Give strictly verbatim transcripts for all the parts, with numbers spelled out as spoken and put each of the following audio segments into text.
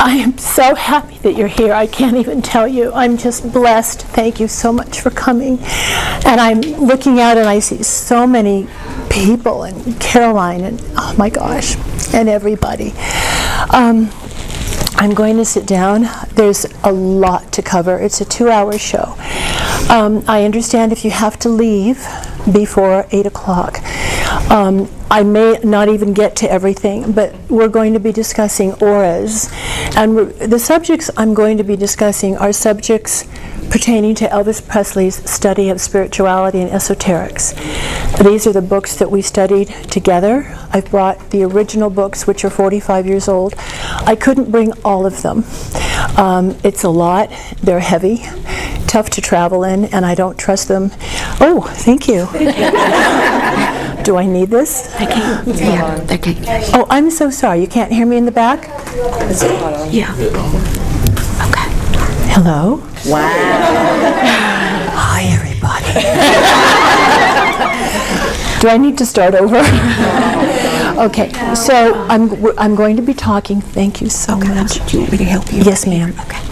I am so happy that you're here. I can't even tell you. I'm just blessed. Thank you so much for coming. And I'm looking out and I see so many people, and Caroline, and oh my gosh, and everybody. Um, I'm going to sit down. There's a lot to cover. It's a two-hour show. Um, I understand if you have to leave before eight o'clock. Um, I may not even get to everything, but we're going to be discussing auras. And we're, the subjects I'm going to be discussing are subjects pertaining to Elvis Presley's study of spirituality and esoterics. These are the books that we studied together. I've brought the original books, which are forty-five years old. I couldn't bring all of them. Um, it's a lot. They're heavy, tough to travel in, and I don't trust them. Oh, thank you. Do I need this? I can't. Yeah. Okay. Oh, I'm so sorry. You can't hear me in the back? Yeah. Okay. Hello. Wow. Hi, everybody. Do I need to start over? Okay. So I'm I'm going to be talking. Thank you so okay. much. Do you want me to help you? Yes, ma'am. Okay.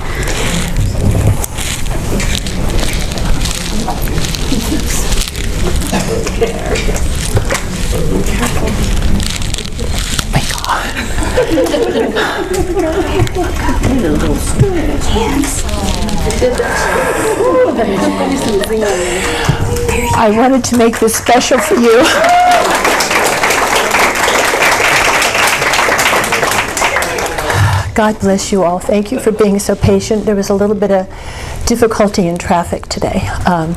I wanted to make this special for you. God bless you all. Thank you for being so patient. There was a little bit of difficulty in traffic today. Um,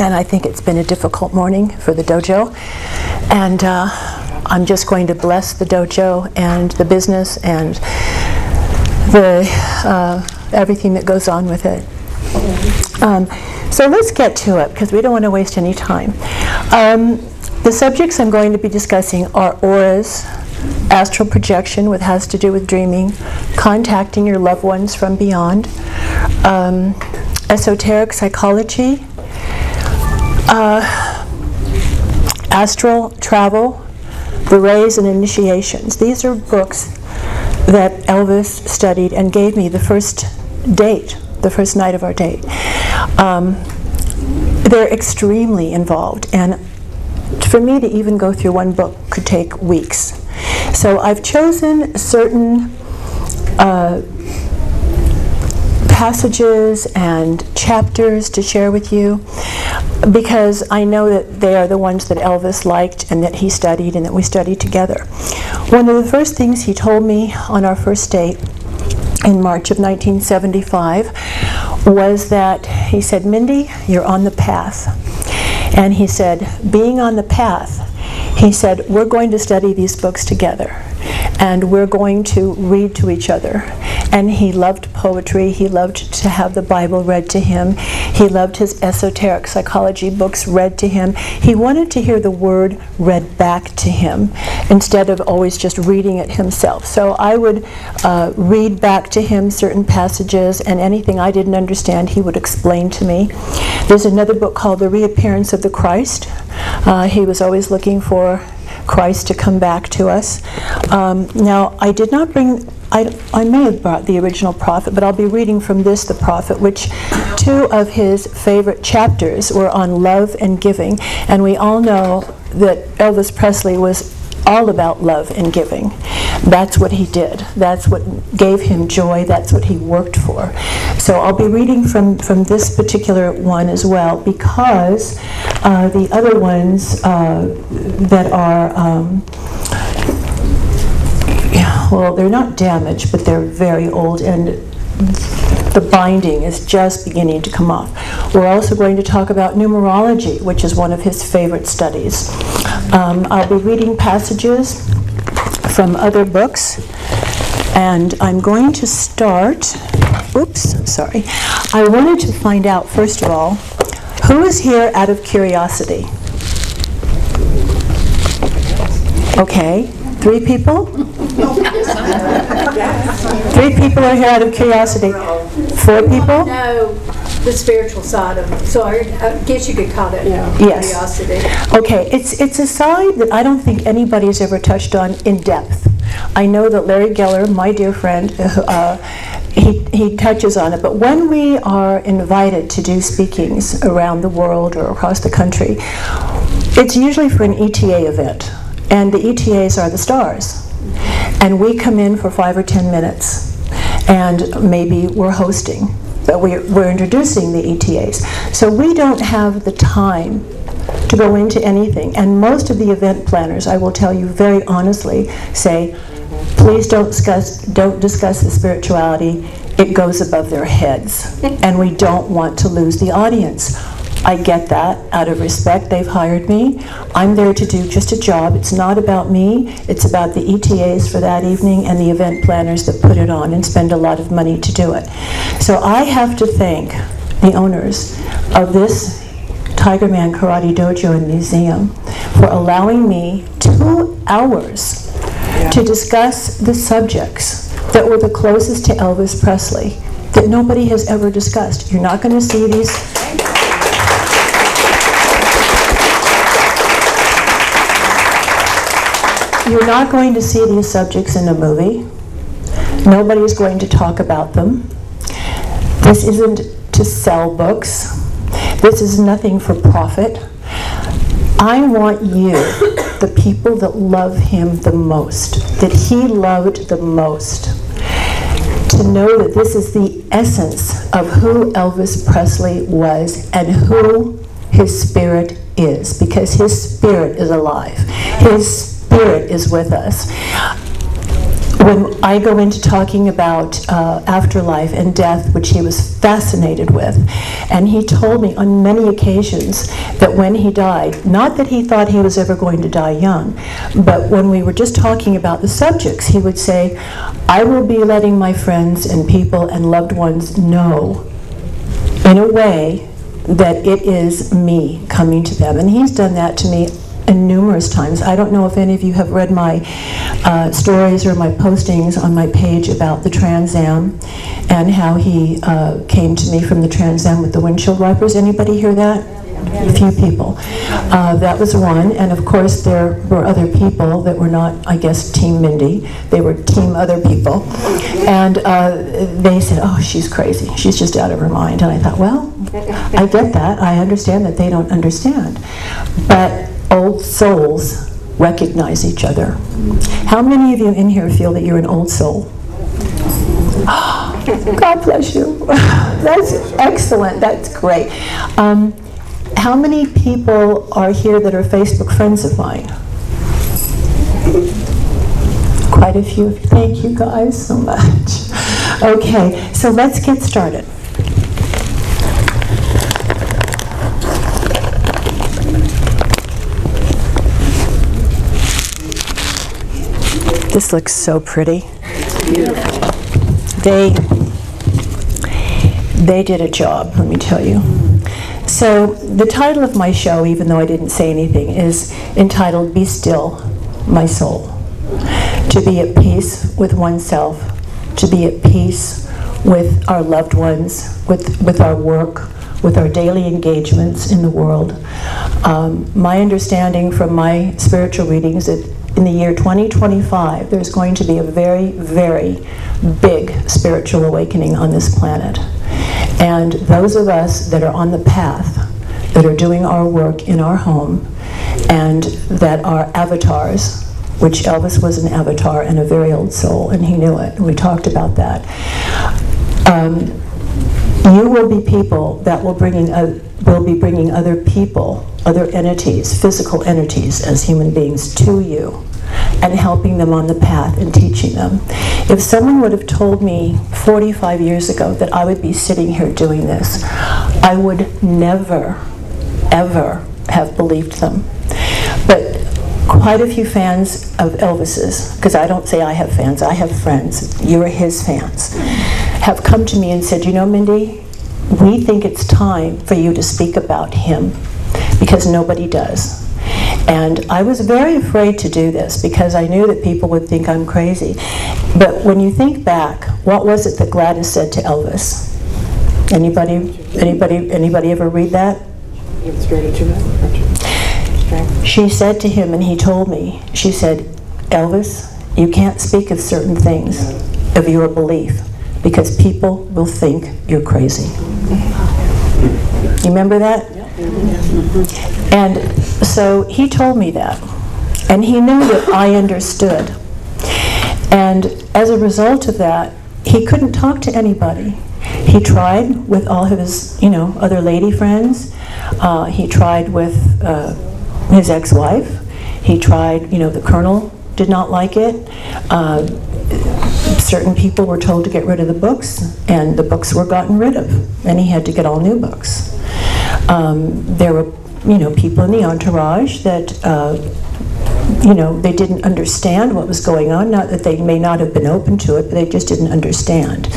and I think it's been a difficult morning for the dojo. And uh, I'm just going to bless the dojo and the business and the uh, everything that goes on with it. Um, so let's get to it, because we don't want to waste any time. Um, the subjects I'm going to be discussing are auras, astral projection, which has to do with dreaming, contacting your loved ones from beyond, um, esoteric psychology, uh, astral travel, The Rays and Initiations. These are books that Elvis studied and gave me the first date, the first night of our date. Um, they're extremely involved, and for me to even go through one book could take weeks. So I've chosen certain uh, passages and chapters to share with you, because I know that they are the ones that Elvis liked and that he studied and that we studied together. One of the first things he told me on our first date in March of nineteen seventy-five was that he said, "Mindy, you're on the path." And he said, being on the path, he said, "We're going to study these books together, and we're going to read to each other." And he loved poetry. He loved to have the Bible read to him. He loved his esoteric psychology books read to him. He wanted to hear the word read back to him instead of always just reading it himself. So I would uh, read back to him certain passages, and anything I didn't understand he would explain to me. There's another book called The Reappearance of the Christ. Uh, he was always looking for Christ to come back to us. Um, now, I did not bring, I, I may have brought the original Prophet, but I'll be reading from this, The Prophet, which two of his favorite chapters were on love and giving, and we all know that Elvis Presley was all about love and giving. That's what he did. That's what gave him joy. That's what he worked for. So I'll be reading from, from this particular one as well, because uh, the other ones uh, that are, um, yeah, well, they're not damaged, but they're very old, and the binding is just beginning to come off. We're also going to talk about numerology, which is one of his favorite studies. Um, I'll be reading passages from other books, and I'm going to start, oops, sorry. I wanted to find out, first of all, who is here out of curiosity? Okay, three people? Three people are here out of curiosity. Four people? No. The spiritual side of it. So I, I guess you could call that, yeah, curiosity. Yes. Okay, it's, it's a side that I don't think anybody's ever touched on in depth. I know that Larry Geller, my dear friend, uh, he, he touches on it, but when we are invited to do speakings around the world or across the country, it's usually for an E T A event, and the E T As are the stars. And we come in for five or ten minutes, and maybe we're hosting, but we're, we're introducing the E T As. So we don't have the time to go into anything. And most of the event planners, I will tell you very honestly, say, please don't discuss, don't discuss the spirituality. It goes above their heads. And we don't want to lose the audience. I get that, out of respect, they've hired me. I'm there to do just a job. It's not about me, it's about the E T As for that evening and the event planners that put it on and spend a lot of money to do it. So I have to thank the owners of this Tiger Man Karate Dojo and Museum for allowing me two hours yeah. to discuss the subjects that were the closest to Elvis Presley that nobody has ever discussed. You're not going to see these. You're not going to see these subjects in a movie. Nobody's going to talk about them. This isn't to sell books. This is nothing for profit. I want you, the people that love him the most, that he loved the most, to know that this is the essence of who Elvis Presley was and who his spirit is, because his spirit is alive. His spirit is with us. When I go into talking about uh, afterlife and death, which he was fascinated with, and he told me on many occasions that when he died, not that he thought he was ever going to die young, but when we were just talking about the subjects, he would say, I will be letting my friends and people and loved ones know in a way that it is me coming to them. And he's done that to me and numerous times. I don't know if any of you have read my uh, stories or my postings on my page about the Trans Am and how he uh, came to me from the Trans Am with the windshield wipers. Anybody hear that? A few people. Uh, that was one, and of course there were other people that were not, I guess, Team Mindy. They were Team Other People. And uh, they said, oh, she's crazy. She's just out of her mind. And I thought, well, I get that. I understand that they don't understand. But old souls recognize each other. How many of you in here feel that you're an old soul? God bless you. That's excellent. That's great. Um, how many people are here that are Facebook friends of mine? Quite a few. Thank you guys so much. Okay, so let's get started. This looks so pretty. They, they did a job, let me tell you. So the title of my show, even though I didn't say anything, is entitled, Be Still, My Soul. To be at peace with oneself, to be at peace with our loved ones, with, with our work, with our daily engagements in the world. Um, my understanding from my spiritual readings is that in the year twenty twenty-five, there's going to be a very, very big spiritual awakening on this planet. And those of us that are on the path, that are doing our work in our home, and that are avatars, which Elvis was an avatar and a very old soul, and he knew it. We talked about that. Um, you will be people that will bring in a, will be bringing other people, other entities, physical entities as human beings to you and helping them on the path and teaching them. If someone would have told me forty-five years ago that I would be sitting here doing this, I would never, ever have believed them. But quite a few fans of Elvis's, because I don't say I have fans, I have friends, you're his fans, have come to me and said, you know, Mindy, we think it's time for you to speak about him, because nobody does. And I was very afraid to do this because I knew that people would think I'm crazy. But when you think back, what was it that Gladys said to Elvis? Anybody, anybody, anybody ever read that? She said to him, and he told me, she said, Elvis, You can't speak of certain things, of your belief, because people will think you're crazy. You remember that? And so he told me that, and he knew that I understood. And as a result of that, he couldn't talk to anybody. He tried with all of his, you know, other lady friends. Uh, he tried with uh, his ex-wife. He tried, you know, the colonel did not like it. Uh, certain people were told to get rid of the books, and the books were gotten rid of, and he had to get all new books. Um, there were, you know, people in the entourage that, uh, you know, they didn't understand what was going on. Not that they may not have been open to it, but they just didn't understand.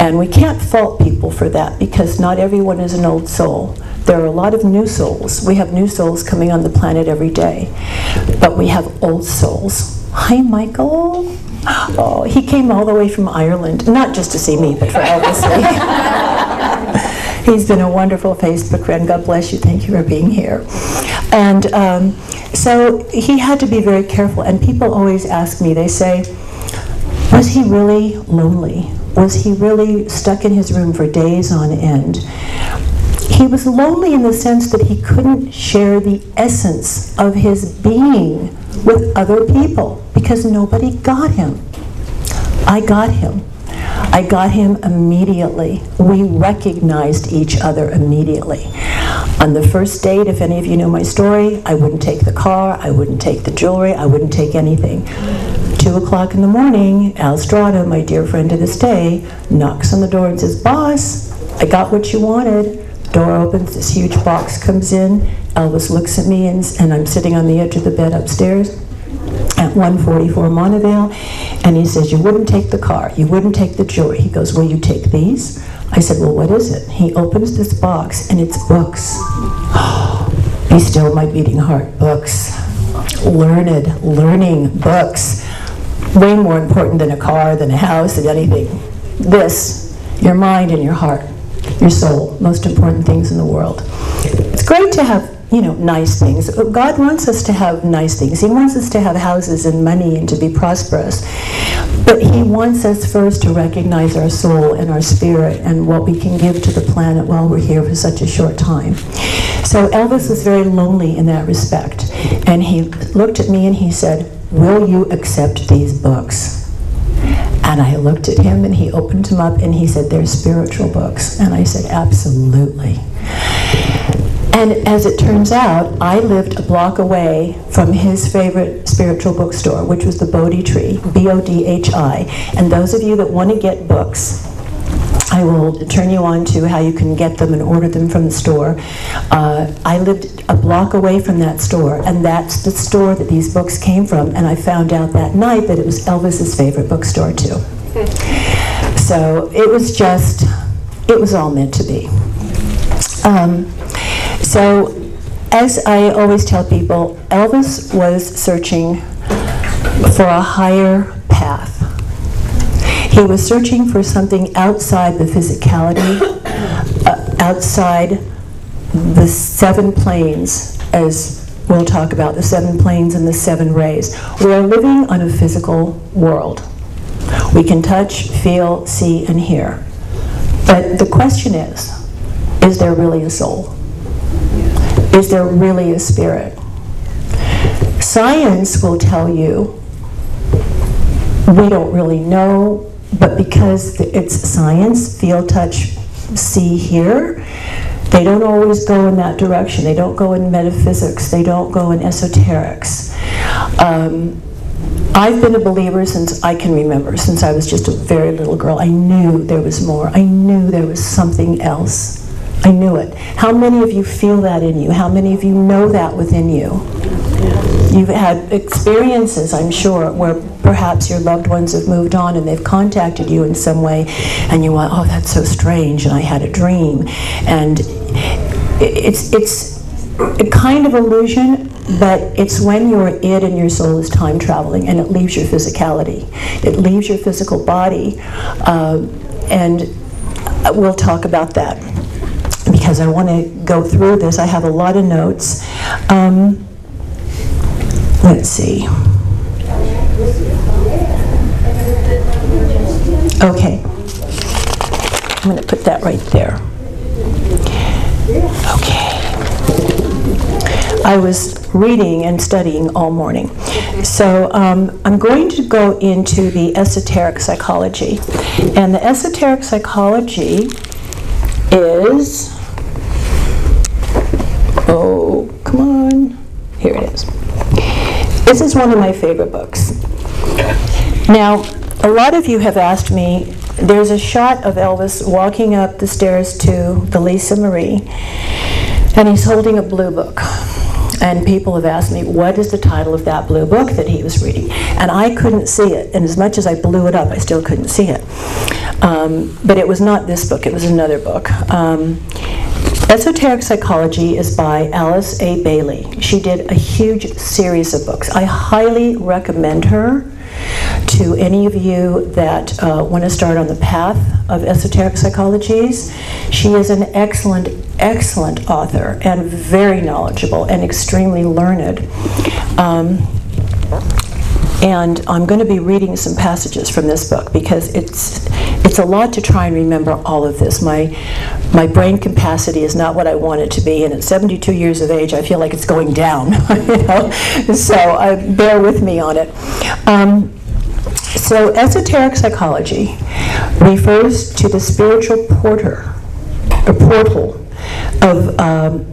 And we can't fault people for that, because not everyone is an old soul. There are a lot of new souls. We have new souls coming on the planet every day. But we have old souls. Hi, Michael. Oh, he came all the way from Ireland, not just to see me, but for Elvis. He's been a wonderful Facebook friend. God bless you. Thank you for being here. And um, so he had to be very careful. And people always ask me, they say, was he really lonely? Was he really stuck in his room for days on end? He was lonely in the sense that he couldn't share the essence of his being with other people, because nobody got him. I got him. I got him immediately. We recognized each other immediately. On the first date, if any of you know my story, I wouldn't take the car, I wouldn't take the jewelry, I wouldn't take anything. Two o'clock in the morning, Al Strada, my dear friend to this day, knocks on the door and says, "Boss, I got what you wanted." Door opens, this huge box comes in. Elvis looks at me, and, and I'm sitting on the edge of the bed upstairs at one forty-four Montevale, and he says, "You wouldn't take the car, you wouldn't take the jewelry." He goes, "Will you take these?" I said, "Well, what is it?" He opens this box, and it's books. Oh, be still my beating heart, books. Learned, learning books. Way more important than a car, than a house, than anything. This, your mind and your heart, your soul, most important things in the world. It's great to have, you know, nice things. God wants us to have nice things. He wants us to have houses and money and to be prosperous. But he wants us first to recognize our soul and our spirit and what we can give to the planet while we're here for such a short time. So Elvis was very lonely in that respect. And he looked at me and he said, "Will you accept these books?" And I looked at him and he opened them up and he said, "They're spiritual books." And I said, "Absolutely." And as it turns out, I lived a block away from his favorite spiritual bookstore, which was the Bodhi Tree, B O D H I. And those of you that want to get books, I will turn you on to how you can get them and order them from the store. Uh, I lived a block away from that store, and that's the store that these books came from. And I found out that night that it was Elvis's favorite bookstore, too. So it was just, it was all meant to be. Um, So, as I always tell people, Elvis was searching for a higher path. He was searching for something outside the physicality, uh, outside the seven planes, as we'll talk about, the seven planes and the seven rays. We are living on a physical world. We can touch, feel, see, and hear. But the question is, is there really a soul? Is there really a spirit? Science will tell you, we don't really know, but because it's science, feel, touch, see, hear, they don't always go in that direction. They don't go in metaphysics. They don't go in esoterics. Um, I've been a believer since I can remember, since I was just a very little girl. I knew there was more. I knew there was something else. I knew it. How many of you feel that in you? How many of you know that within you? You've had experiences, I'm sure, where perhaps your loved ones have moved on and they've contacted you in some way, and you went, "Oh, that's so strange, and I had a dream." And it's, it's a kind of illusion, but it's when your id and your soul is time traveling, and it leaves your physicality. It leaves your physical body, uh, and we'll talk about that, because I want to go through this. I have a lot of notes. Um, let's see. Okay. I'm going to put that right there. Okay. I was reading and studying all morning. So um, I'm going to go into the esoteric psychology. And the esoteric psychology is, oh, come on, here it is. This is one of my favorite books. Now, a lot of you have asked me, there's a shot of Elvis walking up the stairs to the Lisa Marie, and he's holding a blue book. And people have asked me, what is the title of that blue book that he was reading? And I couldn't see it. And as much as I blew it up, I still couldn't see it. Um, but it was not this book. It was another book. Um, Esoteric Psychology is by Alice A. Bailey. She did a huge series of books. I highly recommend her to any of you that uh, want to start on the path of esoteric psychologies. She is an excellent, excellent author and very knowledgeable and extremely learned. Um, and I'm going to be reading some passages from this book because it's it's a lot to try and remember all of this. My, my brain capacity is not what I want it to be, and at seventy-two years of age I feel like it's going down, you know? So uh, bear with me on it. Um, so esoteric psychology refers to the spiritual porter, or portal of um,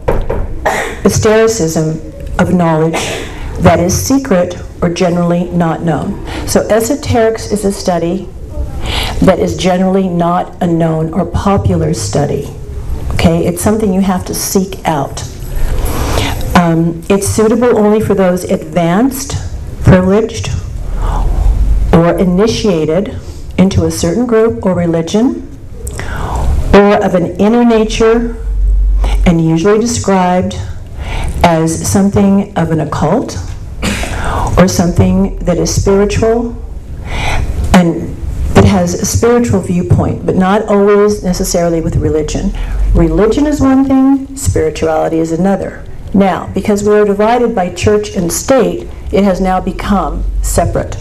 hystericism of knowledge that is secret or generally not known. So esoterics is a study that is generally not a known or popular study. Okay, it's something you have to seek out. Um, it's suitable only for those advanced, privileged, or initiated into a certain group or religion, or of an inner nature, and usually described as something of an occult, or something that is spiritual, and it has a spiritual viewpoint, but not always necessarily with religion. Religion is one thing, spirituality is another. Now, because we are divided by church and state, it has now become separate.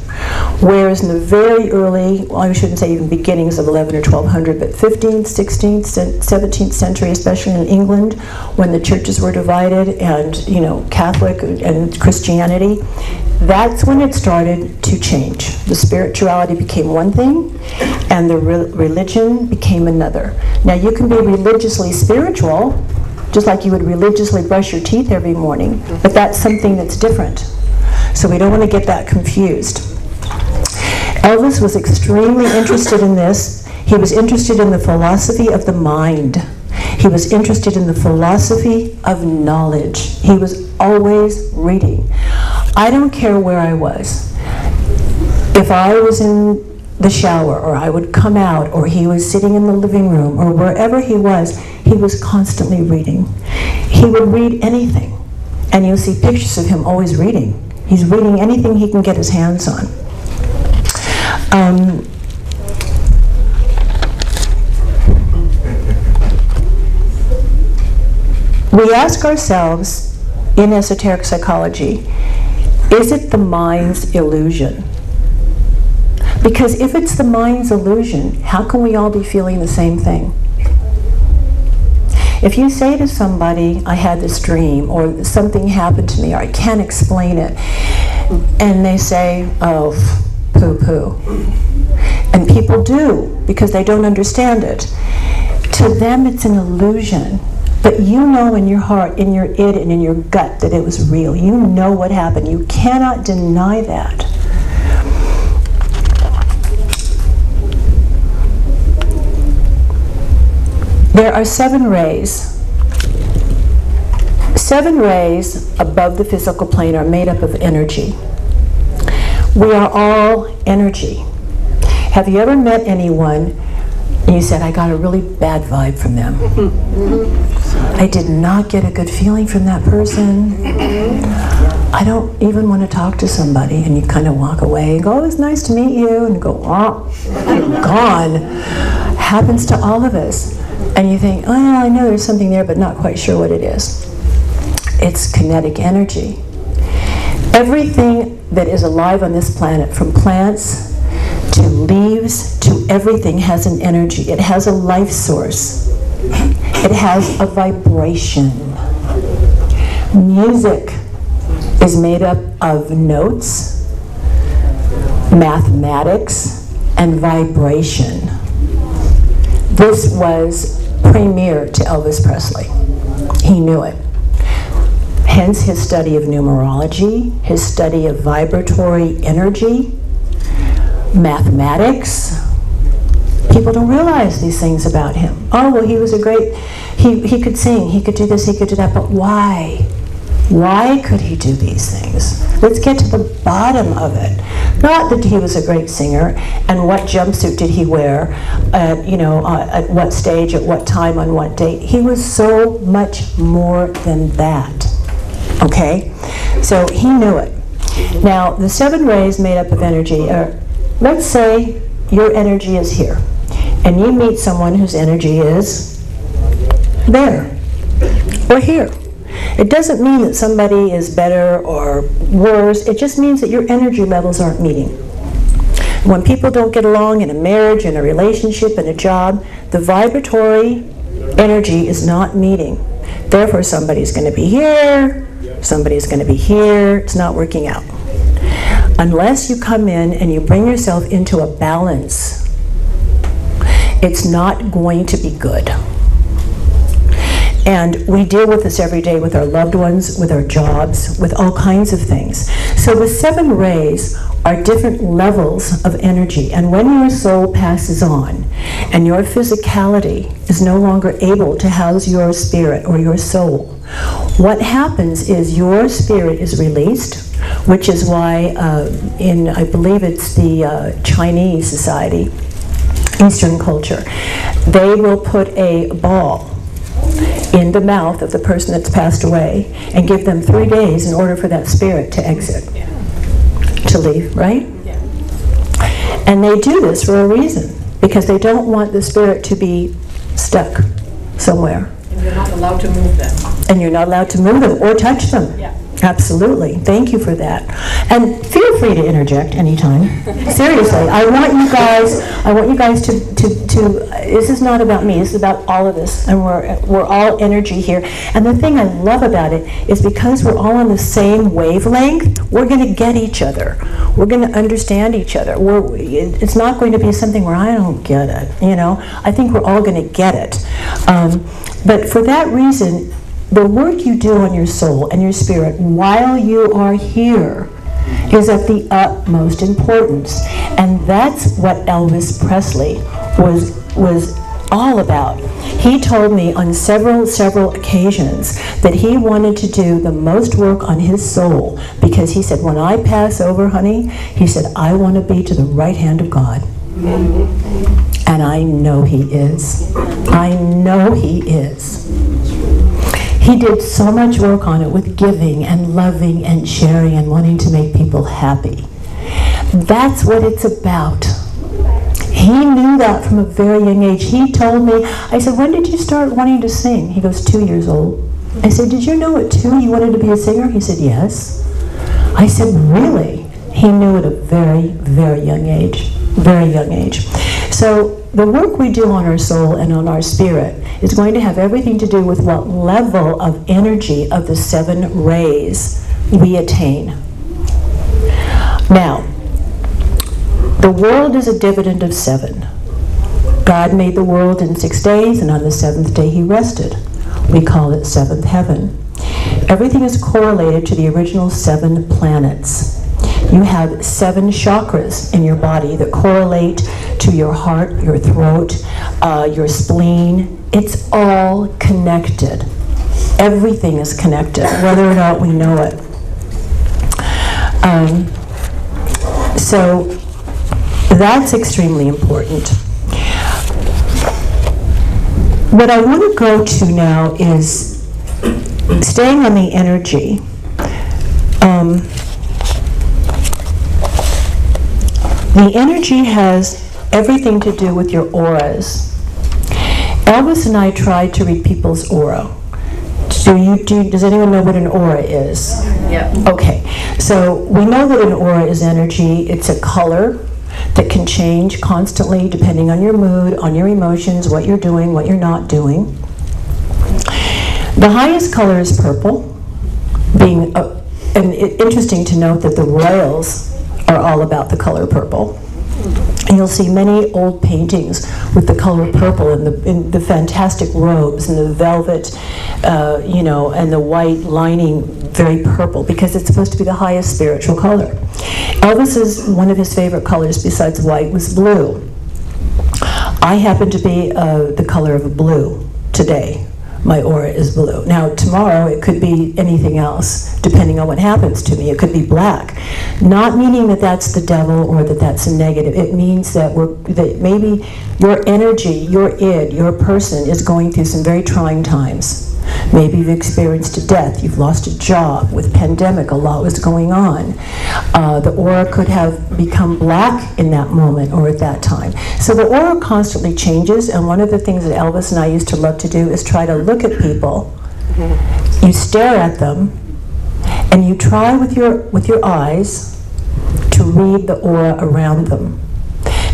Whereas in the very early, well, I shouldn't say even beginnings of eleven or twelve hundred, but fifteenth, sixteenth, seventeenth century, especially in England, when the churches were divided and, you know, Catholic and Christianity, that's when it started to change. The spirituality became one thing, and the re religion became another. Now, you can be religiously spiritual, just like you would religiously brush your teeth every morning, but that's something that's different. So we don't want to get that confused. Elvis was extremely interested in this. He was interested in the philosophy of the mind. He was interested in the philosophy of knowledge. He was always reading. I don't care where I was. If I was in the shower, or I would come out, or he was sitting in the living room, or wherever he was, he was constantly reading. He would read anything. And you'll see pictures of him always reading. He's reading anything he can get his hands on. Um, we ask ourselves in esoteric psychology, is it the mind's illusion? Because if it's the mind's illusion, how can we all be feeling the same thing? If you say to somebody, I had this dream, or something happened to me, or I can't explain it, and they say, oh, poo-poo. And people do, because they don't understand it. To them, it's an illusion. But you know in your heart, in your id, and in your gut that it was real. You know what happened. You cannot deny that. There are seven rays. Seven rays above the physical plane are made up of energy. We are all energy. Have you ever met anyone and you said, I got a really bad vibe from them? I did not get a good feeling from that person. I don't even want to talk to somebody. And you kind of walk away and go, oh, it's nice to meet you. And you go, oh, gone. Happens to all of us. And you think, oh, yeah, I know there's something there, but not quite sure what it is. It's kinetic energy. Everything that is alive on this planet, from plants to leaves, to everything has an energy. It has a life source. It has a vibration. Music is made up of notes, mathematics, and vibration. This was premier to Elvis Presley. He knew it. Hence his study of numerology, his study of vibratory energy, mathematics. People don't realize these things about him. Oh, well, he was a great, he, he could sing, he could do this, he could do that, but why? Why could he do these things? Let's get to the bottom of it. Not that he was a great singer, and what jumpsuit did he wear, uh, you know, uh, at what stage, at what time, on what date. He was so much more than that, okay? So he knew it. Now, the seven rays made up of energy are, let's say your energy is here, and you meet someone whose energy is there, or here. It doesn't mean that somebody is better or worse, it just means that your energy levels aren't meeting. When people don't get along in a marriage, in a relationship, in a job, the vibratory energy is not meeting. Therefore, somebody's going to be here, somebody's going to be here, it's not working out. Unless you come in and you bring yourself into a balance, it's not going to be good. And we deal with this every day with our loved ones, with our jobs, with all kinds of things. So the seven rays are different levels of energy. And when your soul passes on and your physicality is no longer able to house your spirit or your soul, what happens is your spirit is released, which is why uh, in, I believe it's the uh, Chinese society, Eastern culture, they will put a ball in the mouth of the person that's passed away and give them three days in order for that spirit to exit, yeah. to leave, right? Yeah. And they do this for a reason, because they don't want the spirit to be stuck somewhere. And you're not allowed to move them. And you're not allowed to move them or touch them. Yeah. Absolutely. Thank you for that. And feel free to interject anytime. Seriously, I want you guys. I want you guys to, to to This is not about me. This is about all of us, and we're we're all energy here. And the thing I love about it is because we're all on the same wavelength, we're going to get each other. We're going to understand each other. We're. It's not going to be something where I don't get it. You know. I think we're all going to get it. Um, but for that reason. The work you do on your soul and your spirit while you are here is of the utmost importance. And that's what Elvis Presley was, was all about. He told me on several, several occasions that he wanted to do the most work on his soul because he said, when I pass over, honey, he said, I want to be to the right hand of God. And I know he is. I know he is. He did so much work on it with giving and loving and sharing and wanting to make people happy. That's what it's about. He knew that from a very young age. He told me, I said, when did you start wanting to sing? He goes, two years old. I said, did you know at two you wanted to be a singer? He said, yes. I said, really? He knew at a very, very young age, very young age. So the work we do on our soul and on our spirit is going to have everything to do with what level of energy of the seven rays we attain. Now, the world is a dividend of seven. God made the world in six days, and on the seventh day he rested. We call it seventh heaven. Everything is correlated to the original seven planets. You have seven chakras in your body that correlate to your heart, your throat, uh, your spleen. It's all connected. Everything is connected, whether or not we know it. Um, so that's extremely important. What I want to go to now is staying on the energy. Um, The energy has everything to do with your auras. Elvis and I tried to read people's aura. Do you, do, does anyone know what an aura is? Yeah. Okay, so we know that an aura is energy. It's a color that can change constantly depending on your mood, on your emotions, what you're doing, what you're not doing. The highest color is purple, being a, and it, interesting to note that the royals are all about the color purple. And you'll see many old paintings with the color purple and the, and the fantastic robes and the velvet, uh, you know, and the white lining, very purple, because it's supposed to be the highest spiritual color. Elvis's, one of his favorite colors besides white was blue. I happen to be uh, the color of blue today. My aura is blue. Now, tomorrow it could be anything else, depending on what happens to me. It could be black. Not meaning that that's the devil or that that's a negative. It means that, we're, that maybe your energy, your id, your person is going through some very trying times. Maybe you've experienced a death, you've lost a job, with pandemic a lot was going on. Uh, the aura could have become black in that moment or at that time. So the aura constantly changes, and one of the things that Elvis and I used to love to do is try to look at people. You stare at them, and you try with your, with your eyes to read the aura around them.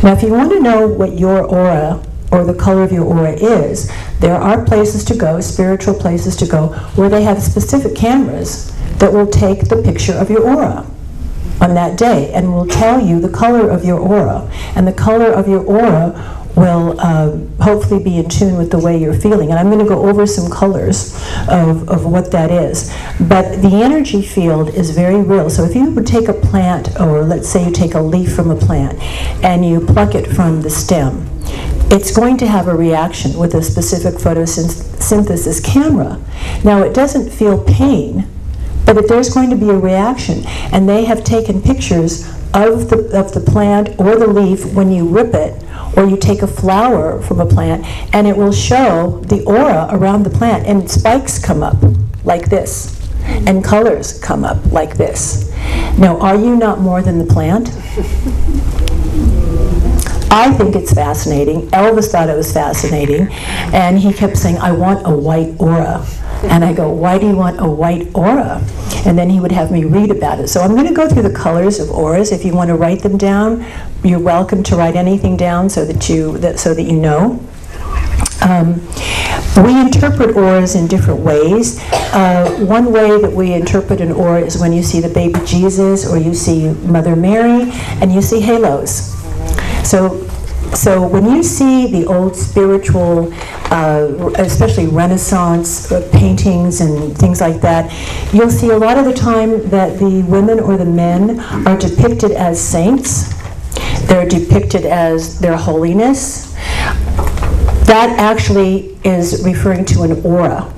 Now if you want to know what your aura or the color of your aura is, there are places to go, spiritual places to go, where they have specific cameras that will take the picture of your aura on that day and will tell you the color of your aura. And the color of your aura will uh, hopefully be in tune with the way you're feeling. And I'm going to go over some colors of, of what that is. But the energy field is very real. So if you would take a plant, or let's say you take a leaf from a plant and you pluck it from the stem, it's going to have a reaction with a specific photosynthesis camera. Now it doesn't feel pain, but there's going to be a reaction. And they have taken pictures of the, of the plant or the leaf when you rip it, or you take a flower from a plant, and it will show the aura around the plant, and spikes come up like this, and colors come up like this. Now, are you not more than the plant? I think it's fascinating. Elvis thought it was fascinating, and he kept saying, I want a white aura. And I go, why do you want a white aura? And then he would have me read about it. So I'm going to go through the colors of auras. If you want to write them down, you're welcome to write anything down so that you, that, so that you know. Um, we interpret auras in different ways. Uh, one way that we interpret an aura is when you see the baby Jesus, or you see Mother Mary, and you see halos. So, so when you see the old spiritual, uh, especially Renaissance uh, paintings and things like that, you'll see a lot of the time that the women or the men are depicted as saints. They're depicted as their holiness. That actually is referring to an aura.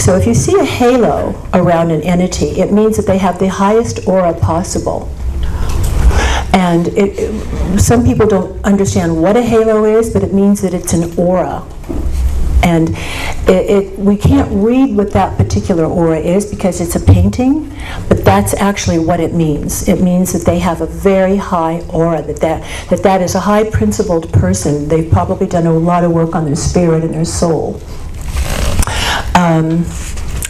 So if you see a halo around an entity, it means that they have the highest aura possible. And it, it, some people don't understand what a halo is, but it means that it's an aura. And it, it, we can't read what that particular aura is because it's a painting, but that's actually what it means. It means that they have a very high aura, that that, that, that is a high-principled person. They've probably done a lot of work on their spirit and their soul. Um,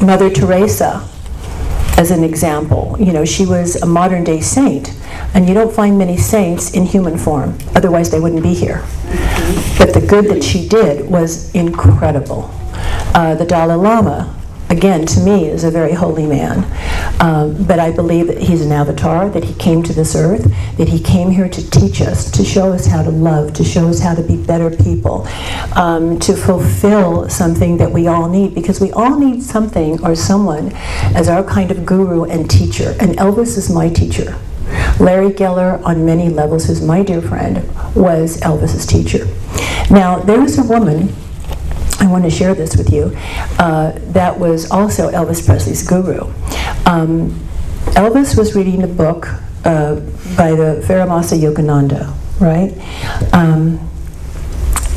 Mother Teresa, as an example, you know, she was a modern-day saint, and you don't find many saints in human form. Otherwise, they wouldn't be here. But the good that she did was incredible. Uh, the Dalai Lama, again, to me, is a very holy man. Um, but I believe that he's an avatar, that he came to this earth, that he came here to teach us, to show us how to love, to show us how to be better people, um, to fulfill something that we all need, because we all need something or someone as our kind of guru and teacher. And Elvis is my teacher. Larry Geller, on many levels, who's my dear friend, was Elvis's teacher. Now, there was a woman, I want to share this with you, uh, that was also Elvis Presley's guru. Um, Elvis was reading a book uh, by the Paramahansa Yogananda, right? Um,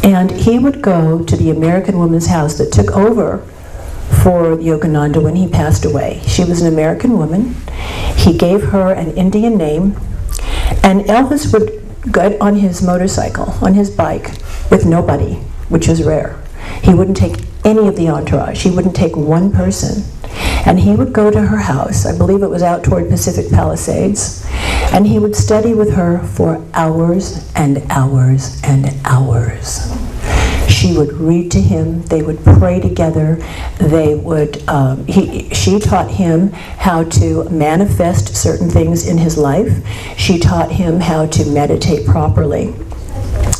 and he would go to the American woman's house that took over for Yogananda when he passed away. She was an American woman. He gave her an Indian name, and Elvis would go on his motorcycle, on his bike, with nobody, which is rare. He wouldn't take any of the entourage. He wouldn't take one person. And he would go to her house, I believe it was out toward Pacific Palisades, and he would study with her for hours and hours and hours. She would read to him, they would pray together, they would, um, he, she taught him how to manifest certain things in his life, she taught him how to meditate properly.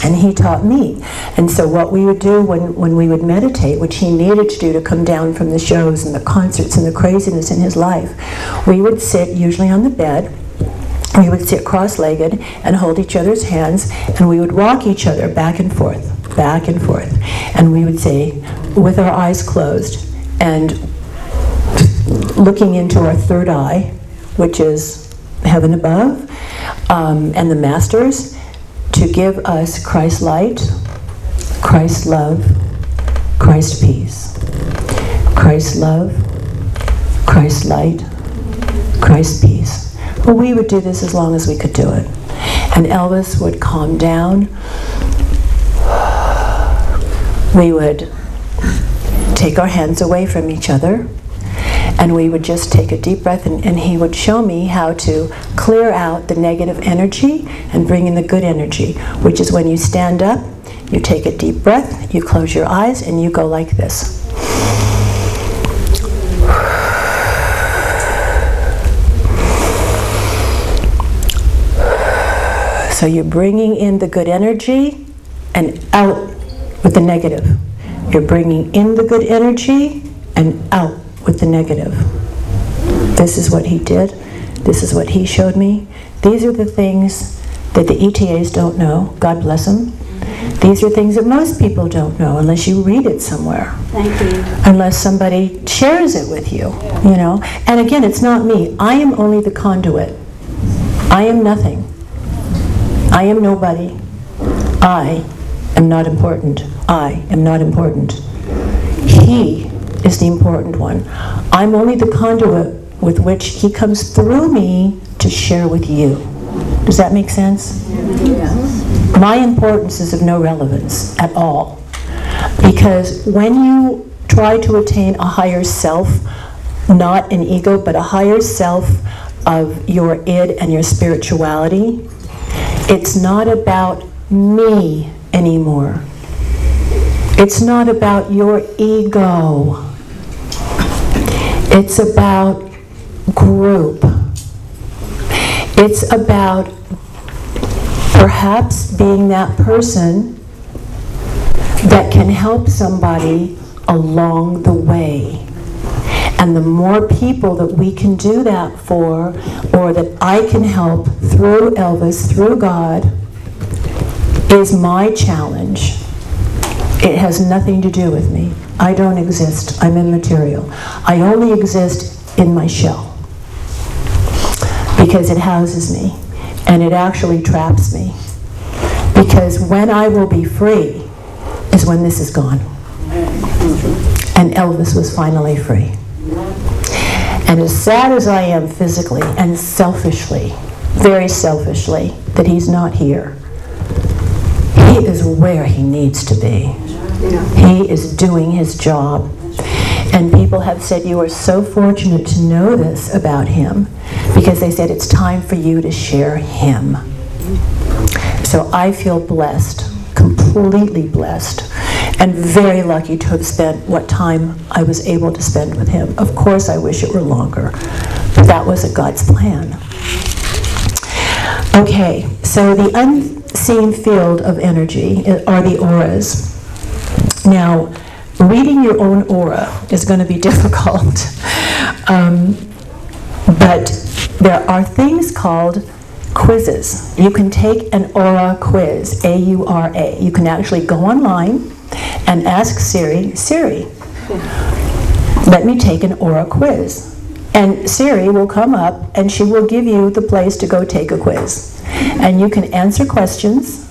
And he taught me. And so what we would do when, when we would meditate, which he needed to do to come down from the shows and the concerts and the craziness in his life, we would sit usually on the bed, we would sit cross-legged and hold each other's hands, and we would rock each other back and forth, back and forth. And we would say, with our eyes closed and looking into our third eye, which is heaven above, um, and the masters, to give us Christ's light, Christ's love, Christ's peace. Christ's love, Christ's light, Christ's peace. Well, we would do this as long as we could do it. And Elvis would calm down. We would take our hands away from each other, and we would just take a deep breath, and, and he would show me how to clear out the negative energy and bring in the good energy, which is when you stand up, you take a deep breath, you close your eyes, and you go like this. So you're bringing in the good energy and out with the negative. You're bringing in the good energy and out with the negative. This is what he did. This is what he showed me. These are the things that the E T As don't know. God bless them. These are things that most people don't know unless you read it somewhere. Thank you. Unless somebody shares it with you, you know. And again, it's not me. I am only the conduit. I am nothing. I am nobody. I am not important. I am not important. He is the important one. I'm only the conduit with which he comes through me to share with you. Does that make sense? Yeah. My importance is of no relevance at all. Because when you try to attain a higher self, not an ego, but a higher self of your id and your spirituality, it's not about me anymore. It's not about your ego. It's about group. It's about perhaps being that person that can help somebody along the way. And the more people that we can do that for, or that I can help through Elvis, through God, is my challenge. It has nothing to do with me. I don't exist. I'm immaterial. I only exist in my shell because it houses me and it actually traps me. Because when I will be free is when this is gone. And Elvis was finally free. And as sad as I am physically and selfishly, very selfishly, that he's not here, he is where he needs to be. He is doing his job. And people have said, you are so fortunate to know this about him, because they said it's time for you to share him. So I feel blessed, completely blessed, and very lucky to have spent what time I was able to spend with him. Of course I wish it were longer, but that wasn't God's plan. Okay, so the unseen field of energy are the auras. Now, reading your own aura is going to be difficult, um, but there are things called quizzes. You can take an aura quiz, A U R A. You can actually go online and ask Siri, Siri, let me take an aura quiz. And Siri will come up and she will give you the place to go take a quiz. And you can answer questions.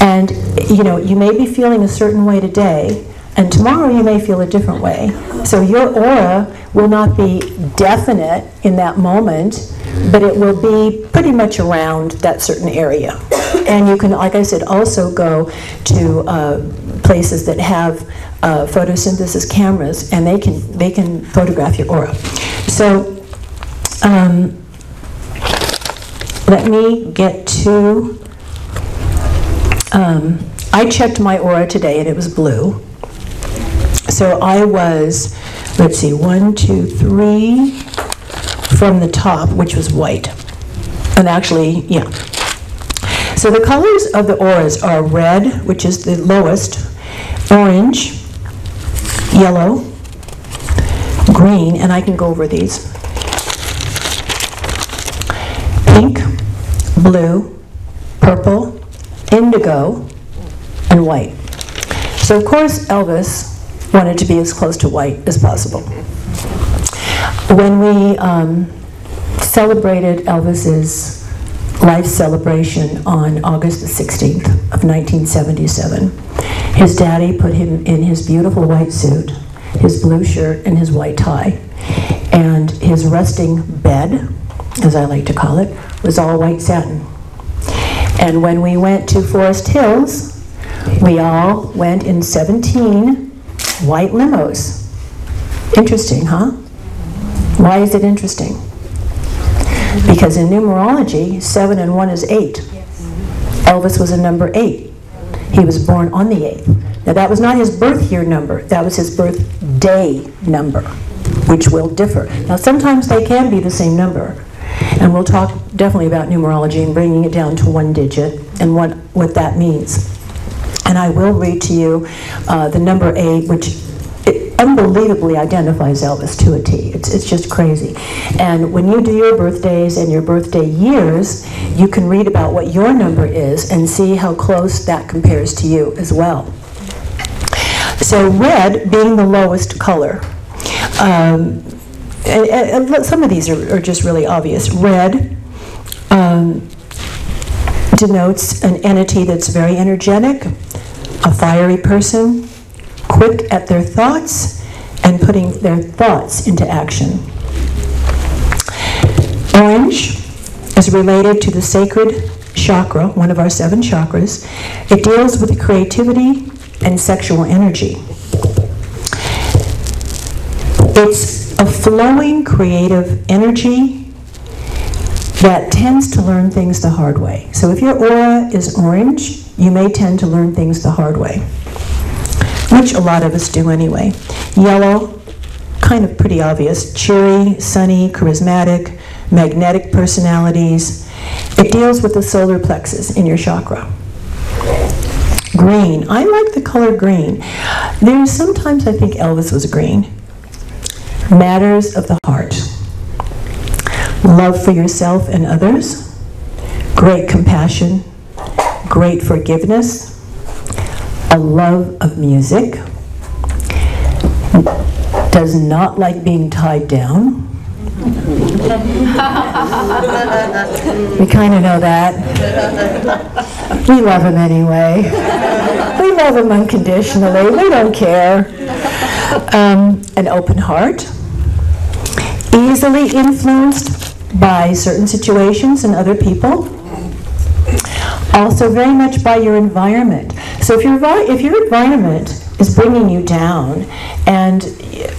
And, you know, you may be feeling a certain way today, And tomorrow you may feel a different way. So your aura will not be definite in that moment, but it will be pretty much around that certain area. And you can, like I said, also go to uh, places that have uh, photosynthesis cameras, and they can they can photograph your aura. So um, let me get to. Um, I checked my aura today, and it was blue. So I was, let's see, one, two, three from the top, which was white. And actually, yeah. So the colors of the auras are red, which is the lowest, orange, yellow, green, and I can go over these. Pink, blue, purple, indigo, and white. So of course, Elvis wanted to be as close to white as possible. When we um, celebrated Elvis's life celebration on August the sixteenth of nineteen seventy-seven, his daddy put him in his beautiful white suit, his blue shirt, and his white tie. And his resting bed, as I like to call it, was all white satin. And when we went to Forest Hills, we all went in seventeen white limos. Interesting, huh? Why is it interesting? Because in numerology, seven and one is eight. Yes. Elvis was a number eight. He was born on the eighth. Now that was not his birth year number, that was his birthday number, which will differ. Now sometimes they can be the same number, and we'll talk definitely about numerology and bringing it down to one digit and what, what that means. And I will read to you uh, the number eight, which it unbelievably identifies Elvis to a T. It's, it's just crazy. And when you do your birthdays and your birthday years, you can read about what your number is and see how close that compares to you as well. So red being the lowest color. Um, and, and some of these are, are just really obvious. Red um, denotes an entity that's very energetic, a fiery person, quick at their thoughts, and putting their thoughts into action. Orange is related to the sacred chakra, one of our seven chakras. It deals with creativity and sexual energy. It's a flowing creative energy that tends to learn things the hard way. So if your aura is orange, you may tend to learn things the hard way, which a lot of us do anyway. Yellow, kind of pretty obvious, cheery, sunny, charismatic, magnetic personalities. It deals with the solar plexus in your chakra. Green, I like the color green. There's sometimes I think Elvis was green. Matters of the heart. Love for yourself and others. Great compassion. Great forgiveness. A love of music, does not like being tied down. We kind of know that. We love him anyway. We love him unconditionally. We don't care. Um, an open heart, easily influenced by certain situations and other people. Also very much by your environment. So if your, if your environment is bringing you down and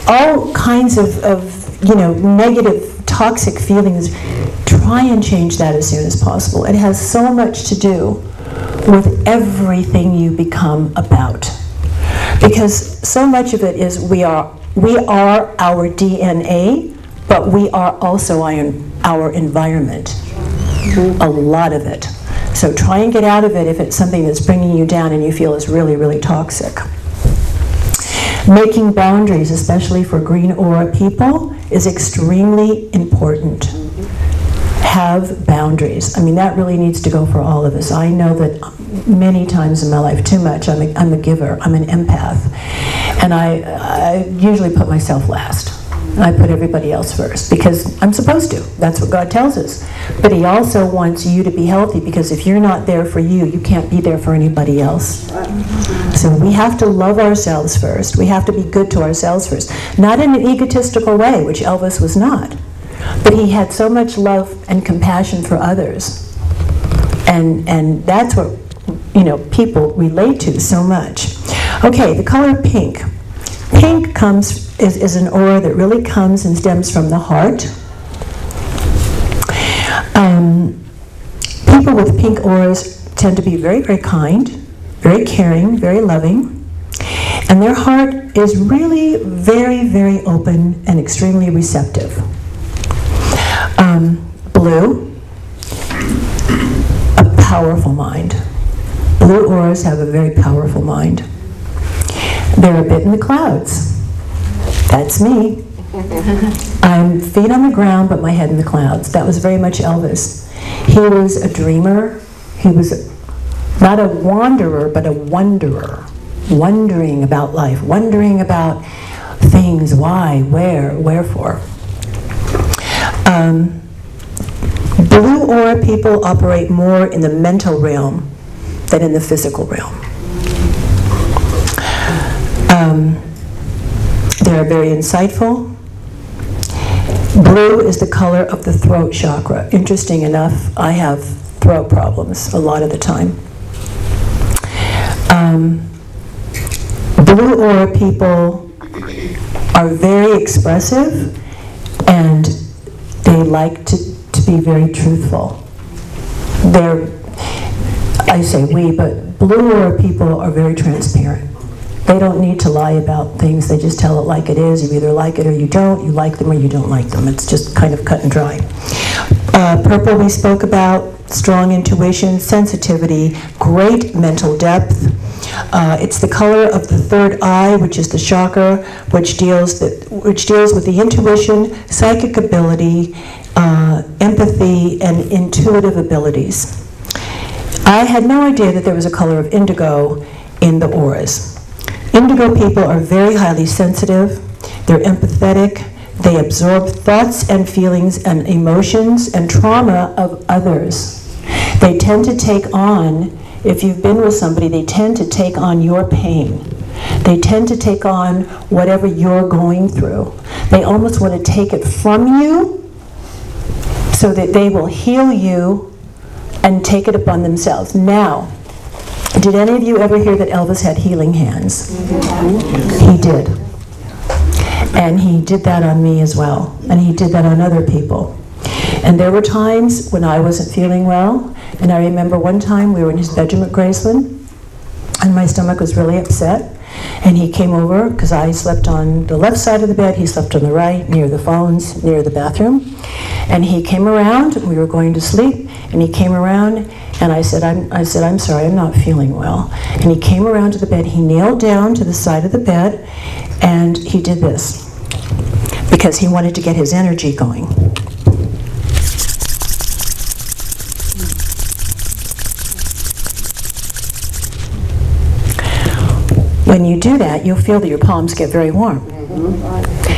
all kinds of, of you know, negative, toxic feelings, try and change that as soon as possible. It has so much to do with everything you become about. Because so much of it is we are, we are our D N A, but we are also our, our environment, a lot of it. So try and get out of it if it's something that's bringing you down and you feel is really, really toxic. Making boundaries, especially for green aura people, is extremely important. Have boundaries. I mean, that really needs to go for all of us. I know that many times in my life, too much, I'm a, I'm a giver, I'm an empath, and I, I usually put myself last. I put everybody else first because I'm supposed to. That's what God tells us. But He also wants you to be healthy, because if you're not there for you, you can't be there for anybody else. So we have to love ourselves first. We have to be good to ourselves first. Not in an egotistical way, which Elvis was not. But he had so much love and compassion for others. And, and that's what, you know, people relate to so much. Okay, the color pink. Pink comes, is, is an aura that really comes and stems from the heart. Um, people with pink auras tend to be very, very kind, very caring, very loving. And their heart is really very, very open and extremely receptive. Um, blue, a powerful mind. Blue auras have a very powerful mind. They're a bit in the clouds. That's me. I'm feet on the ground, but my head in the clouds. That was very much Elvis. He was a dreamer. He was not a wanderer, but a wanderer. Wondering about life, wondering about things, why, where, wherefore. Um, blue aura people operate more in the mental realm than in the physical realm. Um, they're very insightful. Blue is the color of the throat chakra. Interesting enough, I have throat problems a lot of the time. Um, blue aura people are very expressive, and they like to, to be very truthful. They're, I say we, but blue aura people are very transparent. They don't need to lie about things, they just tell it like it is. You either like it or you don't, you like them or you don't like them. It's just kind of cut and dry. Uh, purple we spoke about, strong intuition, sensitivity, great mental depth. Uh, it's the color of the third eye, which is the chakra, which deals, that, which deals with the intuition, psychic ability, uh, empathy, and intuitive abilities. I had no idea that there was a color of indigo in the auras. Indigo people are very highly sensitive, they're empathetic, they absorb thoughts and feelings and emotions and trauma of others. They tend to take on, if you've been with somebody, they tend to take on your pain. They tend to take on whatever you're going through. They almost want to take it from you so that they will heal you and take it upon themselves. Now, did any of you ever hear that Elvis had healing hands? Mm-hmm. He did. And he did that on me as well. And he did that on other people. And there were times when I wasn't feeling well. And I remember one time we were in his bedroom at Graceland. And my stomach was really upset. And he came over, because I slept on the left side of the bed. He slept on the right, near the phones, near the bathroom. And he came around. We were going to sleep. And he came around. And I said, I'm, I said, I'm sorry, I'm not feeling well. And he came around to the bed, he kneeled down to the side of the bed, and he did this, because he wanted to get his energy going. When you do that, you'll feel that your palms get very warm.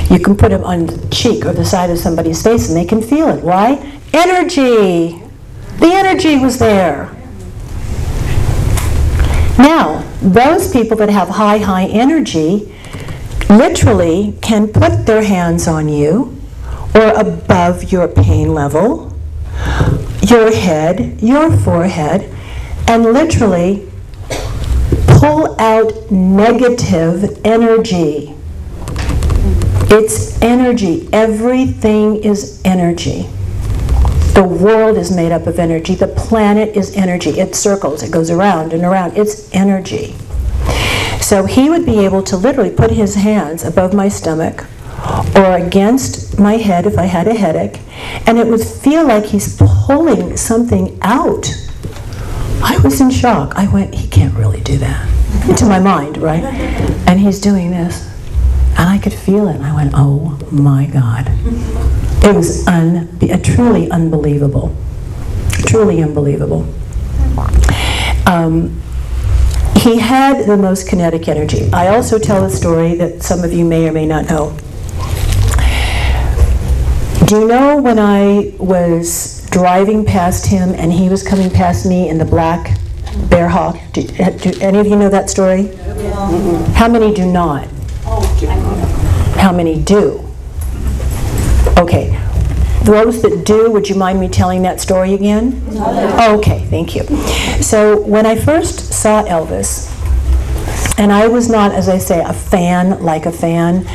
You can put them on the cheek or the side of somebody's face, and they can feel it. Why? Energy! The energy was there. Now, those people that have high, high energy literally can put their hands on you or above your pain level, your head, your forehead, and literally pull out negative energy. It's energy. Everything is energy. The world is made up of energy. The planet is energy. It circles. It goes around and around. It's energy. So he would be able to literally put his hands above my stomach or against my head if I had a headache, and it would feel like he's pulling something out. I was in shock. I went, he can't really do that. Into my mind, right? And he's doing this. And I could feel it. And I went, oh my God. It was un truly unbelievable, truly unbelievable. Um, he had the most kinetic energy. I also tell a story that some of you may or may not know. Do you know when I was driving past him and he was coming past me in the black bear hawk? Do, do any of you know that story? No. Mm-hmm. How many do not? Oh, I don't know. How many do? Okay. Those that do, would you mind me telling that story again? No. Okay, thank you. So when I first saw Elvis, and I was not, as I say, a fan, like a fan,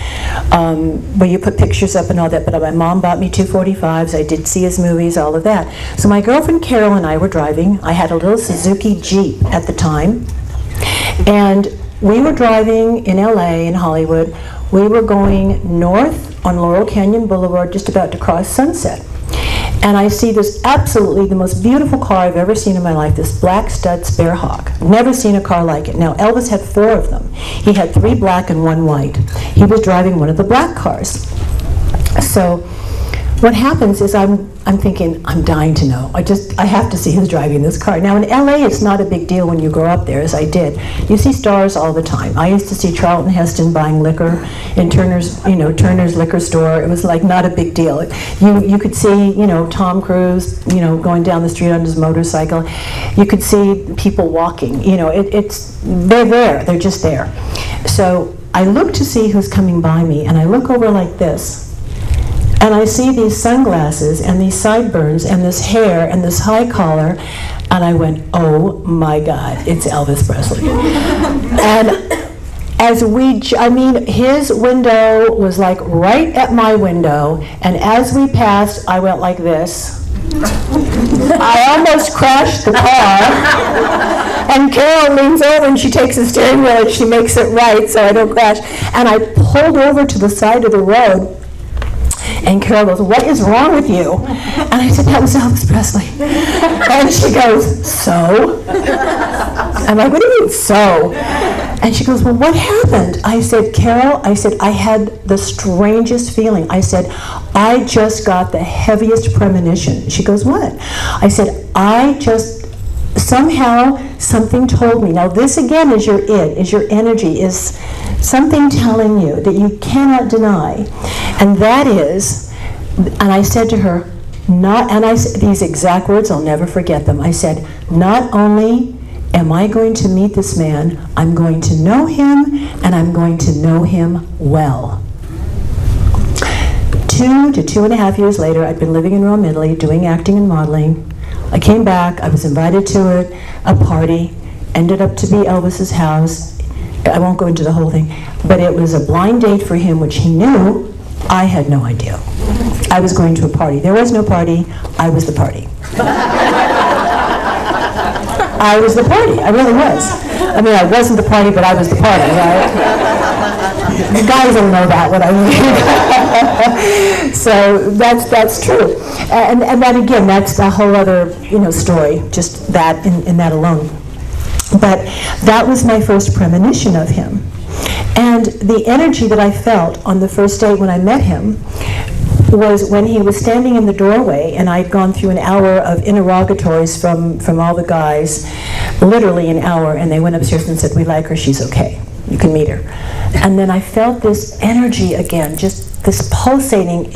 um, where you put pictures up and all that, but my mom bought me two forty-fives, I did see his movies, all of that. So my girlfriend Carol and I were driving. I had a little Suzuki Jeep at the time, and we were driving in L A, in Hollywood. We were going north on Laurel Canyon Boulevard, just about to cross Sunset. And I see this absolutely the most beautiful car I've ever seen in my life, this black Stutz Bear Hawk. Never seen a car like it. Now, Elvis had four of them. He had three black and one white. He was driving one of the black cars. So what happens is I'm, I'm thinking, I'm dying to know. I just, I have to see who's driving this car. Now, in L A, it's not a big deal when you grow up there, as I did. You see stars all the time. I used to see Charlton Heston buying liquor in Turner's, you know, Turner's liquor store. It was like not a big deal. You, you could see, you know, Tom Cruise, you know, going down the street on his motorcycle. You could see people walking. You know, it, it's, they're there. They're just there. So I look to see who's coming by me, and I look over like this. And I see these sunglasses and these sideburns and this hair and this high collar, and I went, oh my God, it's Elvis Presley. And as we, j I mean, his window was like right at my window, and as we passed, I went like this. I almost crashed the car. And Carol leans over and she takes the steering wheel and she makes it right so I don't crash. And I pulled over to the side of the road. And Carol goes, what is wrong with you? And I said, that was Elvis Presley. And she goes, so? I'm like, what do you mean, so? And she goes, well, what happened? I said, Carol, I said, I had the strangest feeling. I said, I just got the heaviest premonition. She goes, what? I said, I just, somehow, something told me. Now, this again is your it, is your energy, is something telling you that you cannot deny. And that is, and I said to her, not, and I, these exact words, I'll never forget them. I said, not only am I going to meet this man, I'm going to know him, and I'm going to know him well. Two to two and a half years later, I'd been living in Rome, Italy, doing acting and modeling. I came back, I was invited to it, a party, ended up to be Elvis's house. I won't go into the whole thing, but it was a blind date for him, which he knew. I had no idea. I was going to a party. There was no party, I was the party. I was the party, I really was. I mean, I wasn't the party, but I was the party, right? You guys don't know that, what I mean. So that's, that's true. And, and that again, that's a whole other, you know, story, just that in, in that alone. But that was my first premonition of him. And the energy that I felt on the first day when I met him was when he was standing in the doorway, and I'd gone through an hour of interrogatories from, from all the guys, literally an hour, and they went upstairs and said, we like her, she's okay, you can meet her. And then I felt this energy again, just this pulsating.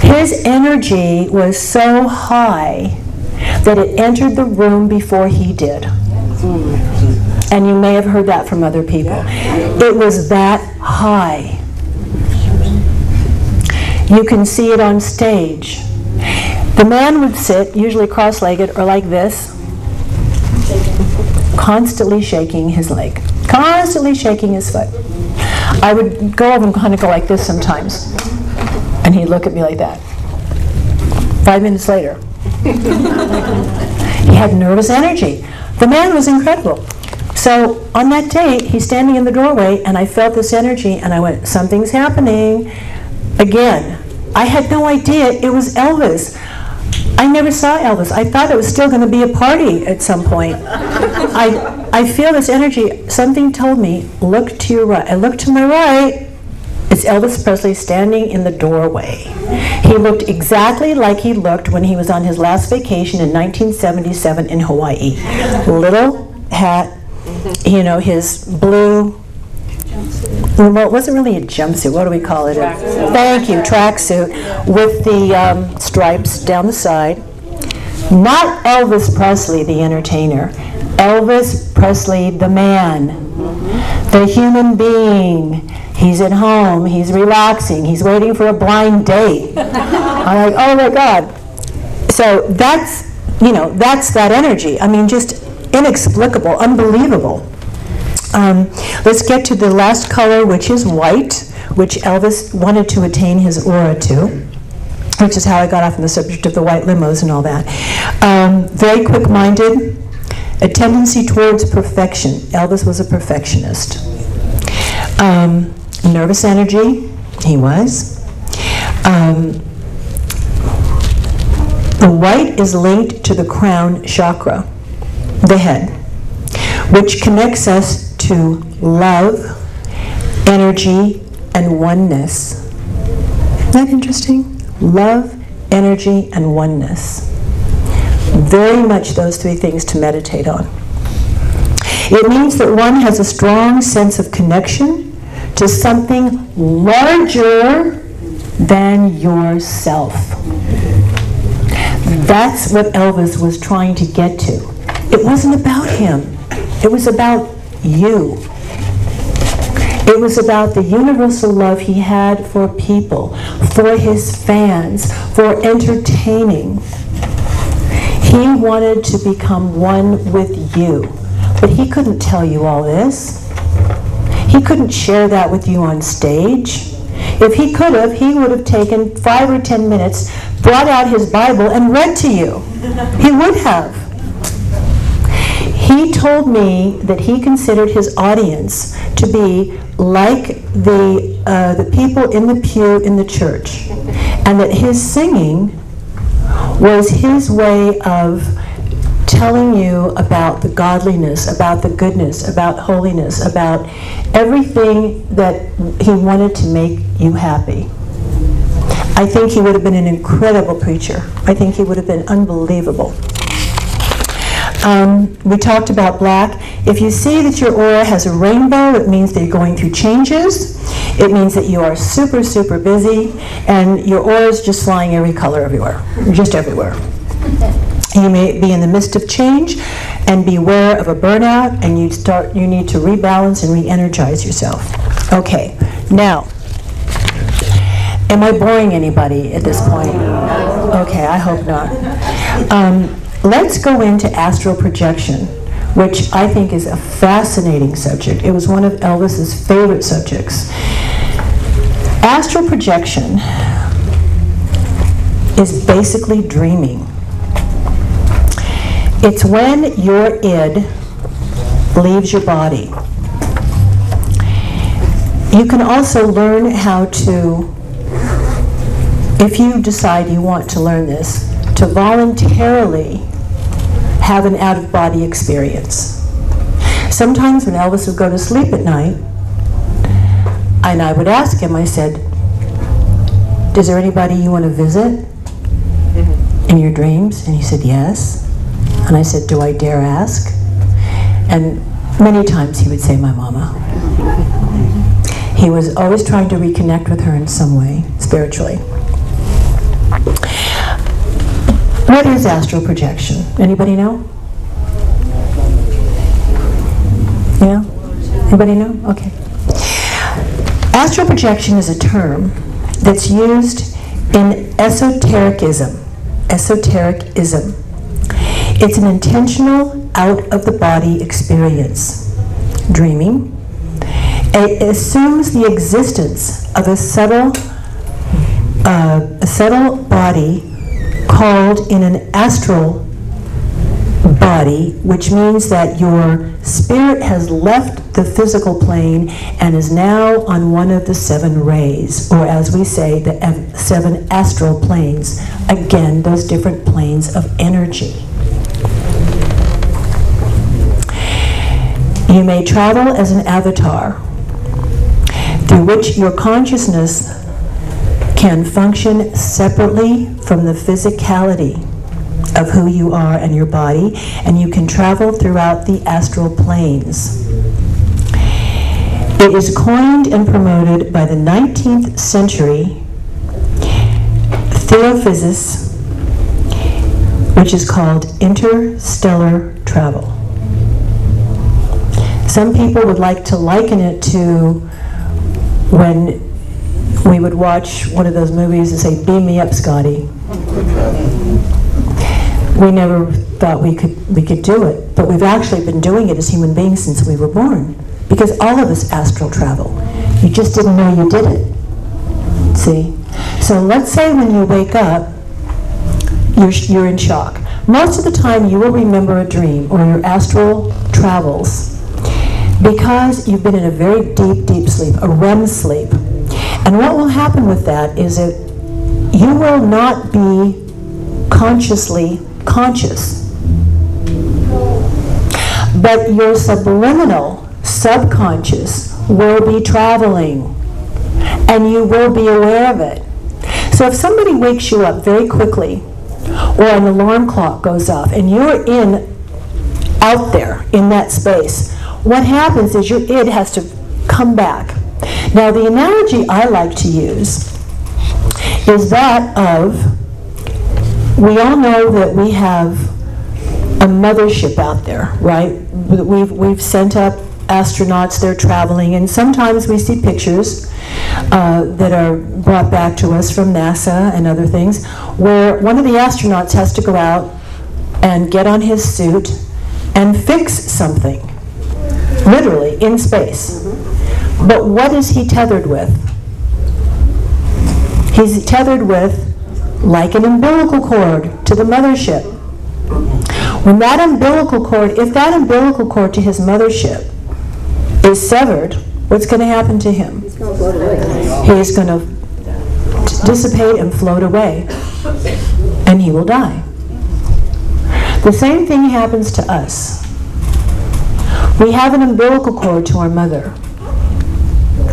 His energy was so high that it entered the room before he did. And you may have heard that from other people. It was that high. You can see it on stage. The man would sit, usually cross-legged or like this, constantly shaking his leg, constantly shaking his foot. I would go over and kind of go like this sometimes, and he'd look at me like that. Five minutes later, he had nervous energy. The man was incredible. So on that date, he's standing in the doorway, and I felt this energy, and I went, something's happening. Again, I had no idea it was Elvis. I never saw Elvis. I thought it was still going to be a party at some point. I, I feel this energy. Something told me, look to your right. I looked to my right. It's Elvis Presley standing in the doorway. He looked exactly like he looked when he was on his last vacation in nineteen seventy-seven in Hawaii. Little hat, you know, his blue well, it wasn't really a jumpsuit. What do we call it? Tracksuit. Thank you, tracksuit with the um, stripes down the side. Not Elvis Presley, the entertainer. Elvis Presley, the man, the human being. He's at home. He's relaxing. He's waiting for a blind date. I'm like, oh my God. So that's, you know, that's that energy. I mean, just inexplicable, unbelievable. Um, let's get to the last color, which is white, which Elvis wanted to attain his aura to, which is how I got off on the subject of the white limos and all that. Um, very quick-minded, a tendency towards perfection. Elvis was a perfectionist. Um, nervous energy, he was. Um, the white is linked to the crown chakra, the head, which connects us to love, energy, and oneness. Isn't that interesting? Love, energy, and oneness. Very much those three things to meditate on. It means that one has a strong sense of connection to something larger than yourself. That's what Elvis was trying to get to. It wasn't about him. It was about you. It was about the universal love he had for people, for his fans, for entertaining. He wanted to become one with you, but he couldn't tell you all this. He couldn't share that with you on stage. If he could have, he would have taken five or ten minutes, brought out his Bible, and read to you. He would have. He told me that he considered his audience to be like the, uh, the people in the pew in the church, and that his singing was his way of telling you about the godliness, about the goodness, about holiness, about everything that he wanted to make you happy. I think he would have been an incredible preacher. I think he would have been unbelievable. Um, we talked about black. If you see that your aura has a rainbow, it means that you're going through changes. It means that you are super, super busy, and your aura is just flying every color everywhere, just everywhere. You may be in the midst of change and beware of a burnout, and you start, you need to rebalance and re-energize yourself. Okay, now, am I boring anybody at this point? Okay, I hope not. Um, Let's go into astral projection, which I think is a fascinating subject. It was one of Elvis's favorite subjects. Astral projection is basically dreaming. It's when your id leaves your body. You can also learn how to, if you decide you want to learn this, to voluntarily have an out-of-body experience. Sometimes when Elvis would go to sleep at night, and I would ask him, I said, is there anybody you want to visit in your dreams? And he said, yes. And I said, do I dare ask? And many times he would say, my mama. He was always trying to reconnect with her in some way, spiritually. What is astral projection? Anybody know? Yeah? Anybody know? Okay. Astral projection is a term that's used in esotericism. Esotericism. It's an intentional out-of-the-body experience. Dreaming. It assumes the existence of a subtle, uh, a subtle body called in an astral body, which means that your spirit has left the physical plane and is now on one of the seven rays, or as we say, the seven astral planes. Again, those different planes of energy. You may travel as an avatar, through which your consciousness can function separately from the physicality of who you are and your body, and you can travel throughout the astral planes. It is coined and promoted by the nineteenth century theophysist, which is called interstellar travel. Some people would like to liken it to when we would watch one of those movies and say, "Beam me up, Scotty." We never thought we could, we could do it, but we've actually been doing it as human beings since we were born. Because all of us astral travel. You just didn't know you did it. See? So let's say when you wake up, you're, you're in shock. Most of the time you will remember a dream or your astral travels because you've been in a very deep, deep sleep, a REM sleep. And what will happen with that is that you will not be consciously conscious. But your subliminal subconscious will be traveling, and you will be aware of it. So if somebody wakes you up very quickly, or an alarm clock goes off, and you're in, out there in that space, what happens is your id has to come back. Now the analogy I like to use is that of, we all know that we have a mothership out there, right? We've, we've sent up astronauts, they're traveling, and sometimes we see pictures uh, that are brought back to us from NASA and other things, where one of the astronauts has to go out and get on his suit and fix something, literally, in space. Mm-hmm. But what is he tethered with? He's tethered with, like an umbilical cord to the mothership. When that umbilical cord, if that umbilical cord to his mothership is severed, what's going to happen to him? He's going to float away. He's going to dissipate and float away, and he will die. The same thing happens to us. We have an umbilical cord to our mother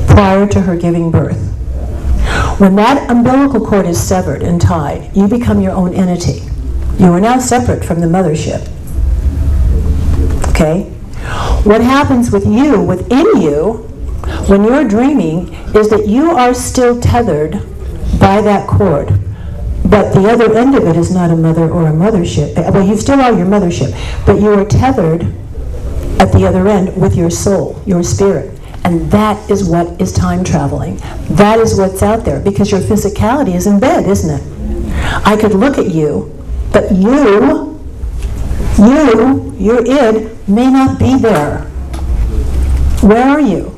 prior to her giving birth. When that umbilical cord is severed and tied, you become your own entity. You are now separate from the mothership. Okay? What happens with you, within you, when you're dreaming, is that you are still tethered by that cord. But the other end of it is not a mother or a mothership. Well, you still are your mothership, but you are tethered at the other end with your soul, your spirit. And that is what is time traveling. That is what's out there, because your physicality is in bed, isn't it? I could look at you, but you, you, your id, may not be there. Where are you?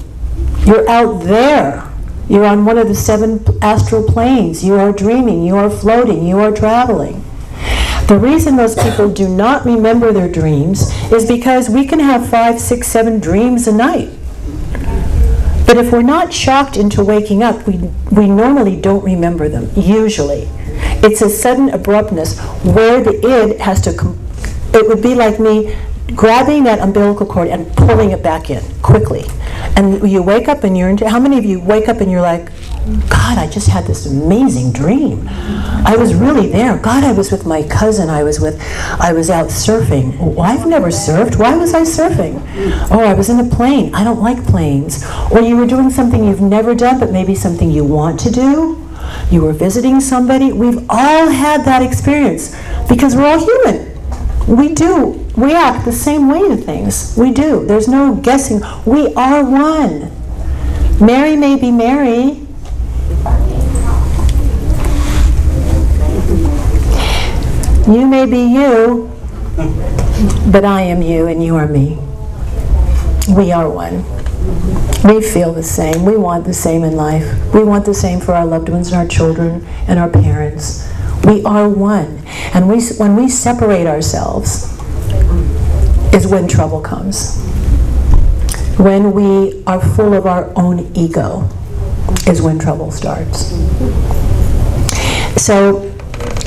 You're out there. You're on one of the seven astral planes. You are dreaming, you are floating, you are traveling. The reason most people do not remember their dreams is because we can have five, six, seven dreams a night. But if we're not shocked into waking up, we, we normally don't remember them, usually. It's a sudden abruptness where the id has to, com it would be like me grabbing that umbilical cord and pulling it back in quickly. And you wake up and you're into, how many of you wake up and you're like, God, I just had this amazing dream. I was really there. God, I was with my cousin. I was with, I was out surfing. Oh, I've never surfed. Why was I surfing? Oh, I was in a plane. I don't like planes. Or you were doing something you've never done, but maybe something you want to do. You were visiting somebody. We've all had that experience because we're all human. We do react the same way to things. We do. There's no guessing. We are one. Mary may be Mary. You may be you, but I am you and you are me. We are one. We feel the same. We want the same in life. We want the same for our loved ones and our children and our parents. We are one. And we, when we separate ourselves is when trouble comes. When we are full of our own ego is when trouble starts. So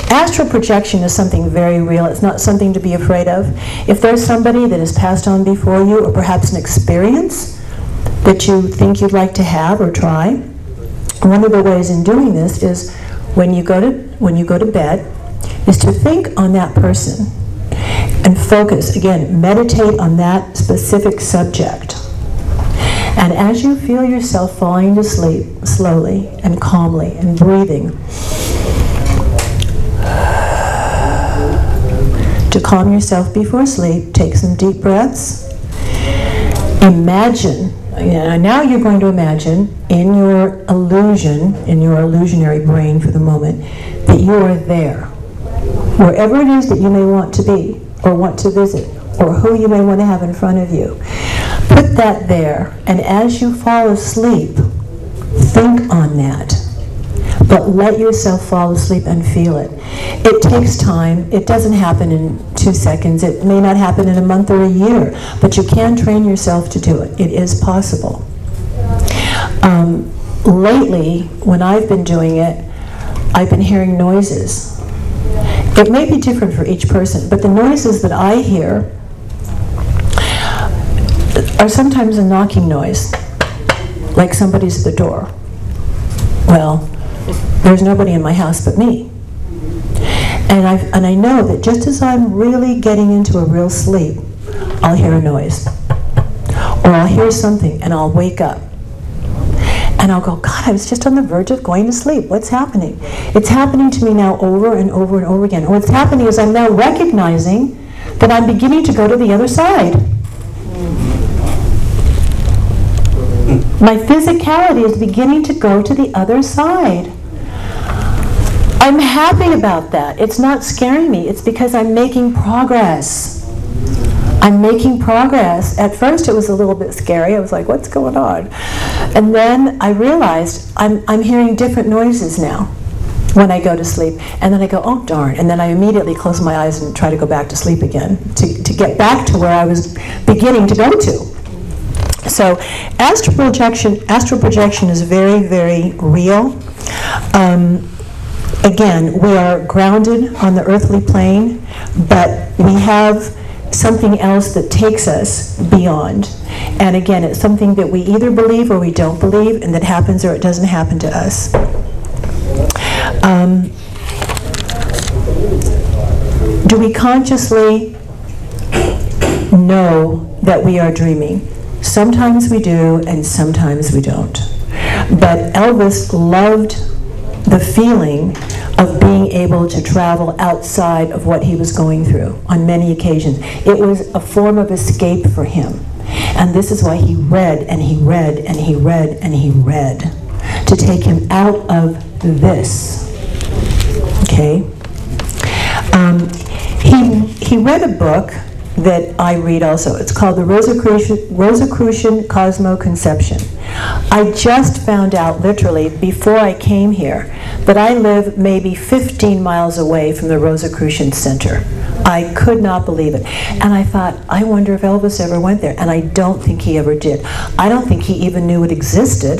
astral projection is something very real. It's not something to be afraid of. If there's somebody that has passed on before you, or perhaps an experience that you think you'd like to have or try, one of the ways in doing this is when you go to, when you go to bed, is to think on that person and focus, again, meditate on that specific subject. And as you feel yourself falling to sleep, slowly and calmly and breathing, to calm yourself before sleep, take some deep breaths. Imagine, you know, now you're going to imagine in your illusion, in your illusionary brain for the moment, that you are there. Wherever it is that you may want to be, or want to visit, or who you may want to have in front of you. Put that there, and as you fall asleep, think on that. But let yourself fall asleep and feel it. It takes time. It doesn't happen in two seconds. It may not happen in a month or a year, but you can train yourself to do it. It is possible. Um, lately, when I've been doing it, I've been hearing noises. It may be different for each person, but the noises that I hear are sometimes a knocking noise, like somebody's at the door. Well, there's nobody in my house but me. And, I've, and I know that just as I'm really getting into a real sleep, I'll hear a noise. Or I'll hear something and I'll wake up. And I'll go, God, I was just on the verge of going to sleep. What's happening? It's happening to me now over and over and over again. And what's happening is I'm now recognizing that I'm beginning to go to the other side. My physicality is beginning to go to the other side. I'm happy about that. It's not scaring me. It's because I'm making progress. I'm making progress. At first it was a little bit scary. I was like, what's going on? And then I realized I'm, I'm hearing different noises now when I go to sleep. And then I go, oh darn. And then I immediately close my eyes and try to go back to sleep again to, to get back to where I was beginning to go to. So astral projection, astral projection is very, very real. Um, again, we are grounded on the earthly plane, but we have something else that takes us beyond. And again, it's something that we either believe or we don't believe, and that happens or it doesn't happen to us. Um, do we consciously know that we are dreaming? Sometimes we do, and sometimes we don't. But Elvis loved the feeling of being able to travel outside of what he was going through on many occasions. It was a form of escape for him. And this is why he read and he read and he read and he read, to take him out of this, okay? Um, he, he read a book that I read also. It's called The Rosicrucian, Rosicrucian Cosmo Conception. I just found out, literally, before I came here, that I live maybe fifteen miles away from the Rosicrucian Center. I could not believe it. And I thought, I wonder if Elvis ever went there. And I don't think he ever did. I don't think he even knew it existed.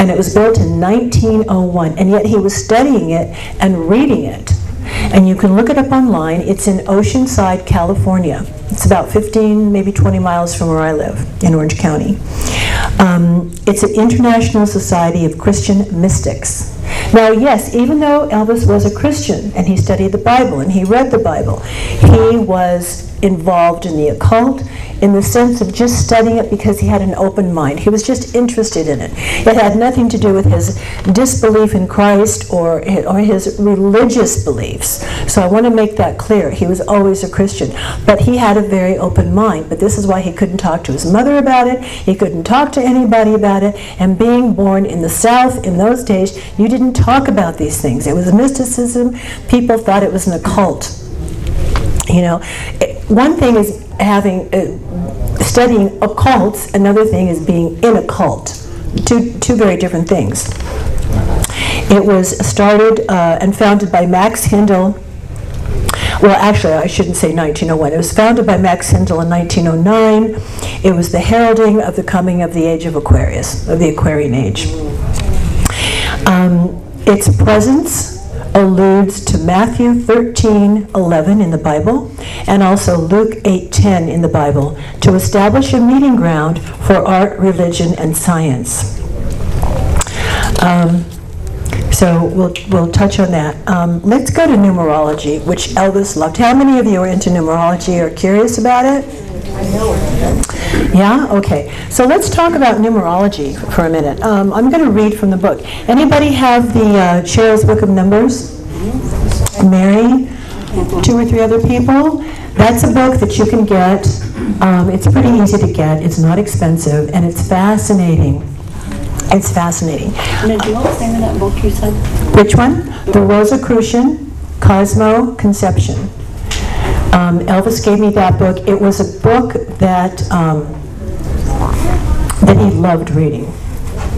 And it was built in nineteen oh one. And yet he was studying it and reading it. And you can look it up online. It's in Oceanside, California. It's about fifteen, maybe twenty miles from where I live in Orange County. Um, it's an international society of Christian mystics. Now, yes, even though Elvis was a Christian and he studied the Bible and he read the Bible, he was involved in the occult in the sense of just studying it because he had an open mind. He was just interested in it. It had nothing to do with his disbelief in Christ or or his religious beliefs. So I want to make that clear. He was always a Christian, but he had a very open mind. But this is why he couldn't talk to his mother about it. He couldn't talk to anybody about it. And being born in the South in those days, you didn't talk about these things. It was mysticism. People thought it was an occult. You know, it, one thing is having uh, studying occults. Another thing is being in a cult. Two two very different things. It was started uh, and founded by Max Heindel. Well, actually, I shouldn't say nineteen oh one. It was founded by Max Heindel in nineteen oh nine. It was the heralding of the coming of the age of Aquarius, of the Aquarian Age. Um, its presence alludes to Matthew thirteen eleven in the Bible, and also Luke eight ten in the Bible, to establish a meeting ground for art, religion, and science. Um, So we'll, we'll touch on that. Um, let's go to numerology, which Elvis loved. How many of you are into numerology or curious about it? I know it. Yeah? Okay. So let's talk about numerology for a minute. Um, I'm going to read from the book. Anybody have the uh, Cheryl's Book of Numbers? Mary? Two or three other people? That's a book that you can get. Um, it's pretty easy to get. It's not expensive, and it's fascinating. It's fascinating. Now, do you know what's the name of that book you said? Which one? The Rosicrucian Cosmo Conception. Um, Elvis gave me that book. It was a book that um, that he loved reading.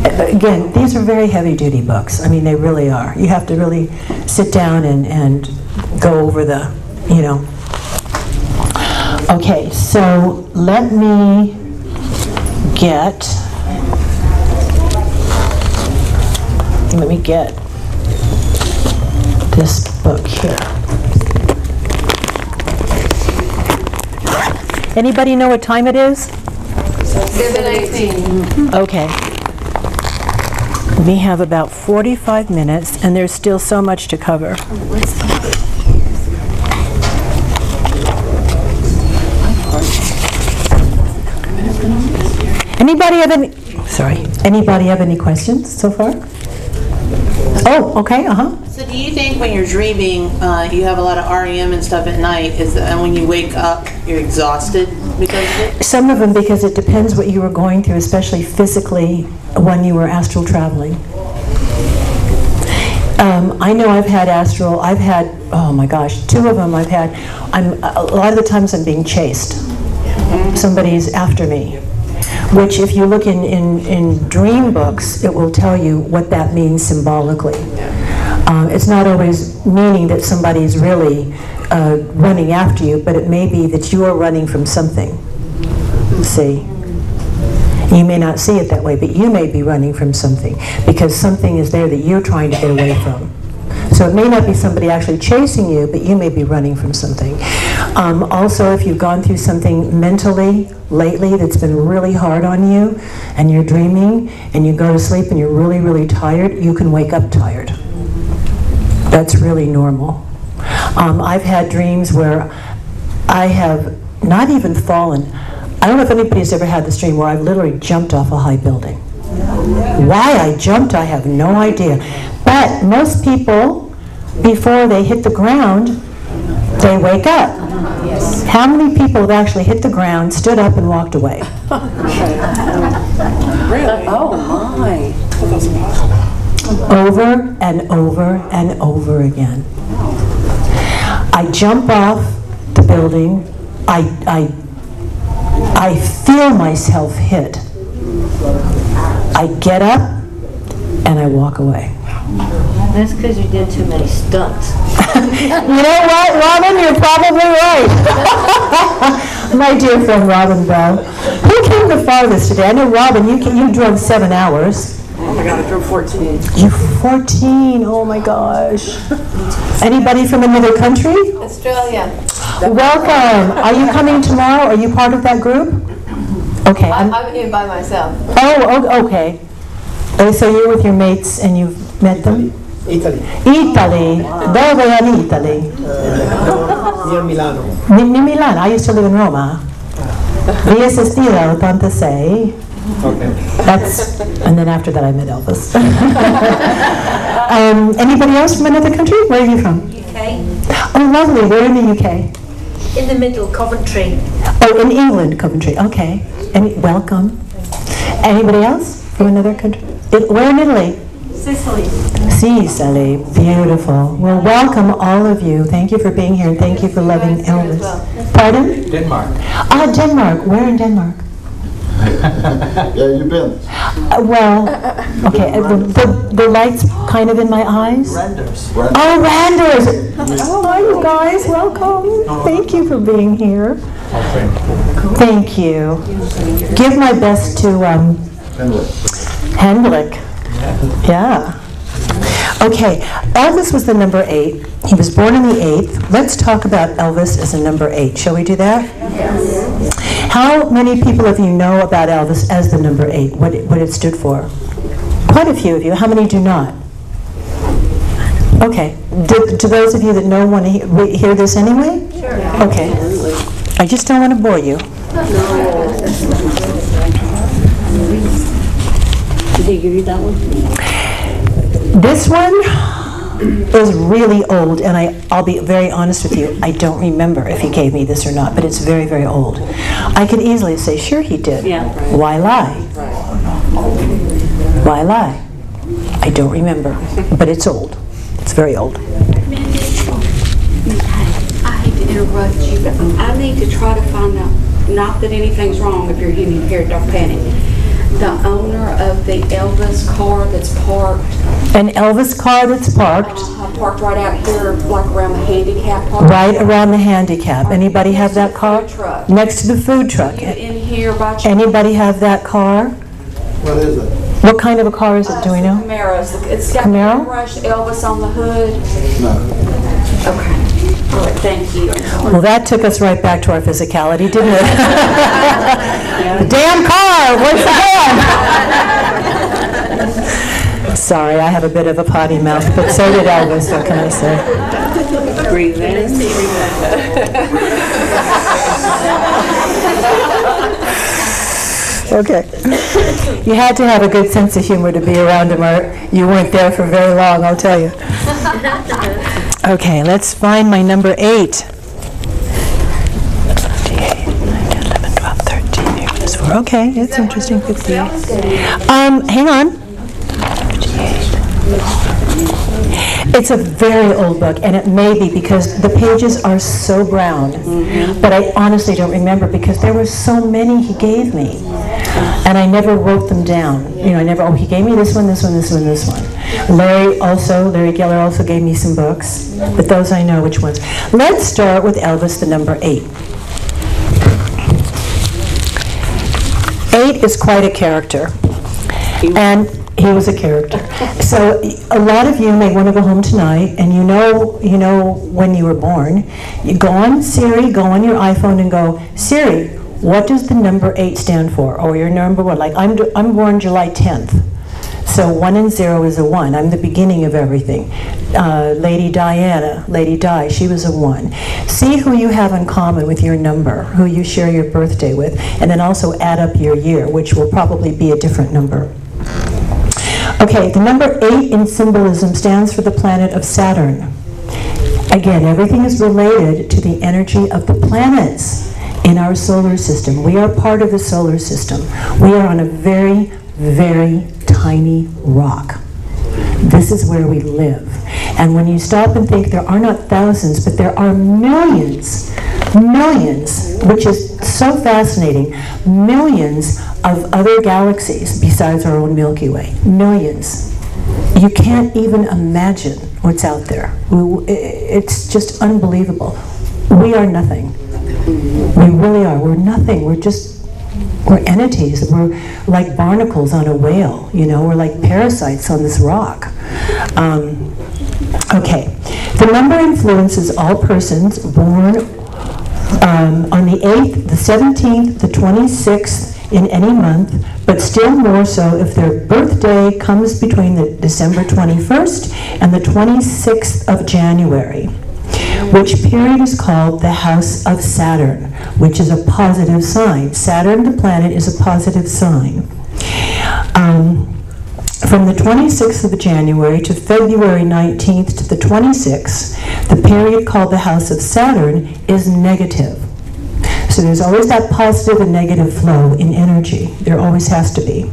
Again, these are very heavy-duty books. I mean, they really are. You have to really sit down and and go over the, you know. Okay, so let me get. Let me get this book here. Anybody know what time it is? seven eighteen. Okay. We have about forty-five minutes, and there's still so much to cover. Anybody have any? Sorry. Anybody have any questions so far? Oh, okay, uh-huh. So do you think when you're dreaming, uh, you have a lot of R E M and stuff at night, is that, and when you wake up, you're exhausted because of it? Some of them, because it depends what you were going through, especially physically when you were astral traveling. Um, I know I've had astral, I've had, oh my gosh, two of them I've had. I'm, a lot of the times I'm being chased. Mm-hmm. Somebody's after me. Which, if you look in, in, in dream books, it will tell you what that means symbolically. Um, it's not always meaning that somebody's really uh, running after you, but it may be that you are running from something. See? You may not see it that way, but you may be running from something, because something is there that you're trying to get away from. So it may not be somebody actually chasing you, but you may be running from something. Um, also, if you've gone through something mentally lately that's been really hard on you, and you're dreaming, and you go to sleep and you're really, really tired, you can wake up tired. That's really normal. Um, I've had dreams where I have not even fallen. I don't know if anybody's ever had this dream where I've literally jumped off a high building. Why I jumped, I have no idea. But most people, before they hit the ground, they wake up. Yes. How many people have actually hit the ground, stood up, and walked away? Really? Oh, my. Over and over and over again. I jump off the building. I, I, I feel myself hit. I get up, and I walk away. That's because you did too many stunts. You know what, Robin? You're probably right. My dear friend Robin Bell. Who came the farthest today? I know, Robin, you came, you drove seven hours. Oh, my God, I drove fourteen. You fourteen. Oh, my gosh. Anybody from another country? Australia. Welcome. Are you coming tomorrow? Are you part of that group? Okay. I'm, I'm here by myself. Oh, okay. So you're with your mates and you've met them? Italy. Italy. Oh, wow. Dove are in Italy? Uh, near Milano. Near Milano. I used to live in Roma. Via Sestira, eighty-six. Okay. That's, and then after that I met Elvis. um, anybody else from another country? Where are you from? U K. Oh, lovely. Where in the U K? In the middle, Coventry. Oh, in England, Coventry. Okay. Any, welcome. Anybody else from another country? It, where in Italy? Sicily. Sicily, beautiful. Well, welcome all of you. Thank you for being here, and thank you for loving Elvis. Well. Pardon? Denmark. Ah, Denmark. Where in Denmark? Yeah, you've been. Uh, well, okay. Uh, the, the, the light's kind of in my eyes. Randers. Randers. Oh, Randers. Oh, hi, you guys. Welcome. Thank you for being here. Thank you. Give my best to um, Hendrik. Yeah. Okay, Elvis was the number eight. He was born on the eighth. Let's talk about Elvis as a number eight. Shall we do that? Yes. How many people of you know about Elvis as the number eight, what it, what it stood for? Quite a few of you. How many do not? Okay. Do, do those of you that know want to he hear this anyway? Sure. Yeah. Okay. I just don't want to bore you. No. Did they give you that one? This one is really old, and I, I'll be very honest with you. I don't remember if he gave me this or not, but it's very, very old. I could easily say, sure he did. Yeah. Right. Why lie? Right. Why lie? I don't remember, but it's old. It's very old. I hate to interrupt you, but I need to try to find out, not that anything's wrong if you're human here, don't panic. The owner of the Elvis car that's parked. An Elvis car that's parked. Uh, parked right out here, like around the handicap park. Right around the handicap. Anybody have that car? Truck. Next to the food truck. In here by truck. Anybody have that car? What is it? What kind of a car is it? Uh, Do we know? Camaro. It's got Camaro? Rush Elvis on the hood. No. Okay. All right. Thank you. Well, that took us right back to our physicality, didn't it? Damn car! Once again. Sorry, I have a bit of a potty mouth, but so did Elvis. What can I say? Breathe in. Okay. You had to have a good sense of humor to be around him, or you weren't there for very long, I'll tell you. Okay, let's find my number eight. eight, nine, ten, eleven, twelve, thirteen, fourteen. Okay, it's interesting. fifty-eight. Um, hang on. It's a very old book, and it may be because the pages are so brown, mm-hmm. but I honestly don't remember because there were so many he gave me, and I never wrote them down. You know, I never, oh, he gave me this one, this one, this one, this one. Larry also, Larry Geller also gave me some books, but those I know which ones. Let's start with Elvis, the number eight. Eight is quite a character, and he was a character. So a lot of you may want to go home tonight, and you know, you know when you were born. You go on Siri, go on your iPhone, and go, Siri, what does the number eight stand for? Or your number one? Like I'm, I'm born July tenth, so one and zero is a one. I'm the beginning of everything. Uh, Lady Diana, Lady Di, she was a one. See who you have in common with your number, who you share your birthday with, and then also add up your year, which will probably be a different number. Okay, the number eight in symbolism stands for the planet of Saturn. Again, everything is related to the energy of the planets in our solar system. We are part of the solar system. We are on a very, very tiny rock. This is where we live. And when you stop and think, there are not thousands, but there are millions, millions, which is so fascinating, millions of other galaxies besides our own Milky Way. Millions. You can't even imagine what's out there. It's just unbelievable. We are nothing. We really are. We're nothing. We're just, we're entities. We're like barnacles on a whale, you know? We're like parasites on this rock. Um, okay. The number influences all persons born um, on the eighth, the seventeenth, the twenty-sixth, in any month, but still more so if their birthday comes between the December twenty-first and the twenty-sixth of January, which period is called the house of Saturn, which is a positive sign. Saturn, the planet, is a positive sign. Um, from the twenty-sixth of January to February nineteenth to the twenty-sixth, the period called the house of Saturn is negative. So there's always that positive and negative flow in energy. There always has to be.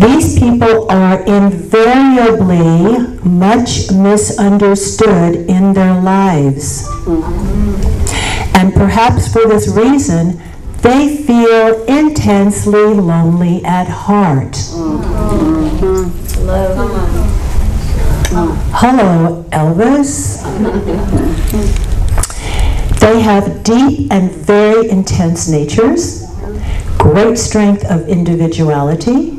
These people are invariably much misunderstood in their lives. Mm-hmm. And perhaps for this reason, they feel intensely lonely at heart. Mm-hmm. Hello. Hello, Elvis. They have deep and very intense natures, great strength of individuality.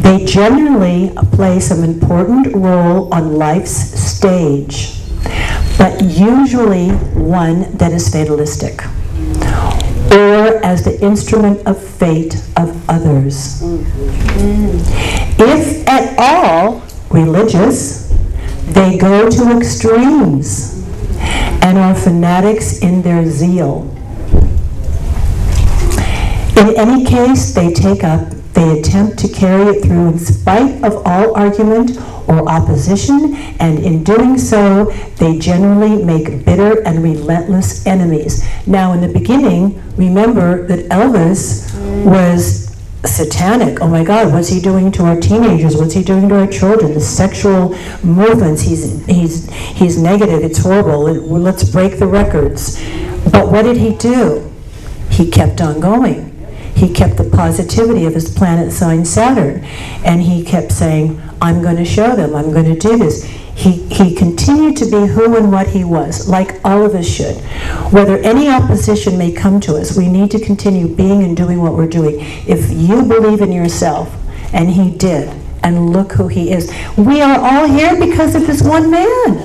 They generally play some important role on life's stage, but usually one that is fatalistic, or as the instrument of fate of others. If at all religious, They go to extremes and are fanatics in their zeal. In any case they take up, they attempt to carry it through in spite of all argument or opposition, and in doing so, they generally make bitter and relentless enemies. Now, in the beginning, remember that Elvis was satanic. Oh my God, what's he doing to our teenagers? What's he doing to our children? The sexual movements, he's, he's, he's negative, it's horrible, it, well, let's break the records. But what did he do? He kept on going. He kept the positivity of his planet sign Saturn, and he kept saying, I'm going to show them, I'm going to do this. He, he continued to be who and what he was, like all of us should. Whether any opposition may come to us, we need to continue being and doing what we're doing. If you believe in yourself, and he did, and look who he is. We are all here because of this one man.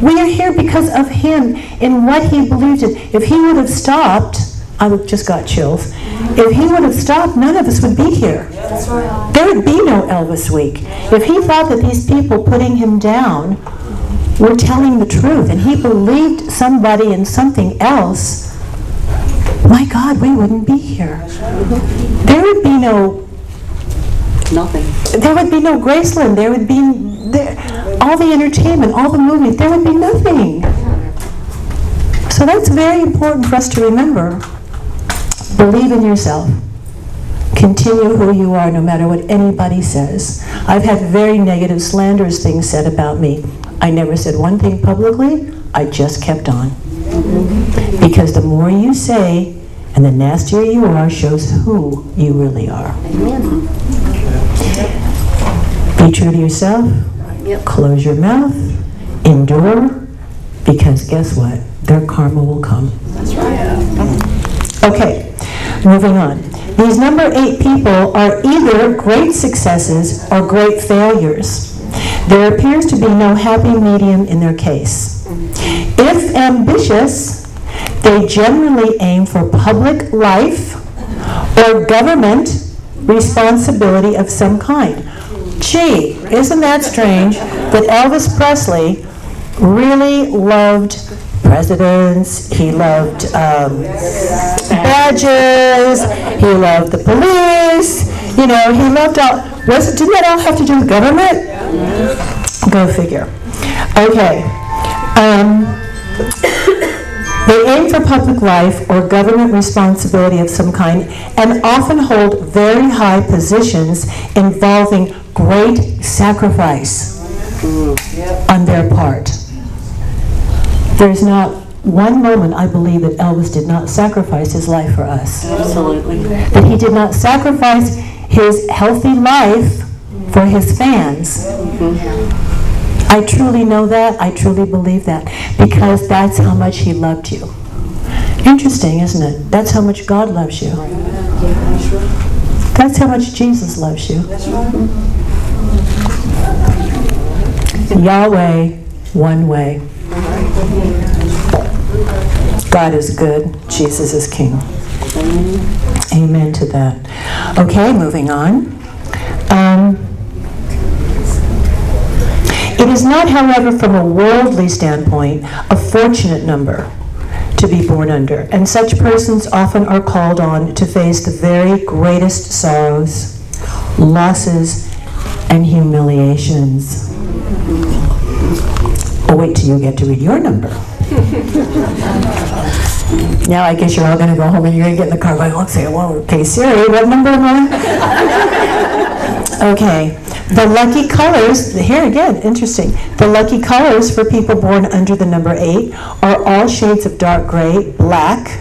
We are here because of him, in what he believed in. If he would have stopped, I just got chills. If he would have stopped, none of us would be here. There would be no Elvis Week. If he thought that these people putting him down were telling the truth and he believed somebody in something else, my God, we wouldn't be here. There would be no... Nothing. There would be no Graceland. There would be there, all the entertainment, all the movies. There would be nothing. So that's very important for us to remember. Believe in yourself. Continue who you are no matter what anybody says. I've had very negative, slanderous things said about me. I never said one thing publicly, I just kept on. Because the more you say and the nastier you are shows who you really are. Be true to yourself, close your mouth, endure, because guess what? Their karma will come. That's right. Okay, moving on. These number eight people are either great successes or great failures. There appears to be no happy medium in their case. If ambitious, they generally aim for public life or government responsibility of some kind. Gee, isn't that strange that Elvis Presley really loved presidents, he loved um, badges, he loved the police, you know, he loved all, was it, didn't that all have to do with government? Go figure. Okay. Um, they aim for public life or government responsibility of some kind and often hold very high positions involving great sacrifice on their part. There's not one moment I believe that Elvis did not sacrifice his life for us. Absolutely. That he did not sacrifice his healthy life for his fans. Mm-hmm. I truly know that, I truly believe that, because that's how much he loved you. Interesting, isn't it? That's how much God loves you. That's how much Jesus loves you. Yahweh, one way. God is good. Jesus is King. Amen to that. Okay, moving on. Um, it is not, however, from a worldly standpoint, a fortunate number to be born under, and such persons often are called on to face the very greatest sorrows, losses, and humiliations. Oh, wait till you get to read your number. Now I guess you're all going to go home and you're going to get in the car going, let's say, well, okay, Siri, what number am I? Okay. The lucky colors, here again, interesting. The lucky colors for people born under the number eight are all shades of dark gray, black,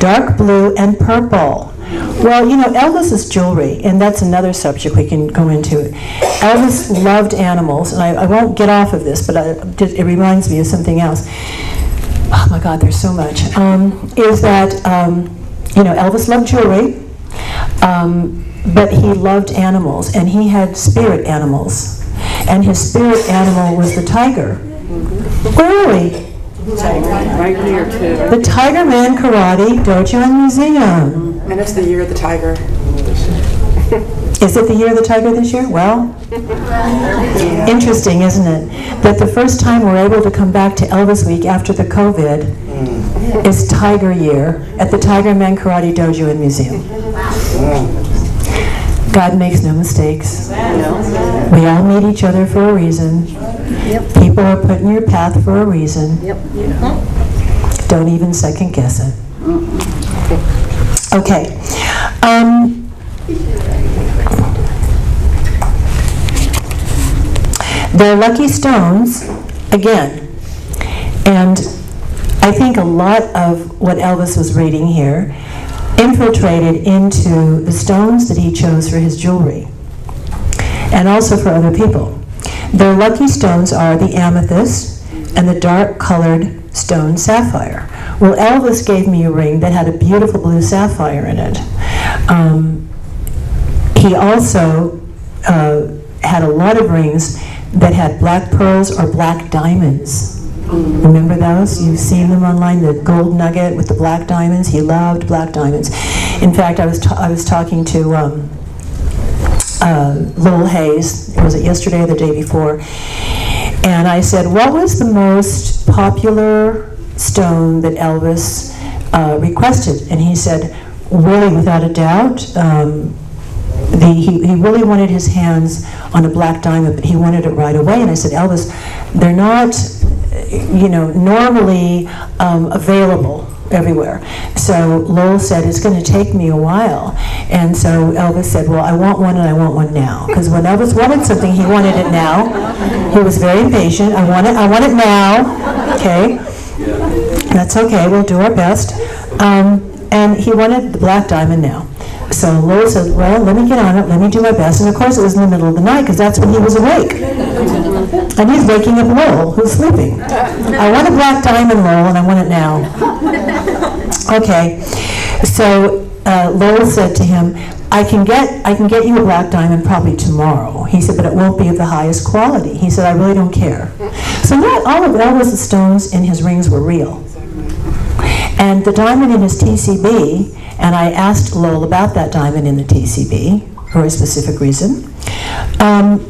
dark blue, and purple. Well, you know, Elvis's jewelry, and that's another subject we can go into. Elvis loved animals, and I, I won't get off of this, but I, it reminds me of something else. Oh my God, there's so much. Um, is that, um, you know, Elvis loved jewelry, um, but he loved animals, and he had spirit animals. And his spirit animal was the tiger. Where are we? Tiger. Right here, too. The Tiger Man Karate Dojo and Museum. And it's the year of the tiger. Is it the year of the tiger this year? Well, interesting, isn't it? That the first time we're able to come back to Elvis Week after the COVID mm. is Tiger Year at the Tiger Man Karate Dojo and Museum. Mm. God makes no mistakes. We all meet each other for a reason. Yep. People are put in your path for a reason. Yep. Mm-hmm. Don't even second guess it. Mm-hmm. Okay. Um, They're lucky stones, again, and I think a lot of what Elvis was reading here infiltrated into the stones that he chose for his jewelry, and also for other people. Their lucky stones are the amethyst and the dark-colored stone sapphire. Well, Elvis gave me a ring that had a beautiful blue sapphire in it. Um, he also uh, had a lot of rings that had black pearls or black diamonds. Remember those? You've seen them online, the gold nugget with the black diamonds. He loved black diamonds. In fact, I was, ta I was talking to um, uh, Lowell Hayes, was it yesterday or the day before, and I said, what was the most popular stone that Elvis uh, requested? And he said, really, without a doubt, um, The, he, he really wanted his hands on a black diamond, but he wanted it right away. And I said, Elvis, they're not, you know, normally um, available everywhere. So Lowell said, it's going to take me a while. And so Elvis said, well, I want one and I want one now. Because when Elvis wanted something, he wanted it now. He was very impatient. I want it, I want it now. Okay. That's okay. We'll do our best. Um, and he wanted the black diamond now. So Lowell said, well, let me get on it, let me do my best. And of course it was in the middle of the night, because that's when he was awake. And he's waking up Lowell, who's sleeping. I want a black diamond, Lowell, and I want it now. Okay, so uh, Lowell said to him, I can get, I can get you a black diamond probably tomorrow. He said, but it won't be of the highest quality. He said, I really don't care. So not all of Elvis' stones in his rings were real. And the diamond in his T C B, and I asked Lowell about that diamond in the T C B for a specific reason. Um,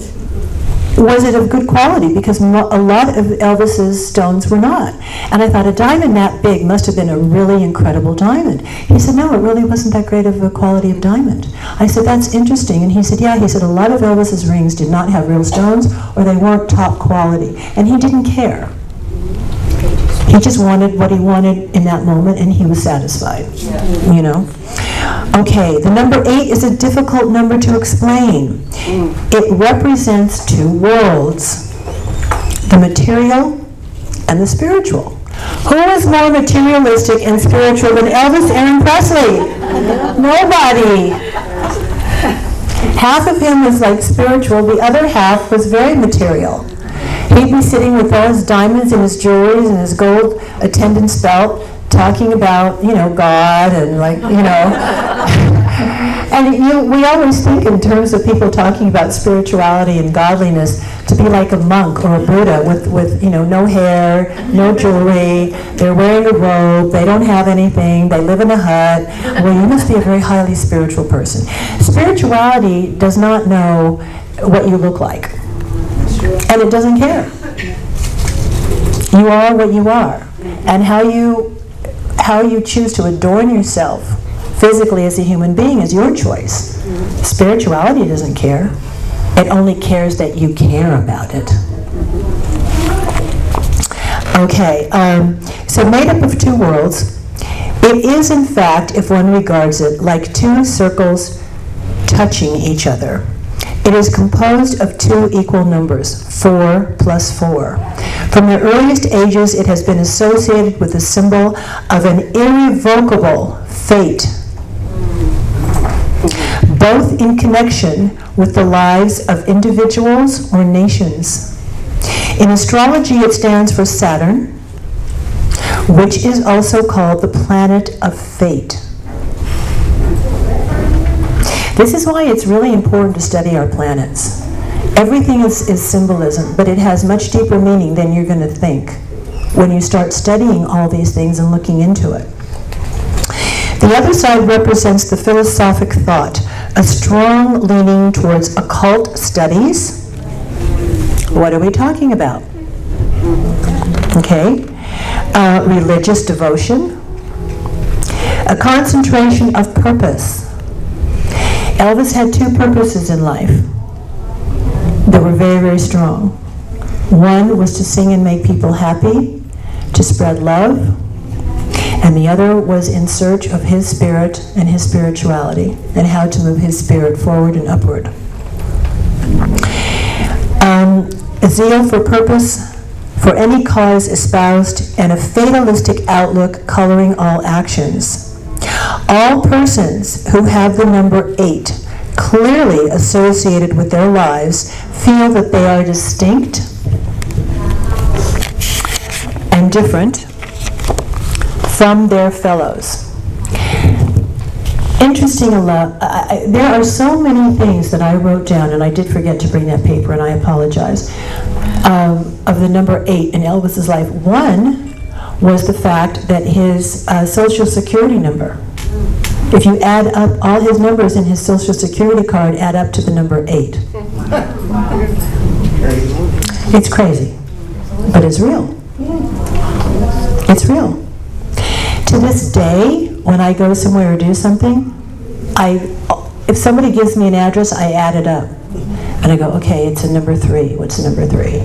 was it of good quality? Because a lot of Elvis's stones were not. And I thought a diamond that big must have been a really incredible diamond. He said, no, it really wasn't that great of a quality of diamond. I said, that's interesting. And he said, yeah, he said, a lot of Elvis's rings did not have real stones, or they weren't top quality. And he didn't care. He just wanted what he wanted in that moment, and he was satisfied, yeah. You know? Okay, the number eight is a difficult number to explain. Mm. It represents two worlds, the material and the spiritual. Who is more materialistic and spiritual than Elvis Aaron Presley? Nobody. Half of him was like spiritual, the other half was very material. He'd be sitting with all his diamonds and his jewelry and his gold attendance belt, talking about, you know, God and, like, you know. And you, we always think in terms of people talking about spirituality and godliness to be like a monk or a Buddha with, with you know, no hair, no jewelry, they're wearing a robe, they don't have anything, they live in a hut. Well, you must be a very highly spiritual person. Spirituality does not know what you look like. And it doesn't care. You are what you are. And how you, how you choose to adorn yourself physically as a human being is your choice. Spirituality doesn't care. It only cares that you care about it. Okay, um, so made up of two worlds. It is, in fact, if one regards it, like two circles touching each other. It is composed of two equal numbers, four plus four. From the earliest ages, it has been associated with the symbol of an irrevocable fate, both in connection with the lives of individuals or nations. In astrology, it stands for Saturn, which is also called the planet of fate. This is why it's really important to study our planets. Everything is, is symbolism, but it has much deeper meaning than you're going to think when you start studying all these things and looking into it. The other side represents the philosophic thought, a strong leaning towards occult studies. What are we talking about? Okay. Uh, religious devotion. A concentration of purpose. Elvis had two purposes in life that were very, very strong. One was to sing and make people happy, to spread love, and the other was in search of his spirit and his spirituality and how to move his spirit forward and upward. Um, a zeal for purpose, for any cause espoused, and a fatalistic outlook coloring all actions. All persons who have the number eight clearly associated with their lives feel that they are distinct and different from their fellows. Interesting, I, I, there are so many things that I wrote down, and I did forget to bring that paper, and I apologize, um, of the number eight in Elvis's life. One was the fact that his uh, social security number, if you add up all his numbers in his social security card, add up to the number eight. It's crazy, but it's real. It's real. To this day, when I go somewhere or do something, I, if somebody gives me an address, I add it up. And I go, okay, it's a number three. What's a number three?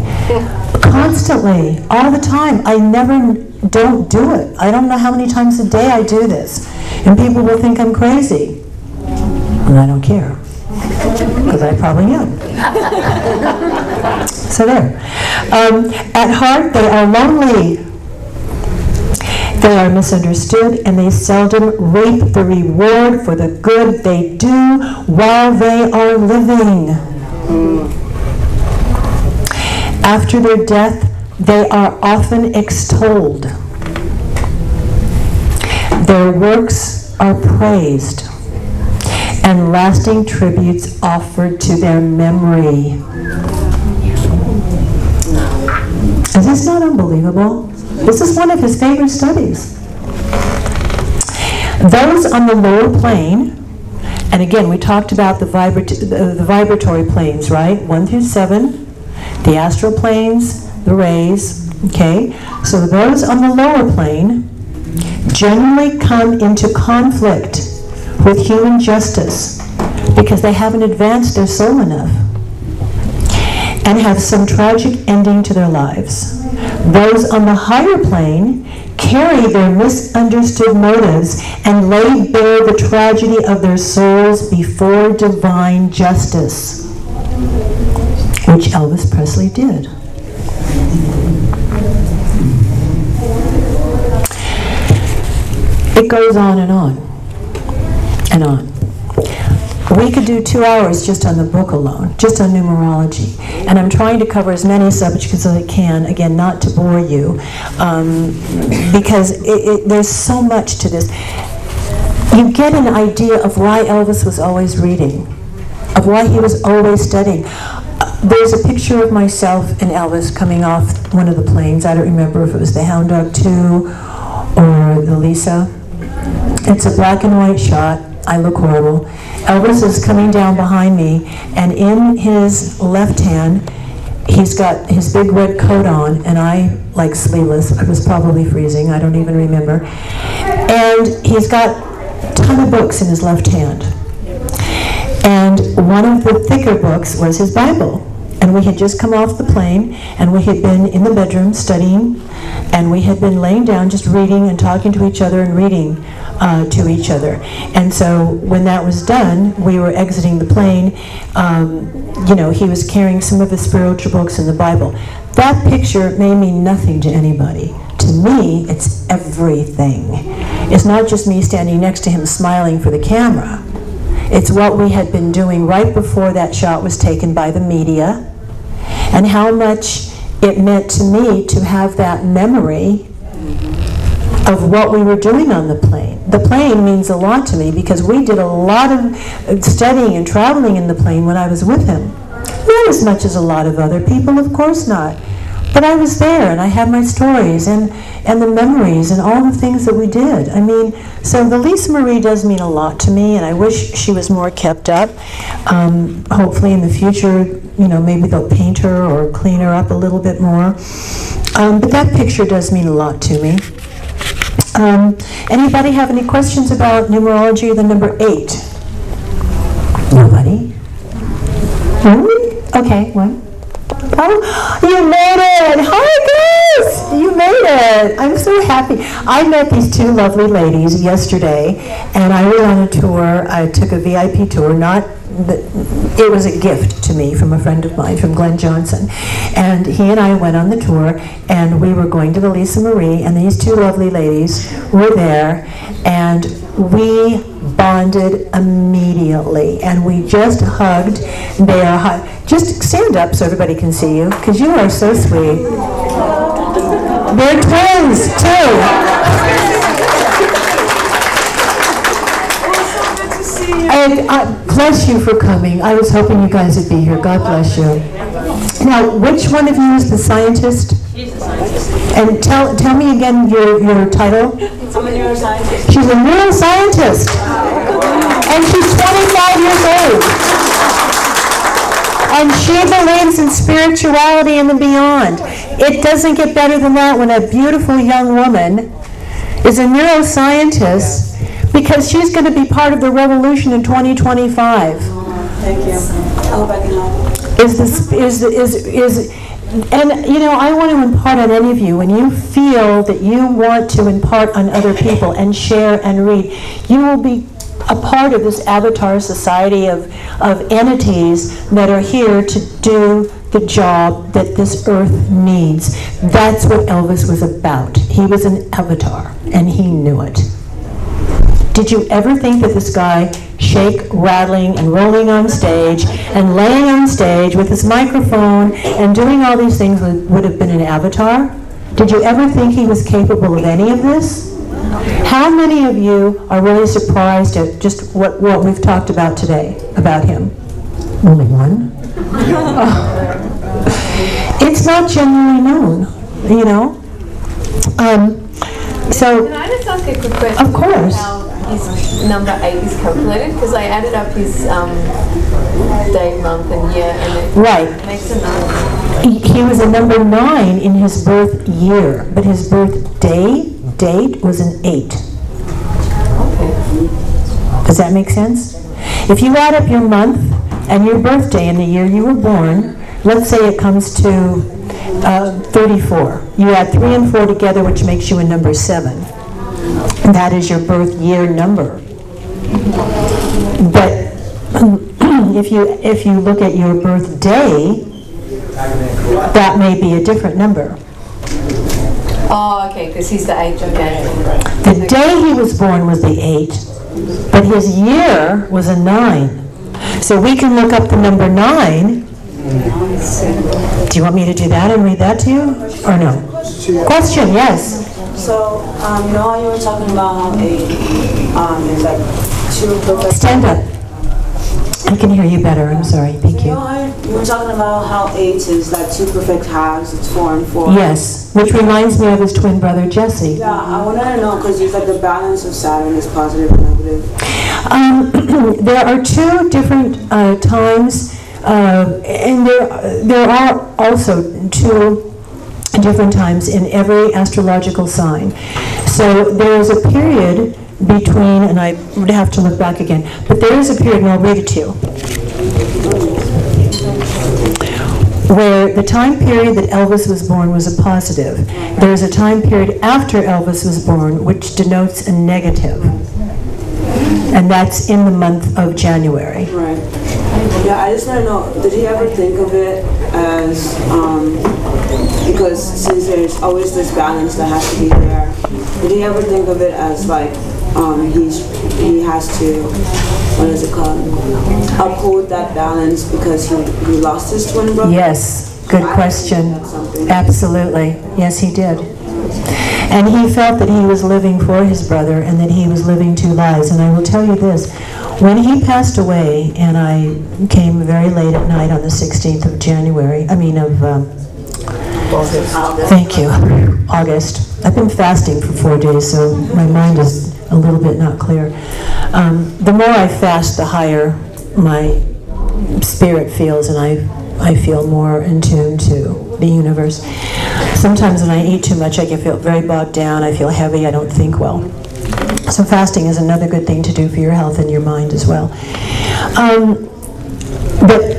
Constantly, all the time. I never don't do it. I don't know how many times a day I do this. And people will think I'm crazy. And I don't care. Because I probably am. So there. Um, at heart, they are lonely. They are misunderstood, and they seldom reap the reward for the good they do while they are living. After their death, they are often extolled. Their works are praised, and lasting tributes offered to their memory. Is this not unbelievable? This is one of his favorite studies. Those on the lower plane, and again, we talked about the, vibrat the, the vibratory planes, right? One through seven, the astral planes, the rays, okay? So those on the lower plane generally come into conflict with human justice because they haven't advanced their soul enough and have some tragic ending to their lives. Those on the higher plane carry their misunderstood motives and lay bare the tragedy of their souls before divine justice, which Elvis Presley did. It goes on and on and on. We could do two hours just on the book alone, just on numerology. And I'm trying to cover as many subjects as I can, again, not to bore you, um, because it, it, there's so much to this. You get an idea of why Elvis was always reading, of why he was always studying. There's a picture of myself and Elvis coming off one of the planes. I don't remember if it was the Hound Dog two or the Lisa. It's a black and white shot. I look horrible. Elvis is coming down behind me, and in his left hand, he's got his big red coat on, and I, like sleeveless, I was probably freezing, I don't even remember. And he's got a ton of books in his left hand. And one of the thicker books was his Bible. And we had just come off the plane, and we had been in the bedroom studying, and we had been laying down just reading and talking to each other and reading uh, to each other. And so when that was done, we were exiting the plane. Um, you know, he was carrying some of his spiritual books in the Bible. That picture may mean nothing to anybody. To me, it's everything. It's not just me standing next to him smiling for the camera. It's what we had been doing right before that shot was taken by the media, and how much it meant to me to have that memory of what we were doing on the plane. The plane means a lot to me because we did a lot of studying and traveling in the plane when I was with him. Not as much as a lot of other people, of course not. But I was there, and I had my stories, and, and the memories, and all the things that we did. I mean, so the Lisa Marie does mean a lot to me, and I wish she was more kept up. Um, hopefully in the future, you know, maybe they'll paint her or clean her up a little bit more. Um, but that picture does mean a lot to me. Um, anybody have any questions about numerology, the number eight? Nobody? Really? Okay, what? Oh, you made it! Hi, Grace! You made it! I'm so happy. I met these two lovely ladies yesterday, and I went on a tour. I took a V I P tour, not, but it was a gift to me from a friend of mine, from Glenn Johnson. And he and I went on the tour, and we were going to the Lisa Marie, and these two lovely ladies were there, and we bonded immediately, and we just hugged. They are hu just stand up so everybody can see you, because you are so sweet. They're twins too. Well, so good to see you. And uh, bless you for coming. I was hoping you guys would be here. God bless you. Now, which one of you is the scientist? She's a scientist. And tell tell me again your your title. I'm a neuroscientist. She's a neuroscientist, wow. And she's twenty-five years old, and she believes in spirituality and the beyond. It doesn't get better than that when a beautiful young woman is a neuroscientist, because she's going to be part of the revolution in twenty twenty-five. Thank you. I hope I can help. Is this is is is. And, you know, I want to impart on any of you, when you feel that you want to impart on other people and share and read, you will be a part of this avatar society of, of entities that are here to do the job that this earth needs. That's what Elvis was about. He was an avatar, and he knew it. Did you ever think that this guy, shake, rattling, and rolling on stage, and laying on stage with his microphone, and doing all these things would, would have been an avatar? Did you ever think he was capable of any of this? How many of you are really surprised at just what, what we've talked about today about him? Only one? Oh. It's not generally known, you know? Um, so, Can I just ask a quick question? Of course. His number eight is calculated, because I added up his um, day, month, and year, and it right. makes a number. He, he was a number nine in his birth year, but his birth day date was an eight. Okay. Does that make sense? If you add up your month and your birthday and the year you were born, let's say it comes to uh, thirty-four. You add three and four together, which makes you a number seven. That is your birth year number. But if you if you look at your birthday, that may be a different number. Oh, okay, because he's the eighth. Okay. The day he was born was the eight, but his year was a nine. So we can look up the number nine. Do you want me to do that and read that to you, or no? Question, yes. So, um, you know how you were talking about how a, um, there's like two professionals. Stand up. I can hear you better. I'm sorry. Thank so you. You know how you were talking about how eight is like two perfect halves. It's four and four. Yes, which reminds me of his twin brother, Jesse. Yeah, I wanted to know, because you said the balance of Saturn is positive and negative. Um, there are two different uh, times, uh, and there, there are also two different times in every astrological sign. So there is a period between, and I would have to look back again, but there is a period, and I'll read it to you, where the time period that Elvis was born was a positive. There is a time period after Elvis was born which denotes a negative, and that's in the month of January. Right. Yeah, I just want to know, did he ever think of it as, um, because since there's always this balance that has to be there, did he ever think of it as like, um, he's, he has to, what is it called, uphold that balance because he, he lost his twin brother? Yes, good question. Absolutely. Yes, he did. And he felt that he was living for his brother and that he was living two lives. And I will tell you this, when he passed away, and I came very late at night on the sixteenth of January, I mean of um, August. August. Thank you. August. I've been fasting for four days, so my mind is a little bit not clear. Um, the more I fast, the higher my spirit feels, and I, I feel more in tune to the universe. Sometimes when I eat too much, I can feel very bogged down, I feel heavy, I don't think well. So fasting is another good thing to do for your health and your mind as well. Um, but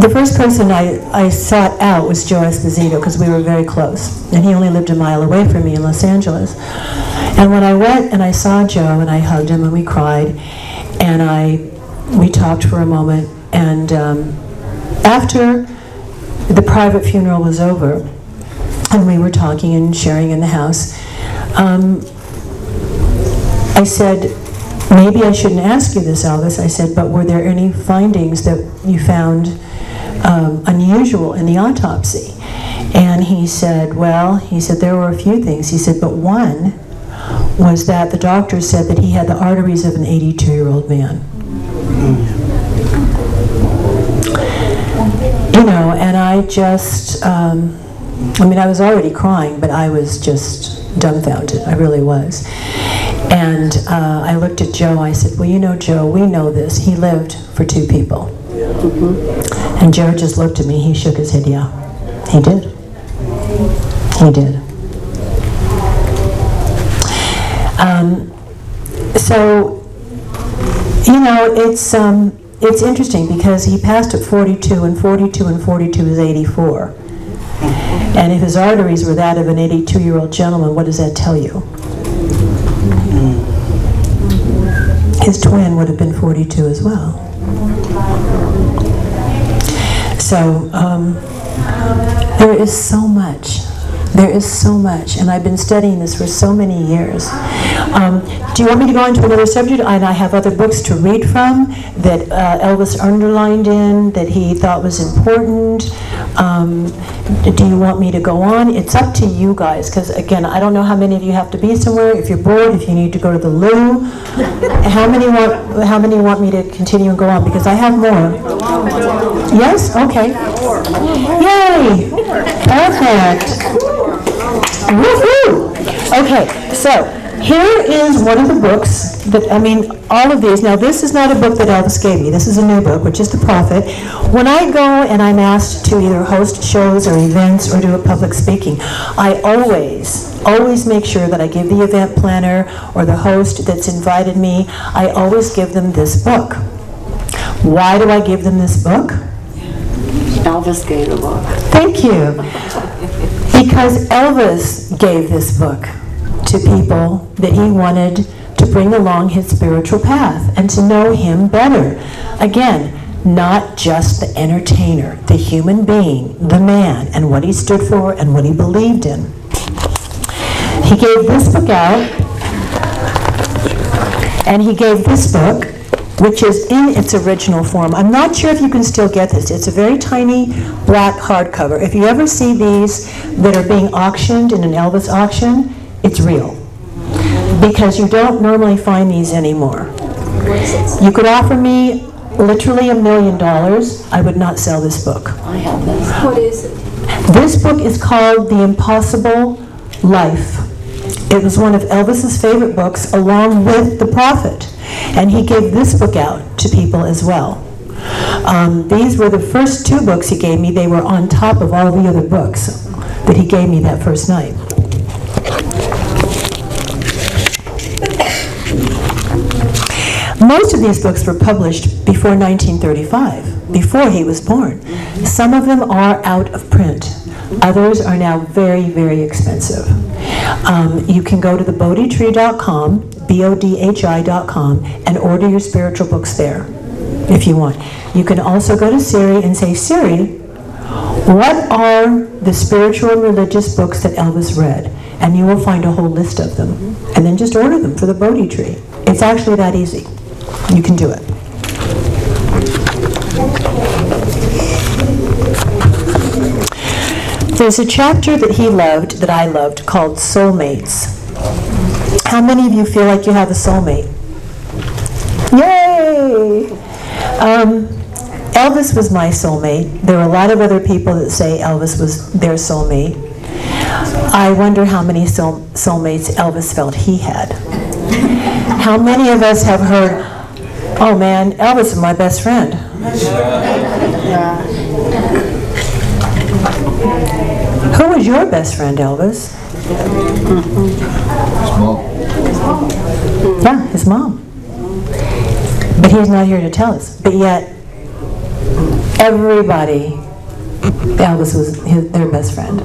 the first person I, I sought out was Joe Esposito, because we were very close, and he only lived a mile away from me in Los Angeles. And when I went and I saw Joe, and I hugged him and we cried, and I we talked for a moment, and um, after the private funeral was over, and we were talking and sharing in the house, um, I said, maybe I shouldn't ask you this, Elvis. I said, but were there any findings that you found um, unusual in the autopsy? And he said, well, he said, there were a few things. He said, but one was that the doctor said that he had the arteries of an eighty-two-year-old man. You know, and I just, um, I mean, I was already crying, but I was just dumbfounded. I really was. And uh, I looked at Joe, I said, well, you know, Joe, we know this. He lived for two people. Yeah. Mm-hmm. And Joe just looked at me, he shook his head, yeah. He did. He did. Um, so, you know, it's, um, it's interesting because he passed at forty-two, and forty-two and forty-two is eighty-four. And if his arteries were that of an eighty-two-year-old gentleman, what does that tell you? His twin would have been forty-two as well. So um, there is so much. There is so much, and I've been studying this for so many years. Um, do you want me to go into another subject? And I have other books to read from that uh, Elvis underlined in, that he thought was important. Um, do you want me to go on? It's up to you guys, because again, I don't know how many of you have to be somewhere, if you're bored, if you need to go to the loo. How many want, how many want me to continue and go on? Because I have more. Yes? Okay. Yay! Perfect. Woohoo! Okay, so here is one of the books that, I mean, all of these. Now, this is not a book that Elvis gave me. This is a new book, which is The Prophet. When I go and I'm asked to either host shows or events or do a public speaking, I always, always make sure that I give the event planner or the host that's invited me, I always give them this book. Why do I give them this book? Elvis gave the book. Thank you. Because Elvis gave this book to people that he wanted to bring along his spiritual path and to know him better. Again, not just the entertainer, the human being, the man, and what he stood for and what he believed in. He gave this book out, and he gave this book, which is in its original form. I'm not sure if you can still get this. It's a very tiny black hardcover. If you ever see these that are being auctioned in an Elvis auction, it's real. Because you don't normally find these anymore. You could offer me literally a million dollars, I would not sell this book. I have this. What is it? This book is called The Impossible Life. It was one of Elvis's favorite books, along with The Prophet. And he gave this book out to people as well. Um, these were the first two books he gave me. They were on top of all the other books that he gave me that first night. Most of these books were published before nineteen thirty-five, before he was born. Some of them are out of print. Others are now very, very expensive. Um, you can go to the bodhi tree dot com, B O D H I dot com, and order your spiritual books there if you want. You can also go to Siri and say, Siri, what are the spiritual and religious books that Elvis read? And you will find a whole list of them. And then just order them for the Bodhi Tree. It's actually that easy. You can do it. There's a chapter that he loved, that I loved, called Soulmates. How many of you feel like you have a soulmate? Yay! Um, Elvis was my soulmate. There are a lot of other people that say Elvis was their soulmate. I wonder how many soul, soulmates Elvis felt he had. How many of us have heard, oh man, Elvis is my best friend. Yeah. Who was your best friend, Elvis? His mom. Yeah, his mom. But he's not here to tell us. But yet, everybody, Elvis was his, their best friend.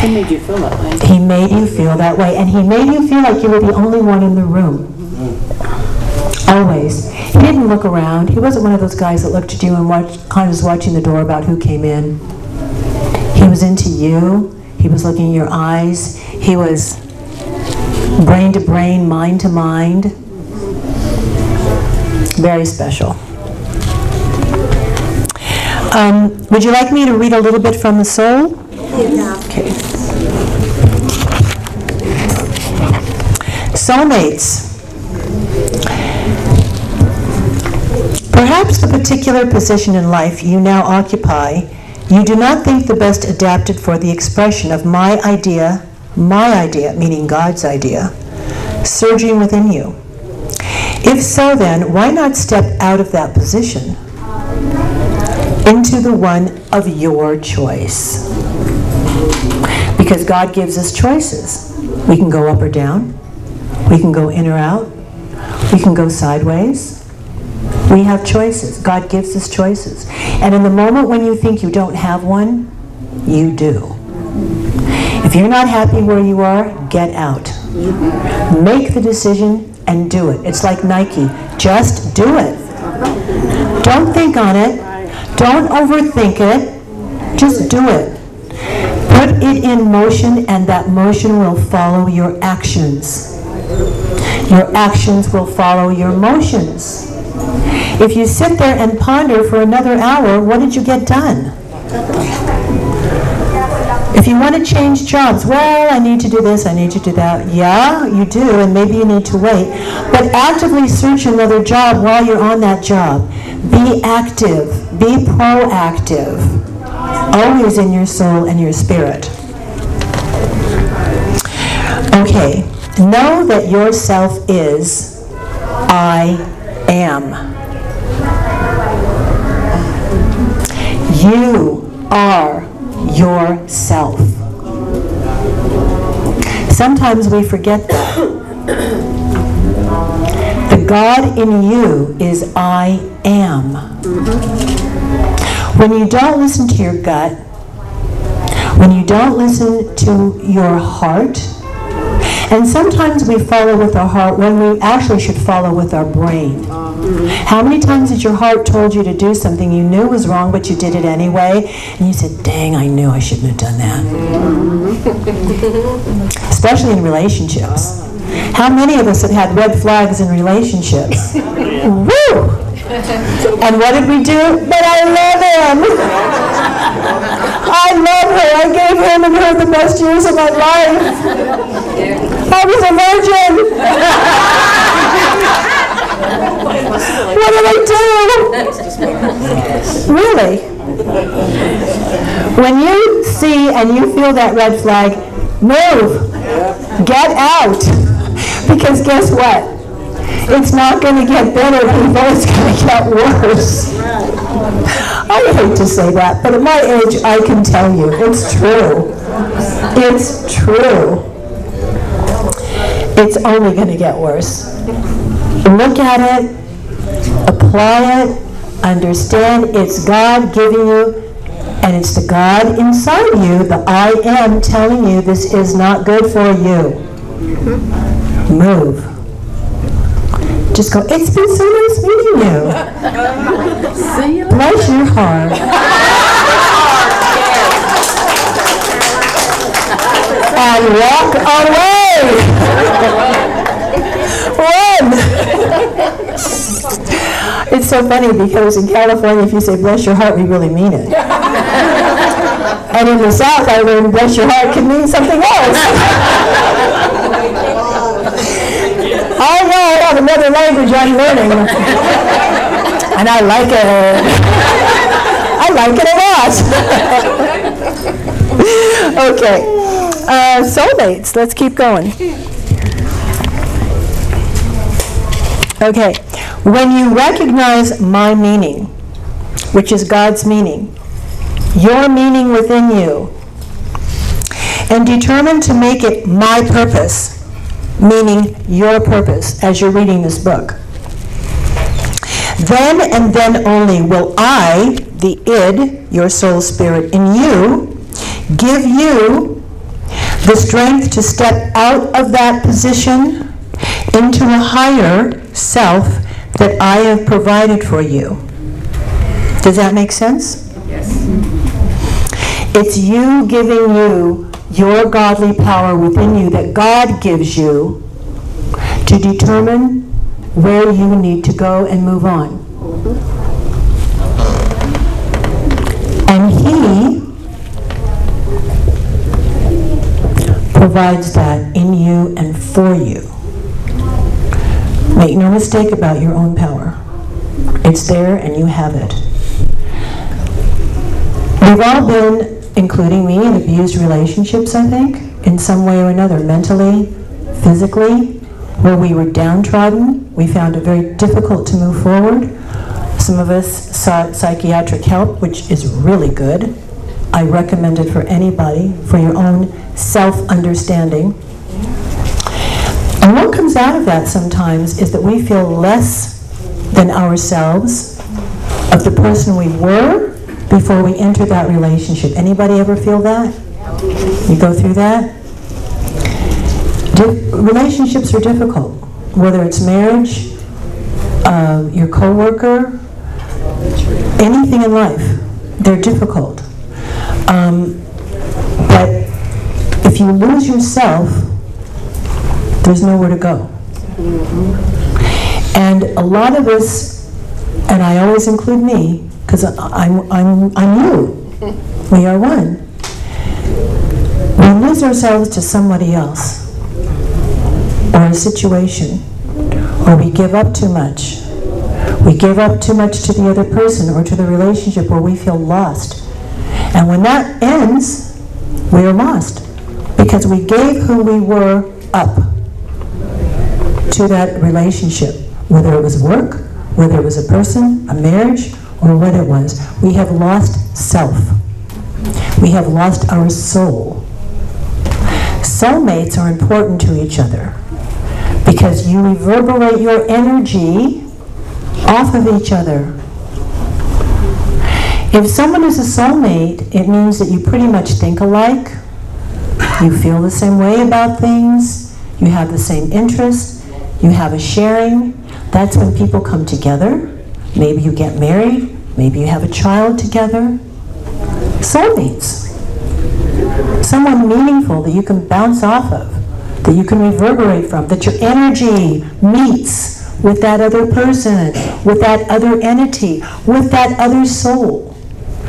He made you feel that way. He made you feel that way. And he made you feel like you were the only one in the room. Always. He didn't look around. He wasn't one of those guys that looked at you and watched, kind of was watching the door about who came in. He was into you. He was looking in your eyes. He was brain to brain, mind to mind. Very special. Um, would you like me to read a little bit from the soul? Yeah. Okay. Soulmates. Perhaps the particular position in life you now occupy, you do not think the best adapted for the expression of my idea, my idea, meaning God's idea, surging within you. If so, then, why not step out of that position into the one of your choice? Because God gives us choices. We can go up or down. We can go in or out. We can go sideways. We have choices. God gives us choices. And in the moment when you think you don't have one, you do. If you're not happy where you are, get out. Make the decision and do it. It's like Nike. Just do it. Don't think on it. Don't overthink it. Just do it. Put it in motion, and that motion will follow your actions. Your actions will follow your motions. If you sit there and ponder for another hour, what did you get done? If you want to change jobs, well, I need to do this, I need to do that. Yeah, you do, and maybe you need to wait. But actively search another job while you're on that job. Be active. Be proactive. Always in your soul and your spirit. Okay. Know that yourself is I am. You are yourself. Sometimes we forget that. The God in you is I am. When you don't listen to your gut, when you don't listen to your heart, and sometimes we follow with our heart when we actually should follow with our brain. How many times did your heart told you to do something you knew was wrong, but you did it anyway? And you said, dang, I knew I shouldn't have done that. Especially in relationships. How many of us have had red flags in relationships? Woo! And what did we do? But I love him! I love her. I gave him and her the best years of my life. I was a virgin. What did I do? Really? When you see and you feel that red flag, move. Get out. Because guess what? It's not going to get better, people. It's going to get worse. I hate to say that, but at my age, I can tell you, it's true. It's true. It's only going to get worse. Look at it, apply it, understand it's God giving you, and it's the God inside you, the I am, telling you this is not good for you. Move. Just go, it's been so nice meeting you. See you later. Bless your heart. And walk away. Run. It's so funny because in California, if you say bless your heart, we really mean it. And in the South, I learned bless your heart can mean something else. I know I have another language I'm learning. and I like it. I like it a lot. Okay, uh, soulmates, let's keep going. Okay, when you recognize my meaning, which is God's meaning, your meaning within you, and determine to make it my purpose, meaning your purpose, as you're reading this book, then and then only will I, the id, your soul spirit, in you, give you the strength to step out of that position into a higher self that I have provided for you. Does that make sense? Yes. It's you giving you your godly power within you that God gives you to determine where you need to go and move on. And He provides that in you and for you. Make no mistake about your own power. It's there and you have it. We've all been, including me, in abused relationships, I think, in some way or another, mentally, physically, where we were downtrodden. We found it very difficult to move forward. Some of us sought psychiatric help, which is really good. I recommend it for anybody, for your own self-understanding. And what comes out of that sometimes is that we feel less than ourselves of the person we were before we entered that relationship. Anybody ever feel that? You go through that? Di- relationships are difficult, whether it's marriage, uh, your coworker, anything in life. They're difficult. Um, but if you lose yourself, there's nowhere to go. Mm-hmm. And a lot of us, and I always include me, because I'm, I'm, I'm you. We are one. We lose ourselves to somebody else, or a situation, or we give up too much. We give up too much to the other person or to the relationship where we feel lost. And when that ends, we are lost, because we gave who we were up to that relationship, whether it was work, whether it was a person, a marriage, or what it was. We have lost self. We have lost our soul. Soulmates are important to each other because you reverberate your energy off of each other. If someone is a soulmate, it means that you pretty much think alike, you feel the same way about things, you have the same interests, you have a sharing. That's when people come together. Maybe you get married. Maybe you have a child together. Soulmates. Someone meaningful that you can bounce off of, that you can reverberate from, that your energy meets with that other person, with that other entity, with that other soul.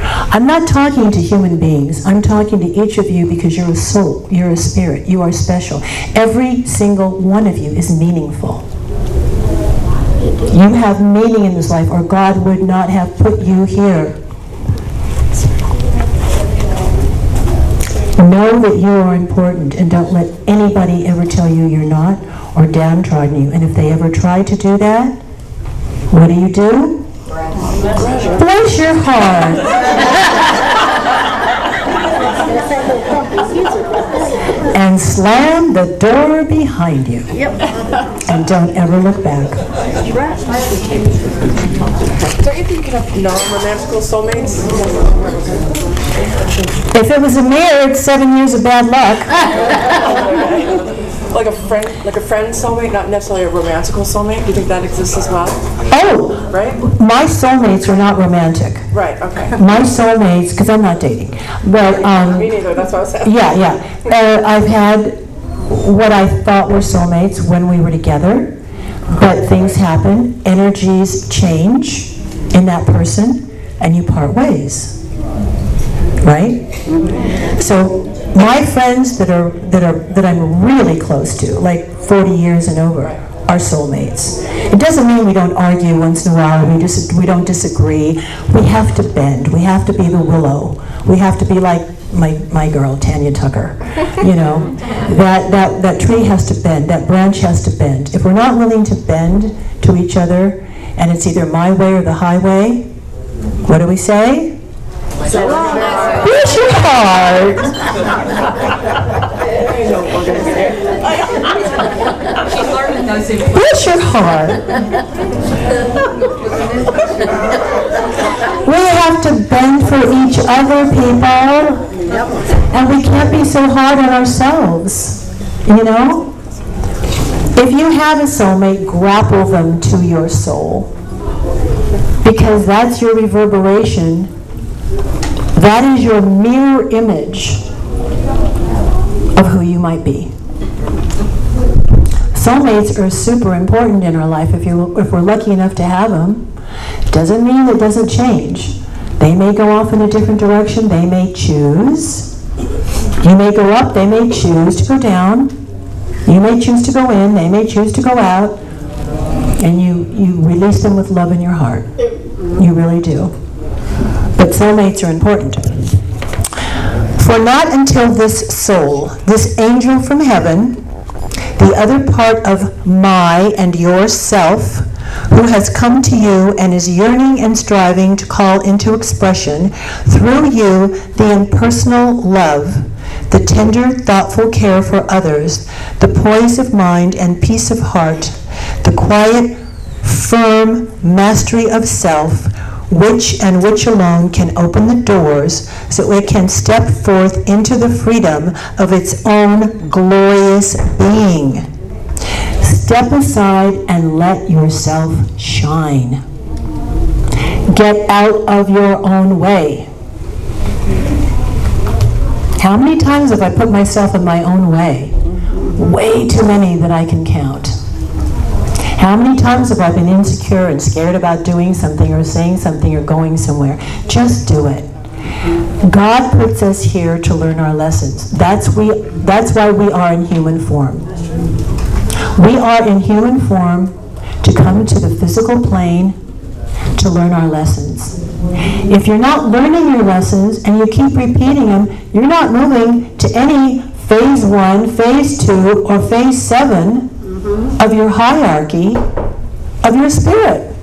I'm not talking to human beings. I'm talking to each of you because you're a soul, you're a spirit, you are special. Every single one of you is meaningful. You have meaning in this life, or God would not have put you here. Know that you are important, and don't let anybody ever tell you you're not or downtrodden you. And if they ever try to do that, what do you do? Bless your heart. And slam the door behind you. Yep. And don't ever look back. Don't you think you have non-romantical soulmates? If it was a marriage, seven years of bad luck. Like a friend, like a friend soulmate, not necessarily a romantical soulmate. Do you think that exists as well? Oh, right. My soulmates were not romantic. Right. Okay. My soulmates, because I'm not dating. But um, me neither. That's what I was saying. Yeah, yeah. Uh, I've had what I thought were soulmates when we were together, but things happen. Energies change in that person, and you part ways. Right. So. My friends that are that are that I'm really close to, like forty years and over, are soulmates. It doesn't mean we don't argue once in a while, we, dis we don't disagree. We have to bend, we have to be the willow. We have to be like my, my girl, Tanya Tucker, you know. that, that, that tree has to bend, that branch has to bend. If we're not willing to bend to each other, and it's either my way or the highway, what do we say? So long, here's your heart. Here's your heart. We have to bend for each other, people. And we can't be so hard on ourselves, you know? If you have a soulmate, grapple them to your soul. Because that's your reverberation. That is your mirror image of who you might be. Soulmates are super important in our life if, you, if we're lucky enough to have them. Doesn't mean it doesn't change. They may go off in a different direction, they may choose. You may go up, they may choose to go down. You may choose to go in, they may choose to go out. And you, you release them with love in your heart. You really do. But soulmates are important. For not until this soul, this angel from heaven, the other part of my and your self, who has come to you and is yearning and striving to call into expression through you the impersonal love, the tender, thoughtful care for others, the poise of mind and peace of heart, the quiet, firm mastery of self, which and which alone can open the doors so it can step forth into the freedom of its own glorious being. Step aside and let yourself shine. Get out of your own way. How many times have I put myself in my own way? Way too many that I can count. How many times have I been insecure and scared about doing something or saying something or going somewhere? Just do it. God puts us here to learn our lessons. That's, we, that's why we are in human form. We are in human form to come to the physical plane to learn our lessons. If you're not learning your lessons and you keep repeating them, you're not moving to any phase one, phase two, or phase seven of your hierarchy, of your spirit.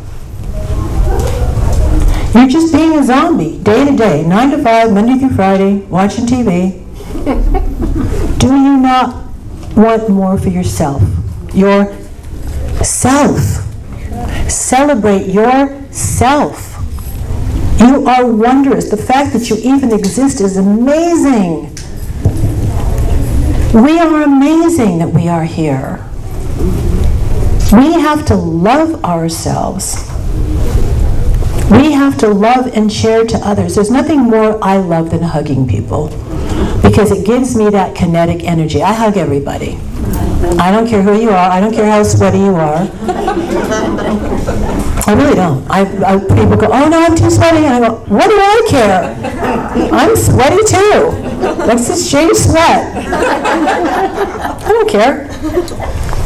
You're just being a zombie, day to day, nine to five, Monday through Friday, watching T V. Do you not want more for yourself? Your self. Celebrate yourself. You are wondrous. The fact that you even exist is amazing. We are amazing that we are here. We have to love ourselves. We have to love and share to others. There's nothing more I love than hugging people because it gives me that kinetic energy. I hug everybody. I don't care who you are. I don't care how sweaty you are. I really don't. I, I, people go, oh no, I'm too sweaty. And I go, what do I care? I'm sweaty too. Let's just shave sweat. I don't care.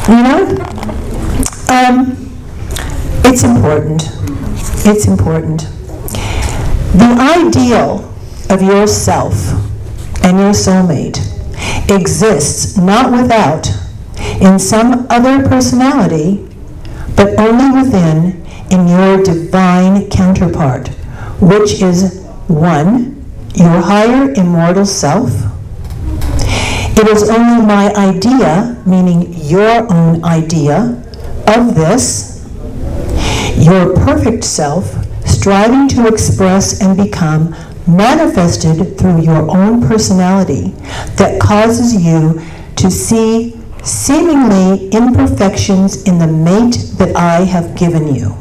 You know? Um, it's important. It's important. The ideal of yourself and your soulmate exists not without, in some other personality, but only within, in your divine counterpart, which is one, your higher immortal self. It is only my idea, meaning your own idea, of this, your perfect self, striving to express and become manifested through your own personality that causes you to see seemingly imperfections in the mate that I have given you.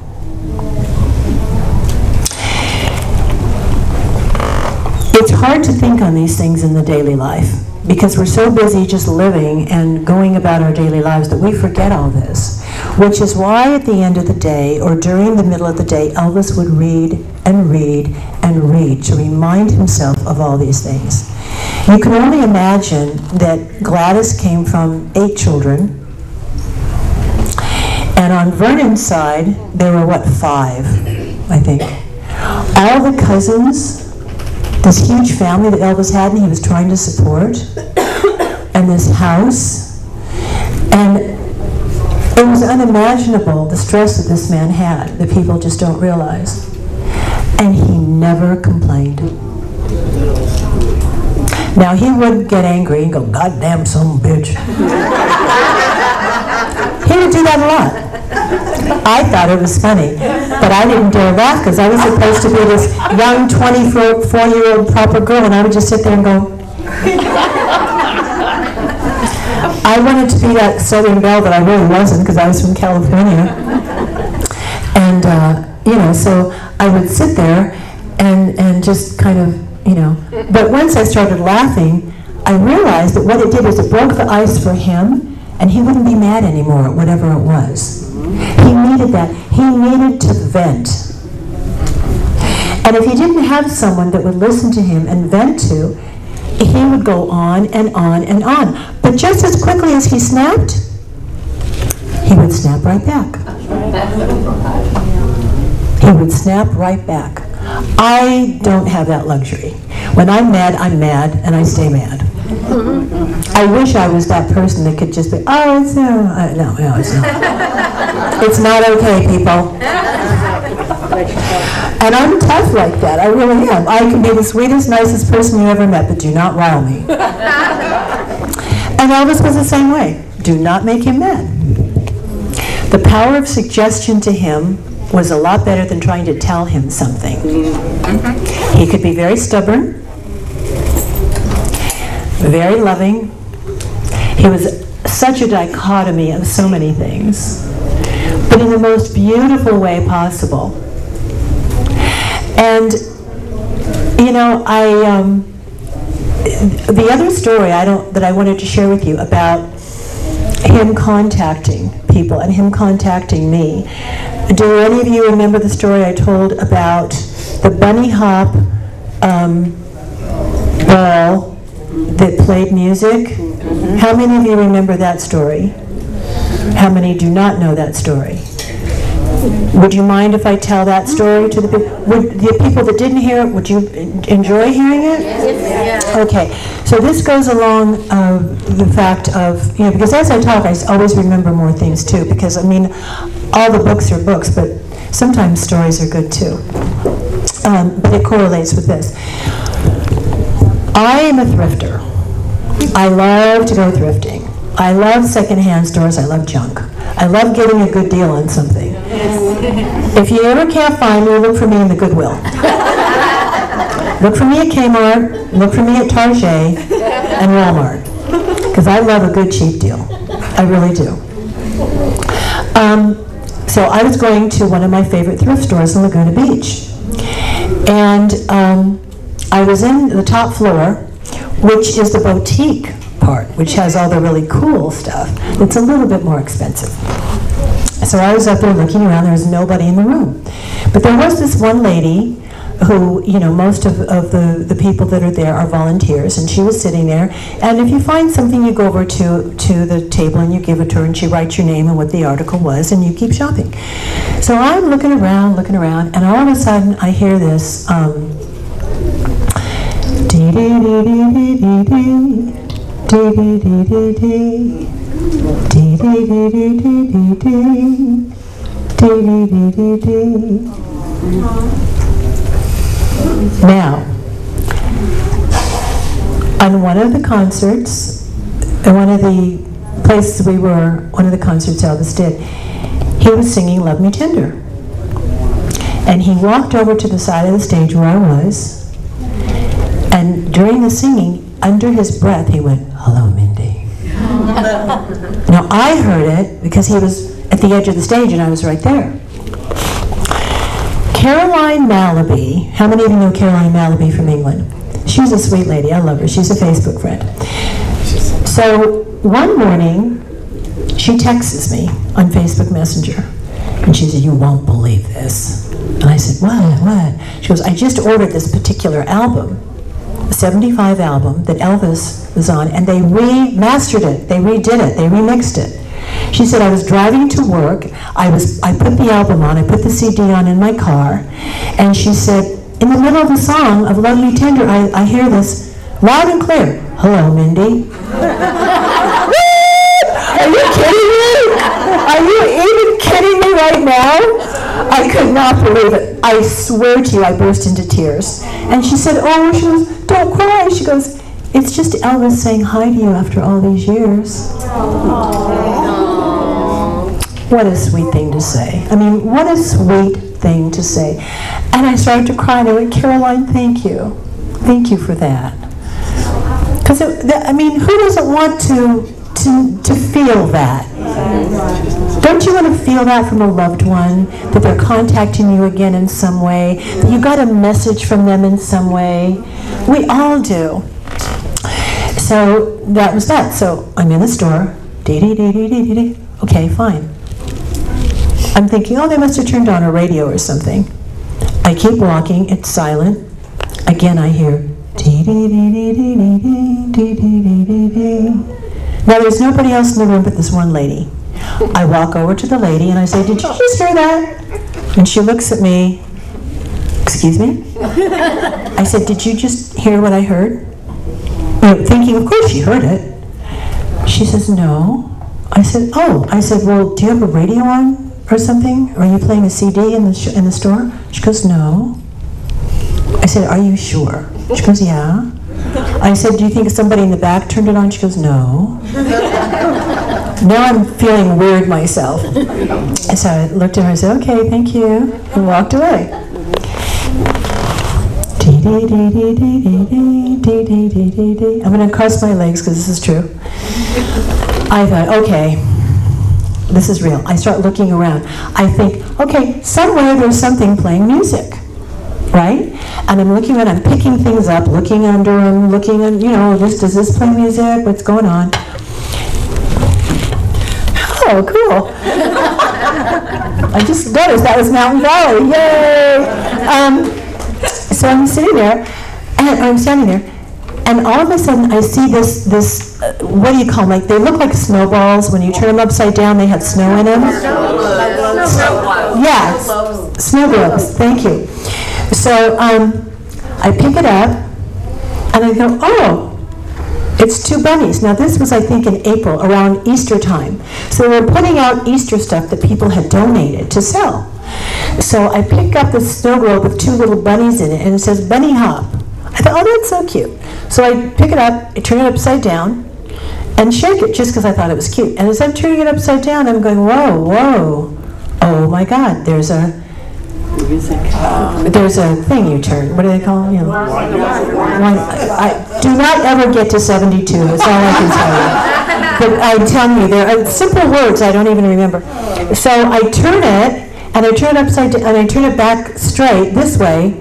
It's hard to think on these things in the daily life because we're so busy just living and going about our daily lives that we forget all this. Which is why at the end of the day, or during the middle of the day, Elvis would read and read and read to remind himself of all these things. You can only imagine that Gladys came from eight children, And on Vernon's side, there were, what, five, I think. All the cousins, this huge family that Elvis had and he was trying to support, and this house. And it was unimaginable, the stress that this man had, that people just don't realize. And he never complained. Now, he would get angry and go, "Goddamn some bitch." He would do that a lot. I thought it was funny, but I didn't dare laugh because I was supposed to be this young twenty-four-year-old proper girl, and I would just sit there and go. I wanted to be that Southern belle, but I really wasn't because I was from California. And, uh, you know, so I would sit there and, and just kind of, you know. But once I started laughing, I realized that what it did was it broke the ice for him, and he wouldn't be mad anymore at whatever it was. He needed that. He needed to vent. And if he didn't have someone that would listen to him and vent to, he would go on and on and on. But just as quickly as he snapped, he would snap right back. He would snap right back. I don't have that luxury. When I'm mad, I'm mad, and I stay mad. I wish I was that person that could just be, oh, it's uh, no, no, it's not. It's not okay, people. And I'm tough like that. I really am. I can be the sweetest, nicest person you ever met, but do not rile me. And Elvis was the same way. Do not make him mad. The power of suggestion to him was a lot better than trying to tell him something. He could be very stubborn. Very loving. He was such a dichotomy of so many things, but in the most beautiful way possible. And, you know, I, um, the other story I don't, that I wanted to share with you about him contacting people and him contacting me. Do any of you remember the story I told about the bunny hop um, ball that played music? Mm-hmm. How many of you remember that story? How many do not know that story? Would you mind if I tell that story to the people? Would the people that didn't hear it, would you enjoy hearing it? Yes. Yeah. Okay, so this goes along uh, the fact of, you know, because as I talk, I always remember more things too, because I mean, all the books are books, but sometimes stories are good too. Um, but it correlates with this. I am a thrifter. I love to go thrifting. I love secondhand stores. I love junk. I love getting a good deal on something. Yes. If you ever can't find me, look for me in the Goodwill. Look for me at Kmart, look for me at Target, and Walmart. Because I love a good cheap deal. I really do. Um, so I was going to one of my favorite thrift stores in Laguna Beach. And um, I was in the top floor, which is the boutique part, which has all the really cool stuff. It's a little bit more expensive. So I was up there looking around. There was nobody in the room. But there was this one lady who, you know, most of, of the, the people that are there are volunteers, and she was sitting there. And if you find something, you go over to, to the table and you give it to her, and she writes your name and what the article was, and you keep shopping. So I'm looking around, looking around, and all of a sudden I hear this, um, dee dee dee dee dee dee dee dee dee dee dee dee dee dee dee dee dee dee dee. Now, on one of the concerts, one of the places we were, one of the concerts Elvis did, he was singing "Love Me Tender," and he walked over to the side of the stage where I was. And during the singing, under his breath, he went, "Hello, Mindy." Now, I heard it because he was at the edge of the stage and I was right there. Caroline Mallaby, how many of you know Caroline Mallaby from England? She's a sweet lady. I love her. She's a Facebook friend. So one morning, she texts me on Facebook Messenger. And she said, "You won't believe this." And I said, "What? What?" She goes, "I just ordered this particular album. seventy-five album that Elvis was on, and they remastered it, they redid it, they remixed it." She said, I was driving to work, I was, I put the album on, I put the C D on in my car, and she said, in the middle of the song of Lovely Tender, I, I hear this loud and clear, hello, Mindy. Are you kidding me? Are you even kidding me right now? I could not believe it. I swear to you, I burst into tears. And she said, oh, she goes, don't cry. She goes, it's just Elvis saying hi to you after all these years. Aww. Aww. What a sweet thing to say. I mean, what a sweet thing to say. And I started to cry, and I went, Caroline, thank you. Thank you for that. Because, I mean, who doesn't want to, to, to feel that? Don't you want to feel that from a loved one, that they're contacting you again in some way, that you got a message from them in some way? We all do. So that was that. So I'm in the store. Dee dee dee dee dee dee. Okay, fine. I'm thinking, oh, they must have turned on a radio or something. I keep walking. It's silent. Again, I hear dee dee dee dee dee dee dee dee dee dee. Now, there's nobody else in the room but this one lady. I walk over to the lady and I say, did you just hear that? And she looks at me, excuse me? I said, did you just hear what I heard? I'm thinking, of course you heard it. She says, no. I said, oh. I said, well, do you have a radio on or something? Or are you playing a C D in the, sh in the store? She goes, no. I said, are you sure? She goes, yeah. I said, do you think somebody in the back turned it on? She goes, no. Now I'm feeling weird myself. And so I looked at her and said, okay, thank you, and walked away. I'm going to cross my legs because this is true. I thought, okay, this is real. I start looking around. I think, okay, somewhere there's something playing music, right? And I'm looking around, I'm picking things up, looking under them, looking, and, you know, this, does this play music? What's going on? Oh, cool. I just noticed that was Mountain Valley, yay! Um, so I'm sitting there, and I'm standing there, and all of a sudden I see this, this uh, what do you call them? Like, they look like snowballs. When you turn them upside down, they had snow in them. Snow globes. Snow globes. Yeah, snow globes, thank you. So um, I pick it up, and I go, oh, it's two bunnies. Now this was, I think, in April, around Easter time. So they were putting out Easter stuff that people had donated to sell. So I pick up this snow globe with two little bunnies in it, and it says Bunny Hop. I thought, oh, that's so cute. So I pick it up, I turn it upside down, and shake it, just because I thought it was cute. And as I'm turning it upside down, I'm going, whoa, whoa, oh my God, there's a, There's a thing you turn. What do they call it? You know, I, I do not ever get to seventy-two. That's all I can tell you. But I'm telling you, there are simple words I don't even remember. So I turn it, and I turn it upside down, and I turn it back straight this way.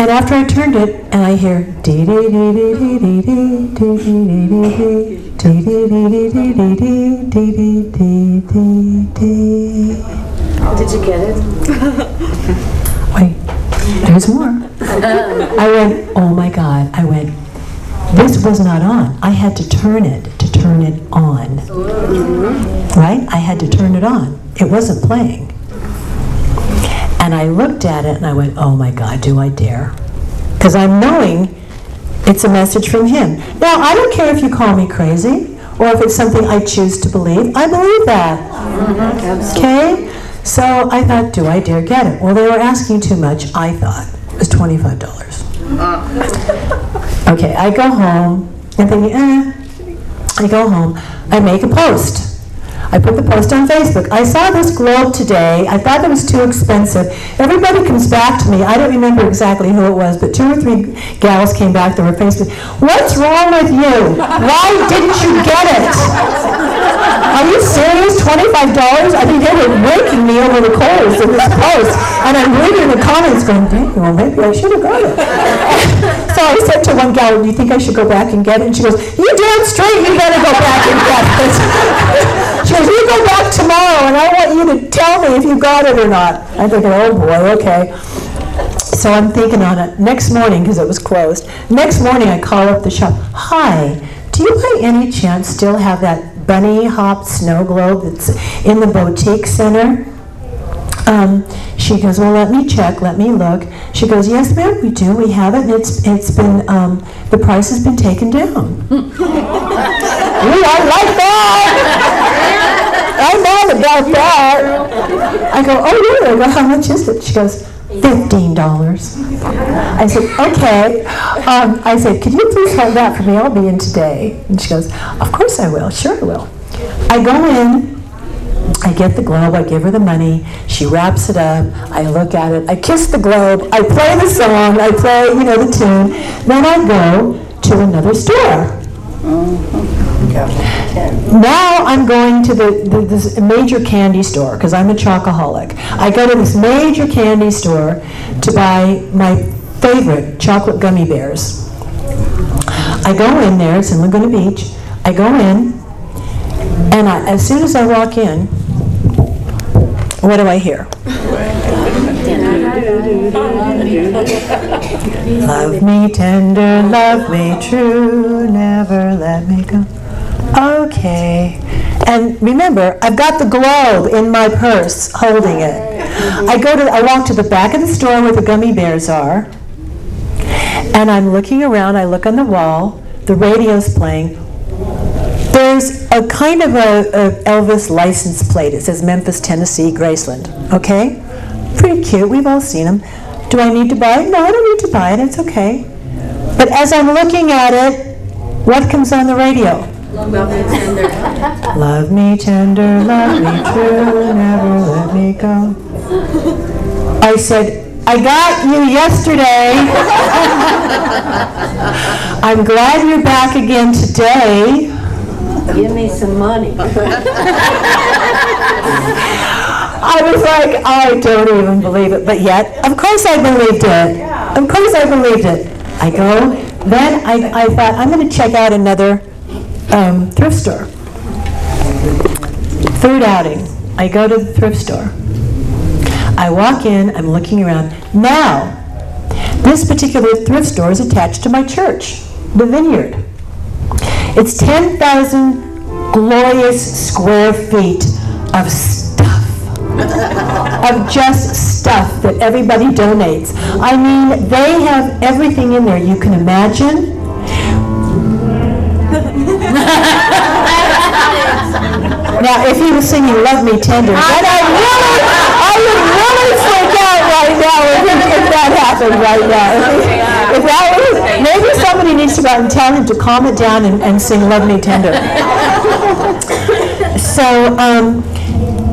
And after I turned it, and I hear dee dee dee dee dee dee dee dee dee dee dee dee dee. Did you get it? Wait, there's more. I went, oh my God. I went, this was not on. I had to turn it to turn it on. Right? I had to turn it on. It wasn't playing. And I looked at it and I went, oh my God, do I dare? Because I'm knowing it's a message from him. Now, I don't care if you call me crazy or if it's something I choose to believe. I believe that. Okay? So I thought, do I dare get it? Well, they were asking too much, I thought. It was twenty-five dollars. Okay, I go home, and thinking, eh. I go home, I make a post. I put the post on Facebook. I saw this globe today. I thought it was too expensive. Everybody comes back to me. I don't remember exactly who it was, but two or three gals came back that were Facebook. What's wrong with you? Why didn't you get it? Are you serious? twenty-five dollars? I mean, they were waking me over the coals in this post. And I'm reading the comments going, dang, well, maybe I should have got it. So I said to one gal, do you think I should go back and get it? And she goes, you damn straight, you better go back and get it. She goes, you go back tomorrow, and I want you to tell me if you got it or not. I'm thinking, oh, boy, okay. So I'm thinking on it. Next morning, because it was closed, next morning I call up the shop. Hi, do you by any chance still have that bunny hop snow globe that's in the boutique center. Um, she goes, well, let me check, let me look. She goes, yes, ma'am, we do, we have it, and it's, it's been, um, the price has been taken down. We are like that! I'm all about that. I go, oh, really? Well, how much is it? She goes, fifteen dollars. I said, okay. Um, I said, could you please hold that for me? I'll be in today. And she goes, of course I will, sure I will. I go in. I get the globe, I give her the money, she wraps it up, I look at it, I kiss the globe, I play the song, I play, you know, the tune, then I go to another store. Now I'm going to the, the this major candy store, because I'm a chocoholic. I go to this major candy store to buy my favorite chocolate gummy bears. I go in there, it's in Laguna Beach, I go in, and I, as soon as I walk in, what do I hear? Love me tender, love me true, never let me go. Okay. And remember, I've got the globe in my purse holding it. I go to, I walk to the back of the store where the gummy bears are, and I'm looking around, I look on the wall, the radio's playing. There's a kind of a, a Elvis license plate. It says Memphis, Tennessee, Graceland. Okay? Pretty cute. We've all seen them. Do I need to buy it? No, I don't need to buy it. It's okay. But as I'm looking at it, what comes on the radio? Love me tender. Love me tender, love me true, never let me go. I said, I got you yesterday. I'm glad you're back again today. Give me some money. I was like, I don't even believe it. But yet, of course I believed it. Of course I believed it. I go, then I, I thought, I'm going to check out another um, thrift store. Third outing, I go to the thrift store. I walk in, I'm looking around. Now, this particular thrift store is attached to my church, the Vineyard. It's ten thousand glorious square feet of stuff, of just stuff that everybody donates. I mean, they have everything in there you can imagine. Now, if he was singing Love Me Tender, then I really, I would really freak out right now if, if that happened right now. If that was, maybe somebody needs to go out and tell him to calm it down and, and sing Love Me Tender. So, um,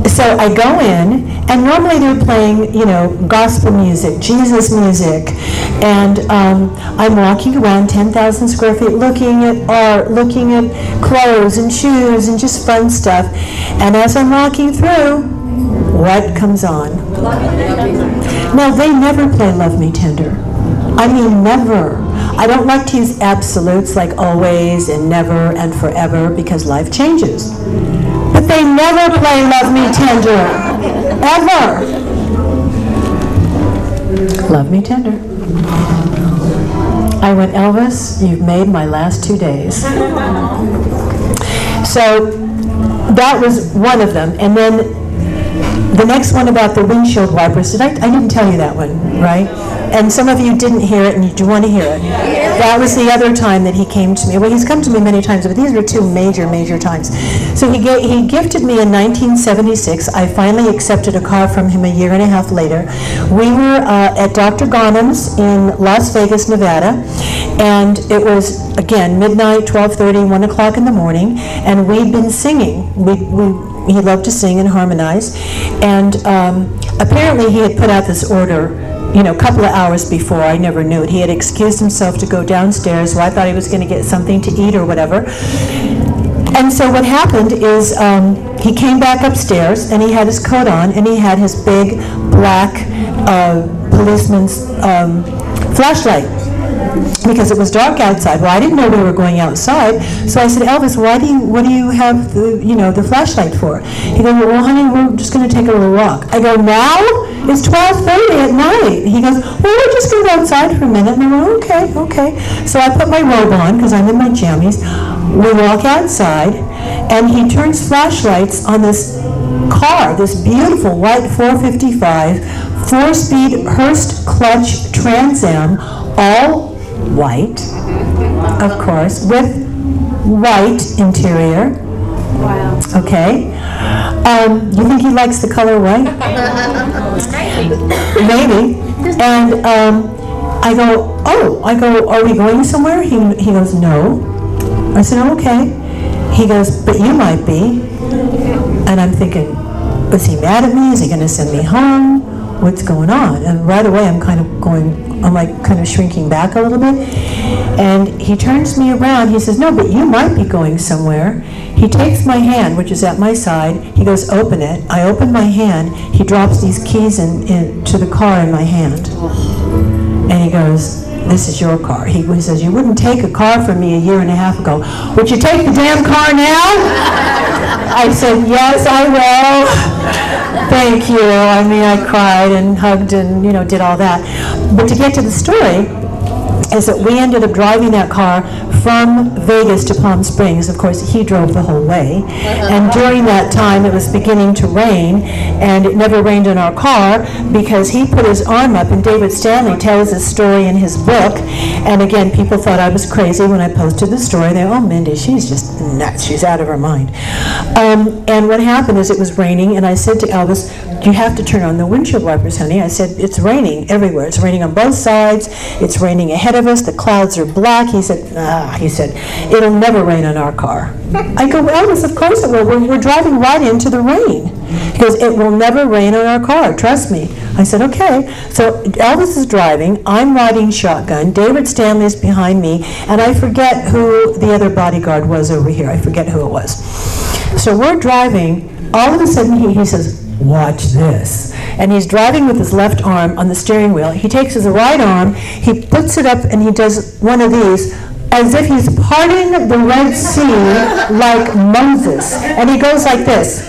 so I go in, and normally they're playing, you know, gospel music, Jesus music, and um, I'm walking around ten thousand square feet looking at art, looking at clothes and shoes and just fun stuff, and as I'm walking through, what comes on? Now, they never play Love Me Tender. I mean, never. I don't like to use absolutes like always and never and forever because life changes. But they never play Love Me Tender, ever. Love Me Tender. I went, Elvis, you've made my last two days. So that was one of them. And then the next one about the windshield wipers, did I, I didn't tell you that one, right? And some of you didn't hear it, and you do want to hear it. That was the other time that he came to me. Well, he's come to me many times, but these were two major, major times. So he, gave, he gifted me in nineteen seventy-six. I finally accepted a car from him a year and a half later. We were uh, at Doctor Ghanem's in Las Vegas, Nevada, and it was, again, midnight, twelve thirty, one o'clock in the morning, and we'd been singing. We, we, he loved to sing and harmonize, and um, apparently he had put out this order, you know, a couple of hours before. I never knew it. He had excused himself to go downstairs. Well, I thought he was going to get something to eat or whatever. And so what happened is um, he came back upstairs, and he had his coat on, and he had his big black uh, policeman's um, flashlight because it was dark outside. Well, I didn't know we were going outside, so I said, Elvis, why do you, what do you have the, you know, the flashlight for? He goes, well, honey, we're just going to take a little walk. I go, now? It's twelve thirty at night. He goes, well, we'll just go outside for a minute. And I went, okay, okay. So I put my robe on, because I'm in my jammies. We walk outside, and he turns flashlights on this car, this beautiful white four fifty-five, four-speed Hearst clutch Trans Am, all white, of course, with white interior. Wow. Okay. Um, you think he likes the color white? Maybe. And um, I go, oh, I go, are we going somewhere? He, he goes, no. I said, oh, okay. He goes, but you might be. And I'm thinking, is he mad at me? Is he going to send me home? What's going on? And right away, I'm kind of going, I'm like kind of shrinking back a little bit. And he turns me around. He says, no, but you might be going somewhere. He takes my hand, which is at my side. He goes, open it. I open my hand. He drops these keys in, in to the car in my hand. And he goes, this is your car. He, he says, you wouldn't take a car from me a year and a half ago. Would you take the damn car now? I said, yes, I will. Thank you. I mean, I cried and hugged and, you know, did all that. But to get to the story is that we ended up driving that car from Vegas to Palm Springs. Of course, he drove the whole way. And during that time, it was beginning to rain, and it never rained in our car because he put his arm up, and David Stanley tells his story in his book. And again, people thought I was crazy when I posted the story. They, oh, Mindy, she's just nuts. She's out of her mind. Um, and what happened is it was raining, and I said to Elvis, you have to turn on the windshield wipers, honey. I said, it's raining everywhere. It's raining on both sides. It's raining ahead of us. The clouds are black. He said, ah, he said, it'll never rain on our car. I go, Elvis, of course it will. We're, we're driving right into the rain. He goes, it will never rain on our car. Trust me. I said, okay. So Elvis is driving. I'm riding shotgun. David Stanley's behind me. And I forget who the other bodyguard was over here. I forget who it was. So we're driving. All of a sudden, he, he says, watch this. And he's driving with his left arm on the steering wheel. He takes his right arm, he puts it up, and he does one of these as if he's parting the Red Sea like Moses. And he goes like this.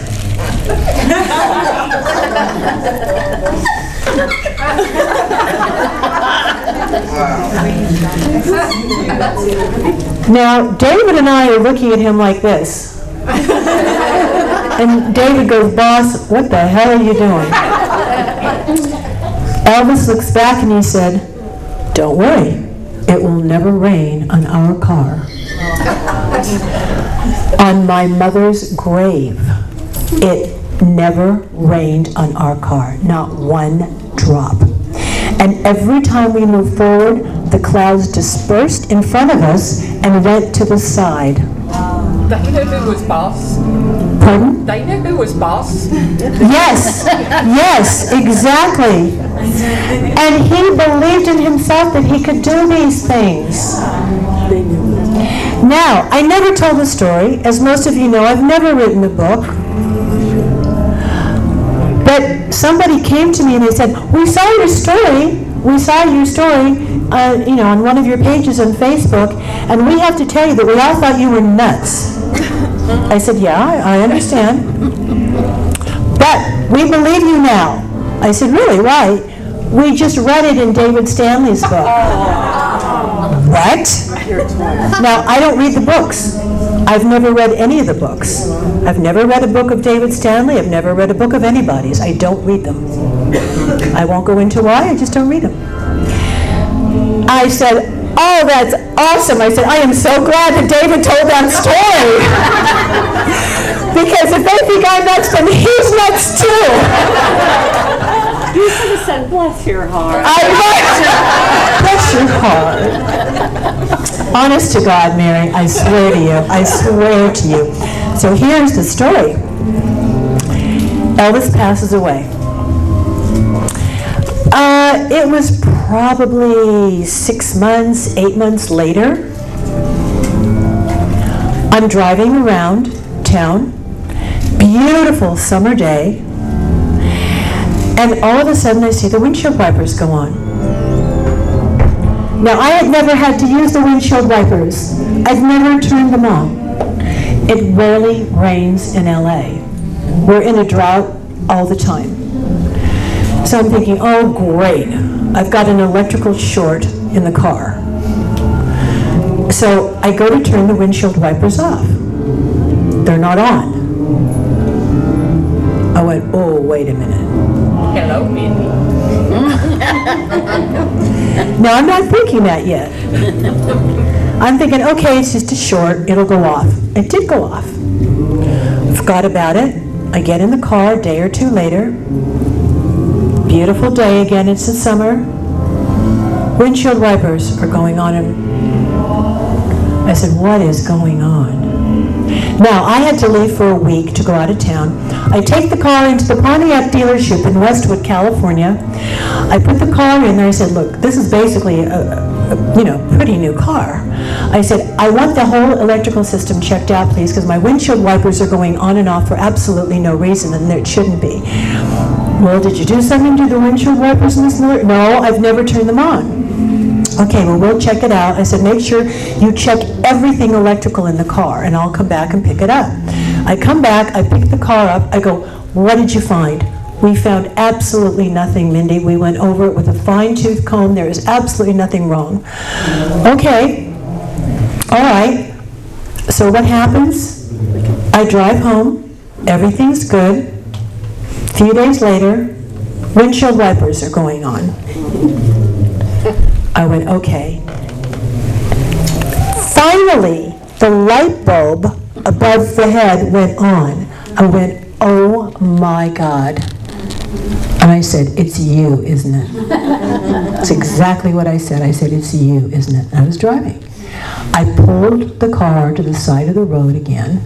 Now, David and I are looking at him like this. And David goes, boss, what the hell are you doing? Elvis looks back and he said, don't worry, it will never rain on our car. On my mother's grave, it never rained on our car, not one drop. And every time we moved forward, the clouds dispersed in front of us and went to the side. They knew who was boss. Pardon? They knew who was boss. Yes, yes, exactly. And he believed in himself that he could do these things. Now, I never told the story. As most of you know, I've never written a book. But somebody came to me and they said, we saw your story. We saw your story, uh, you know, on one of your pages on Facebook, and we have to tell you that we all thought you were nuts. I said, yeah, I, I understand. But we believe you now. I said, really, why? We just read it in David Stanley's book. What? Now, I don't read the books. I've never read any of the books. I've never read a book of David Stanley. I've never read a book of anybody's. I don't read them. I won't go into why, I just don't read them. I said, oh, that's awesome. I said, I am so glad that David told that story. Because if they think I'm nuts, then he's nuts too. You should have said, bless your heart. I bless your heart. Honest to God, Mary, I swear to you. I swear to you. So here's the story. Elvis passes away. Uh, it was probably six months, eight months later. I'm driving around town, beautiful summer day, and all of a sudden I see the windshield wipers go on. Now, I had never had to use the windshield wipers. I've never turned them on. It rarely rains in L A. We're in a drought all the time. So I'm thinking, oh great, I've got an electrical short in the car. Um, so I go to turn the windshield wipers off. They're not on. I went, oh, wait a minute. Hello, Mindy. No, I'm not thinking that yet. I'm thinking, okay, it's just a short, it'll go off. It did go off. Forgot about it. I get in the car a day or two later. Beautiful day again, it's the summer. Windshield wipers are going on. And I said, what is going on? Now, I had to leave for a week to go out of town. I take the car into the Pontiac dealership in Westwood, California. I put the car in there. I said, look, this is basically a, a you know, pretty new car. I said, I want the whole electrical system checked out, please, because my windshield wipers are going on and off for absolutely no reason, and it shouldn't be. Well, did you do something to the windshield wipers in this miller? No, I've never turned them on. Okay, well, we'll check it out. I said, make sure you check everything electrical in the car, and I'll come back and pick it up. I come back, I pick the car up, I go, what did you find? We found absolutely nothing, Mindy. We went over it with a fine-tooth comb. There is absolutely nothing wrong. Okay, all right, so what happens? I drive home, everything's good. A few days later, windshield wipers are going on. I went, okay. Finally, the light bulb above the head went on. I went, oh my God. And I said, it's you, isn't it? That's exactly what I said. I said, it's you, isn't it? And I was driving. I pulled the car to the side of the road again,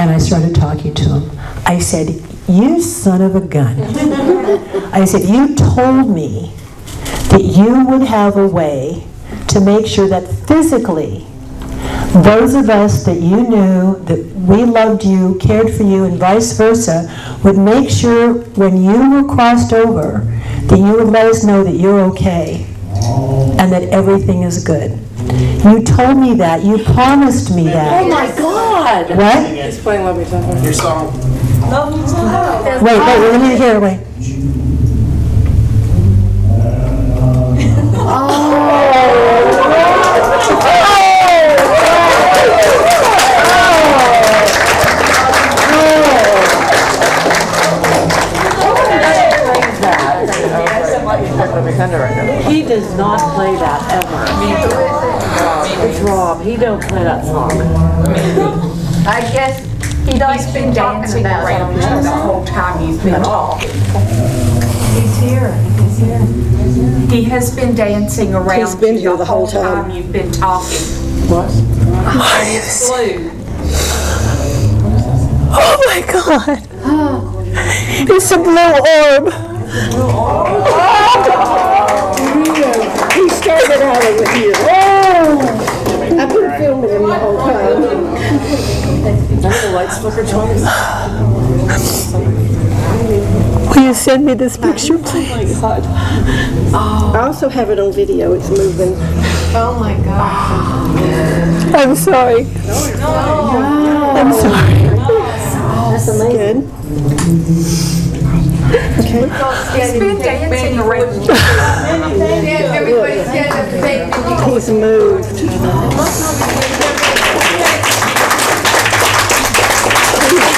and I started talking to him. I said, you son of a gun. I said, you told me that you would have a way to make sure that physically, those of us that you knew, that we loved you, cared for you, and vice versa, would make sure when you were crossed over, that you would let us know that you're okay and that everything is good. You told me that. You promised me that. Oh my God! What? Explain what we're talking about. Your song. No, no. Wait, wait, let me hear it. Wait. He does not play that ever. It's Rob. He don't play that song. I guess. He he's been dancing about around the whole time he's been off. He's here. He's here. He has been dancing around. He's been here the whole time. time you've been talking. What? I yes. flew. Oh my God! Oh. It's a blue orb. Oh. He started out with you. Oh! I've been filming him the whole time. Will you send me this picture, please? Oh my God. Oh. I also have it on video. It's moving. Oh my God. I'm sorry. No. No. I'm sorry. No. That's amazing. Okay. He's been dancing around. Everybody's getting a He's moved.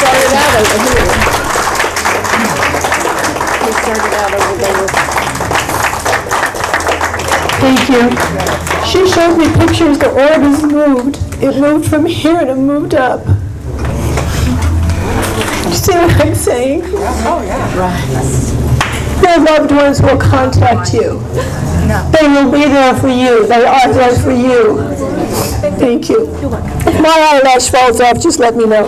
Started out over here. He started out over there. Thank you. She showed me pictures. The orb has moved. It moved from here and it moved up. You see what I'm saying? Oh yeah. Right. Their loved ones will contact you. No. They will be there for you. They are there for you. Thank you. You're welcome. If my eyelash falls off, just let me know.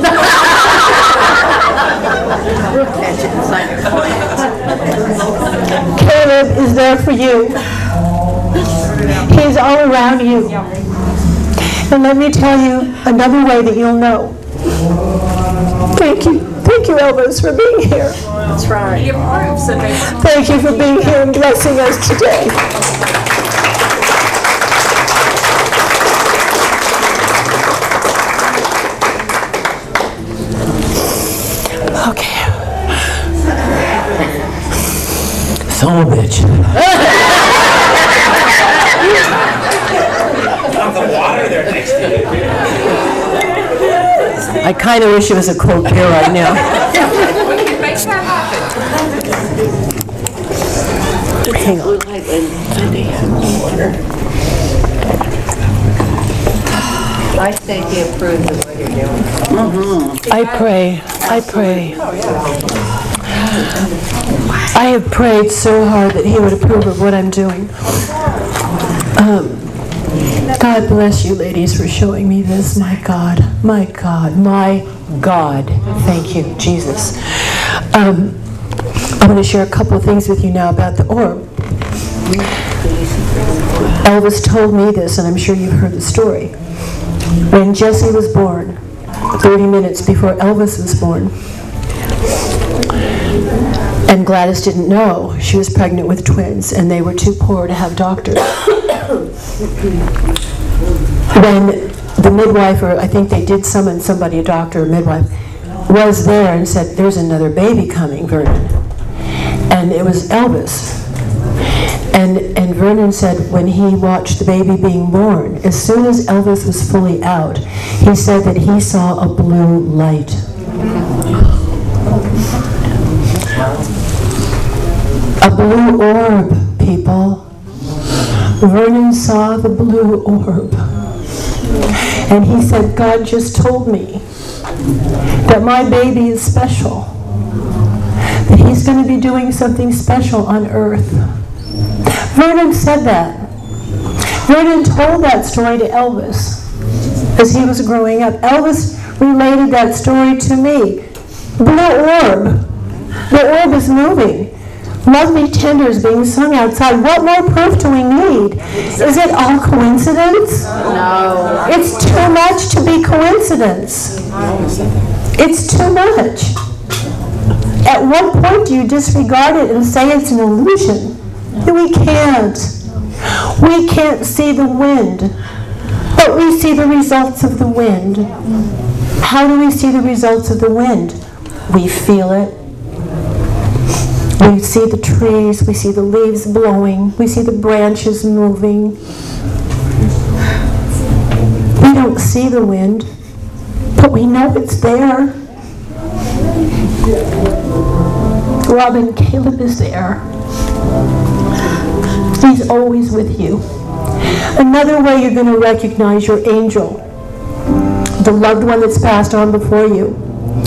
Caleb is there for you. He's all around you. And let me tell you another way that you'll know. Thank you. Thank you, Elvis, for being here. That's right. Thank you for being here and blessing us today. Okay. Son of a bitch. I kind of wish it was a cold beer right now. We can make that happen. Hang on. I say be approved of what you're doing. Mm-hmm. I pray. I pray. Oh, yeah. I have prayed so hard that he would approve of what I'm doing. Um, God bless you ladies for showing me this. My God, my God, my God. Thank you, Jesus. Um, I'm going to share a couple of things with you now about the orb. Elvis told me this, and I'm sure you've heard the story. When Jesse was born, thirty minutes before Elvis was born, and Gladys didn't know she was pregnant with twins, and they were too poor to have doctors. When the midwife, or I think they did summon somebody, a doctor or midwife, was there and said, "There's another baby coming, Vernon." And it was Elvis. And, and Vernon said when he watched the baby being born, as soon as Elvis was fully out, he said that he saw a blue light. A blue orb, people. Vernon saw the blue orb, and he said, "God just told me that my baby is special, that he's going to be doing something special on earth." Vernon said that. Vernon told that story to Elvis as he was growing up. Elvis related that story to me. Blue orb. The orb is moving. Love Me Tender is being sung outside. What more proof do we need? Is it all coincidence? No. It's too much to be coincidence. It's too much. At what point do you disregard it and say it's an illusion? We can't. We can't see the wind, but we see the results of the wind. How do we see the results of the wind? We feel it. We see the trees, we see the leaves blowing, we see the branches moving. We don't see the wind, but we know it's there. Robin, Caleb is there. He's always with you. Another way you're going to recognize your angel, the loved one that's passed on before you.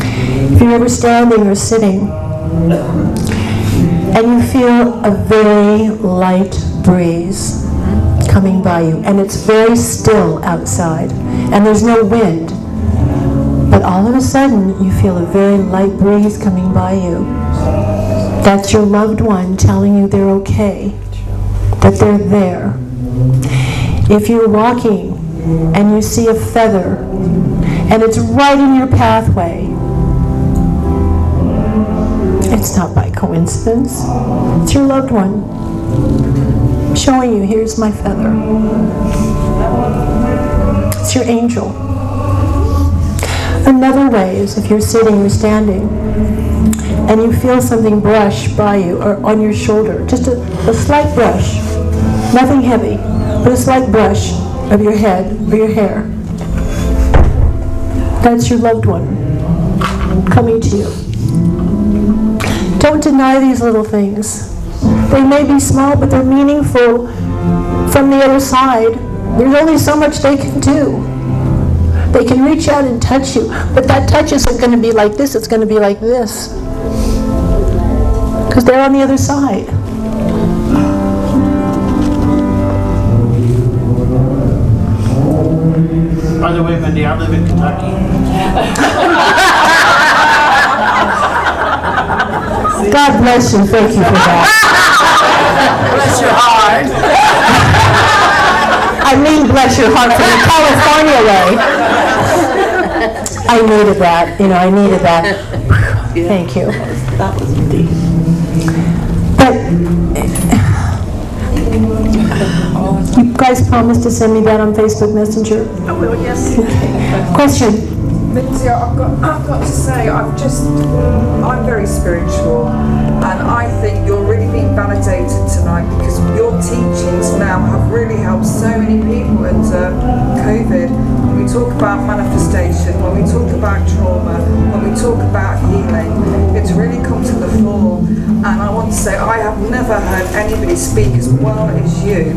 If you're ever standing or sitting, and you feel a very light breeze coming by you, and it's very still outside, and there's no wind, but all of a sudden you feel a very light breeze coming by you. That's your loved one telling you they're okay, that they're there. If you're walking and you see a feather, and it's right in your pathway, it's not by coincidence. It's your loved one showing you, here's my feather. It's your angel. Another way is if you're sitting or standing and you feel something brush by you or on your shoulder, just a, a slight brush, nothing heavy, but a slight brush of your head or your hair. That's your loved one coming to you. Don't deny these little things. They may be small, but they're meaningful from the other side. There's only so much they can do. They can reach out and touch you, but that touch isn't going to be like this. It's going to be like this, because they're on the other side. By the way, Mindy, I live in Kentucky. God bless you. Thank you for that. Bless your heart. I mean, bless your heart for the California way. I needed that. You know, I needed that. Yeah. Thank you. That was deep. But you guys promised to send me that on Facebook Messenger? I will, yes. Okay. Question. Lindsay, I've got, I've got to say, I've just, I'm very spiritual, and I think you're really being validated tonight, because your teachings now have really helped so many people under COVID. When we talk about manifestation, when we talk about trauma, when we talk about healing, it's really come to the fore. And I want to say, I have never heard anybody speak as well as you.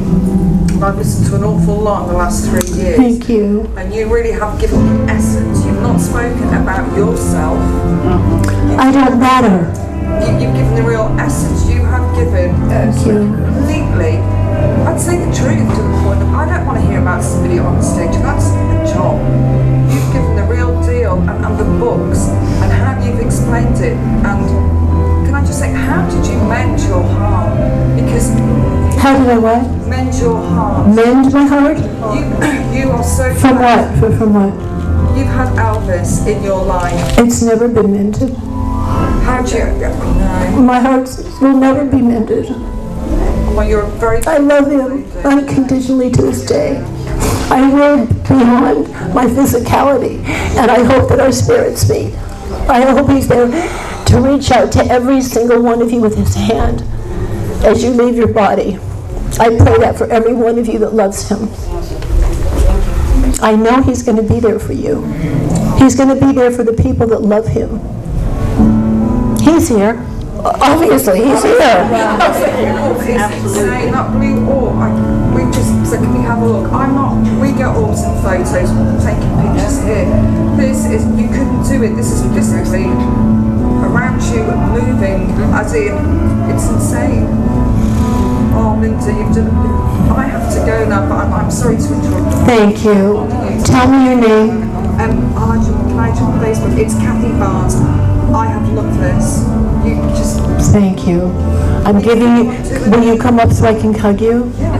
I've listened to an awful lot in the last three years. Thank you. And you really have given the essence. You've not spoken about yourself. You've I don't matter. You've given the real essence. You have given uh, so completely, I'd say, the truth to the point of, I don't want to hear about somebody on the stage. That's the job. You've given the real deal, and, and the books, and how you've explained it. And can I just say, how did you mend your heart? Because how did I what? Mend your heart. Mend my heart? You, you are so from glad. What? From what? You've had Elvis in your life. It's never been mended. How'd you? No. My heart will never be mended. Well, you're very. I love him unconditionally to this day. I live beyond my physicality, and I hope that our spirits meet. I hope he's there to reach out to every single one of you with his hand as you leave your body. I pray that for every one of you that loves him. I know he's going to be there for you. He's going to be there for the people that love him. He's here. Obviously, he's here. Absolutely. Not we all. We just said, can we have a look? I'm not. We get orbs and photos, taking pictures here. This is. You couldn't do it. This is physically around you, moving. As in, it's insane. Oh, Linda, you've done. I have to go now, but I'm, I'm sorry to interrupt. Thank you. Tell me your name. Um, I like to on Facebook. It's Kathy Barnes. I have loved this. You just thank you. I'm giving you. Will you come up so I can hug you? Yeah.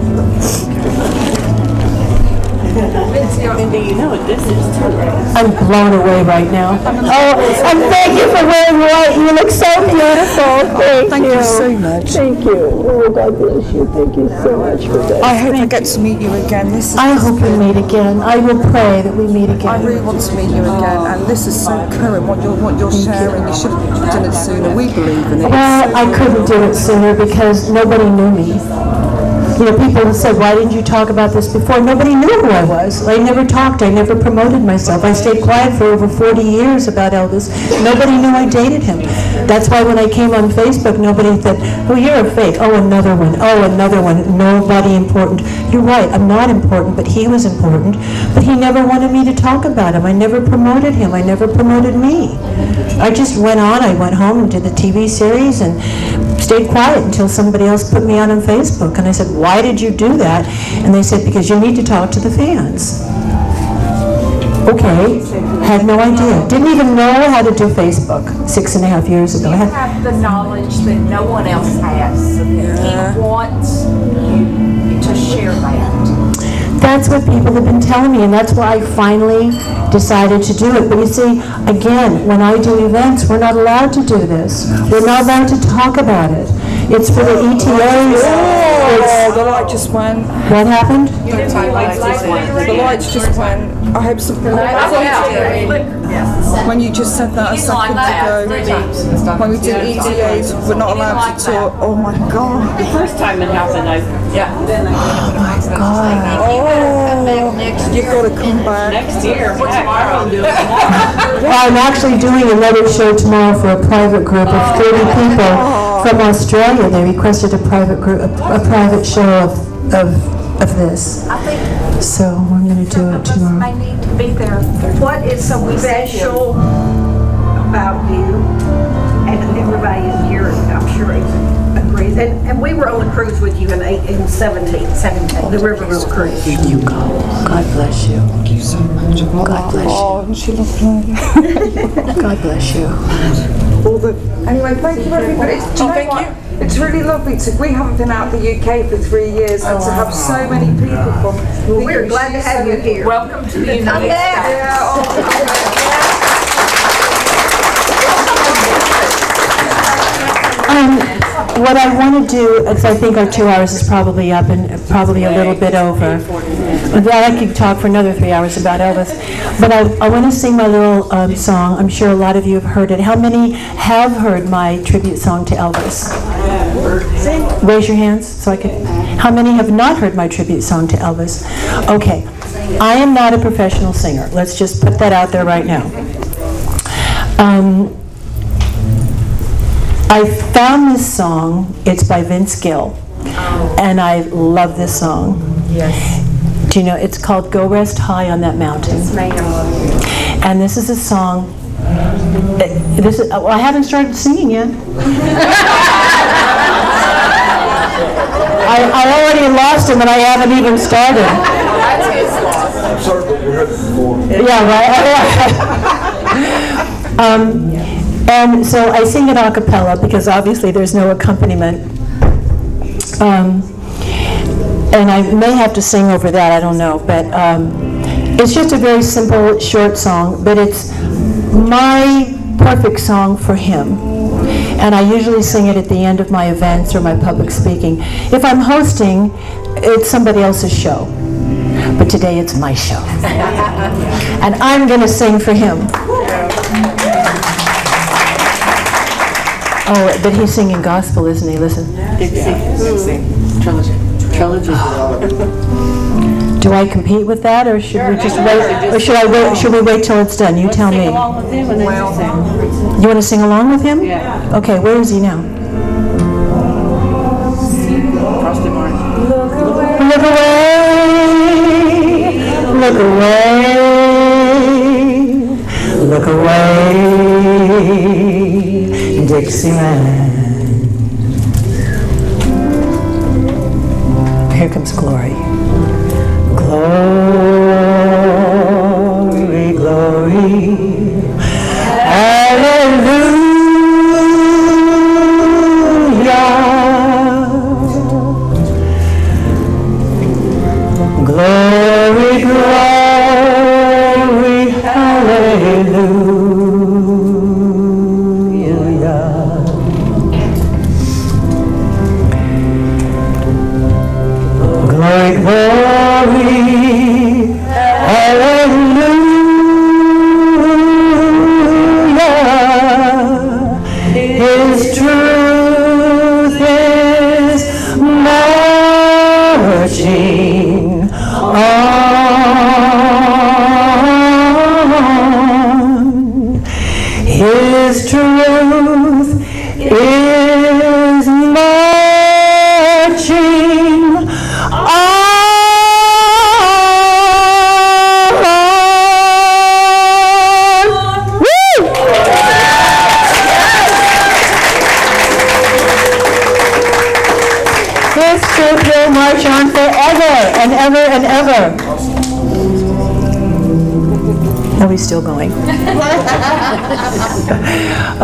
Linda, you know what this is too, right? I'm blown away right now. Oh, and thank you for wearing white. You look so beautiful. Thank, thank you. you so much. Thank you. Oh, God bless you. Thank you so much for this. I hope thank I get you. to meet you again. This is I hope we meet again. I will pray that we meet again. I really want to meet you again. Oh, and this is so current. What you're, what you're sharing, you, you should have done it sooner. We believe in it. Well, so I couldn't do it sooner because nobody knew me. You know, people said, why didn't you talk about this before? Nobody knew who I was. I never talked. I never promoted myself. I stayed quiet for over forty years about Elvis. Nobody knew I dated him. That's why when I came on Facebook, nobody said, oh, you're a fake. Oh, another one. Oh, another one. Nobody important. You're right. I'm not important, but he was important. But he never wanted me to talk about him. I never promoted him. I never promoted me. I just went on. I went home and did the T V series and stayed quiet until somebody else put me out on Facebook. And I said, why did you do that? And they said, because you need to talk to the fans. Okay, had no idea. Didn't even know how to do Facebook six and a half years ago. You have the knowledge that no one else has. Yeah. He wants you to share that. That's what people have been telling me, and that's why I finally decided to do it. But you see, again, when I do events, we're not allowed to do this. We're not allowed to talk about it. It's for the E T As. Oh, the light just went. What happened? You didn't the lights just went. The lights just went. I hope something. Yes. When you just said that a second ago, when we did E T As, we're not allowed to talk. Oh my God. The first time it happened, I yeah. Oh my God. Oh, you've got to come back next year. What tomorrow? Well, I'm actually doing another show tomorrow for a private group of thirty people from Australia. They requested a private group, a, a private show of, of, of this. I think so. We're going to do it tomorrow. I need to be there. What is so special about you? And everybody in here, I'm sure, agrees. And, and we were on a cruise with you in eighteen, seventeen, the River Road cruise. You go. God bless you. Thank you so much. God bless you. Oh, and she looks like God bless you. All the anyway, thank you everybody. It's, oh, thank you. It's really lovely. To, we haven't been out of the U K for three years, and oh, to have so many people from. Well, we're glad to have you here. Welcome to the United States. Yeah, oh, okay. um, what I want to do, because I think our two hours is probably up and probably a little bit over. Well, I could talk for another three hours about Elvis, but I, I want to sing my little um, song. I'm sure a lot of you have heard it. How many have heard my tribute song to Elvis? Raise your hands so I can. How many have not heard my tribute song to Elvis? Okay, I am not a professional singer. Let's just put that out there right now. Um, I found this song. It's by Vince Gill, and I love this song. Yes. Do you know, it's called Go Rest High on That Mountain. Yes, ma'am. And this is a song. This is, well, I haven't started singing yet. I, I already lost him, and I haven't even started. I'm sorry, but you heard it before. Yeah, right. um, and so I sing it a cappella because obviously there's no accompaniment. Um, and I may have to sing over that. I don't know, but um, it's just a very simple, short song, but it's my perfect song for him, and I usually sing it at the end of my events or my public speaking. If I'm hosting, it's somebody else's show, but today it's my show, and I'm going to sing for him. Oh, but he's singing gospel, isn't he? Listen. Yeah. Trilogy. Trilogy. Do I compete with that, or should we just wait? Or should I wait? Should we wait till it's done? You tell me. You want to sing along with him? Yeah. Okay. Where is he now? Look away. Look away. Look away. Dixieland. Here comes glory. Glory, glory, hallelujah. Glory, glory, hallelujah. Glory, glory.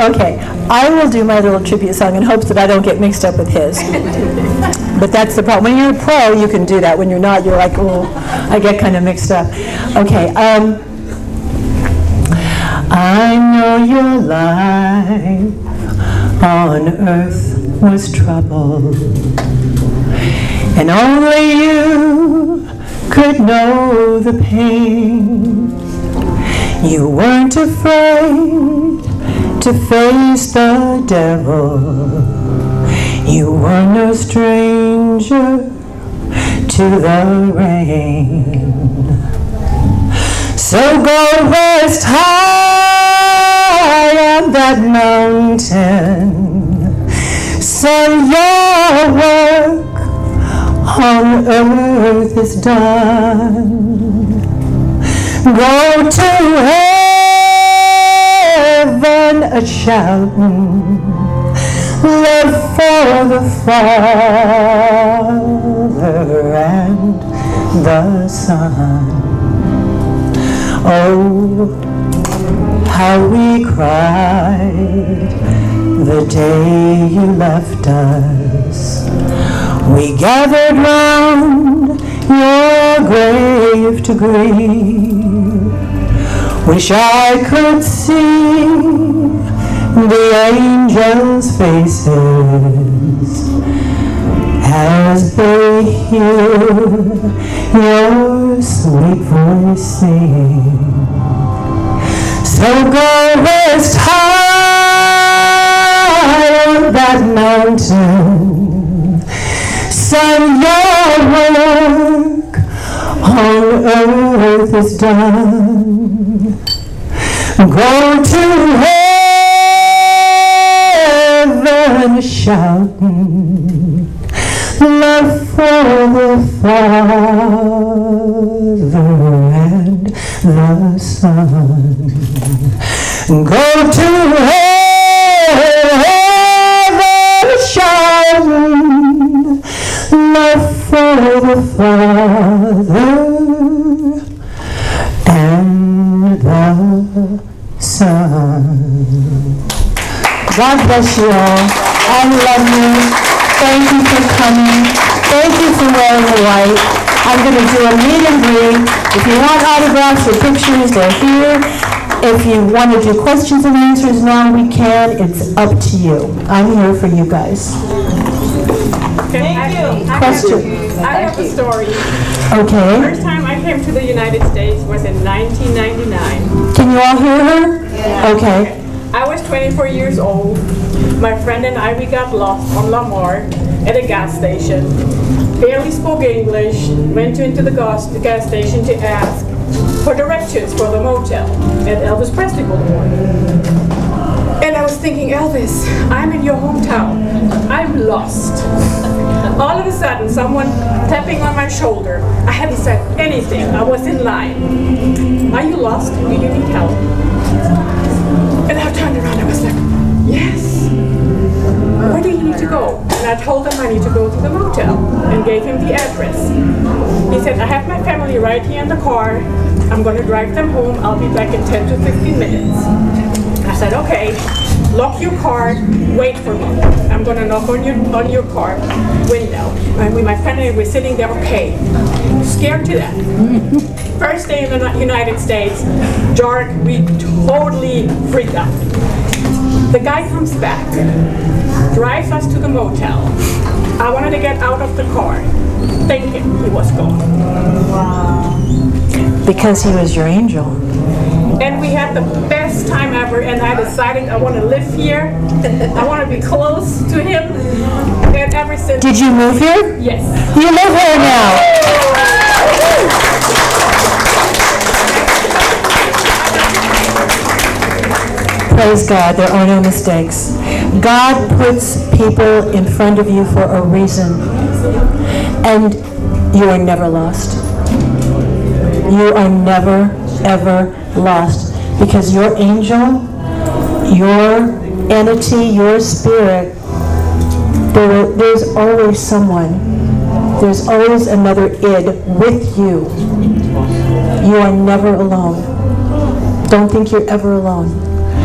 Okay, I will do my little tribute song in hopes that I don't get mixed up with his. But that's the problem. When you're a pro, you can do that. When you're not, you're like, oh, I get kind of mixed up. Okay. Um, I know your life on earth was troubled, and only you could know the pain. You weren't afraid to face the devil. You were no stranger to the rain. So go rest high on that mountain. Send your work on earth is done. Go to heaven a shouting, love for the Father and the Son. Oh, how we cried the day you left us. We gathered round your grave to grieve. Wish I could see the angels' faces as they hear your sweet voice sing. So go rest high up that mountain. Son, your work on earth is done. Go to heaven shouting love for the Father and the Son. Go to heaven shouting love for the Father and the Son. God bless you all. I love you. Thank you for coming. Thank you for wearing the white. I'm going to do a meet and greet. If you want autographs or pictures, they're here. If you want to do questions and answers now, we can. It's up to you. I'm here for you guys. Thank you. Question. I have a story. Okay. The first time I came to the United States was in nineteen ninety-nine. Can you all hear her? Yeah. Okay. Okay. I was twenty-four years old. My friend and I, we got lost on Lamar at a gas station. Barely spoke English, went into the gas, the gas station to ask for directions for the motel at Elvis Presley Boulevard. And I was thinking, Elvis, I'm in your hometown. I'm lost. All of a sudden, someone tapping on my shoulder. I hadn't said anything. I was in line. Are you lost? Do you need help? And I turned around, I was like, yes. Where do you need to go? And I told him I need to go to the motel and gave him the address. He said, I have my family right here in the car. I'm going to drive them home. I'll be back in ten to fifteen minutes. I said, okay, lock your car, wait for me. I'm going to knock on your, on your car window. And we, my family, we're sitting there, okay. Scared to death. First day in the United States, dark, we totally freaked out. The guy comes back, drives us to the motel. I wanted to get out of the car, thinking he was gone. Wow. Because he was your angel. And we had the best time ever, and I decided I want to live here. I want to be close to him. And ever since. Did you move here? Yes. You live here now. Praise God, there are no mistakes. God puts people in front of you for a reason. And you are never lost. You are never, ever lost. Because your angel, your entity, your spirit, there, there's always someone. There's always another id with you. You are never alone. Don't think you're ever alone.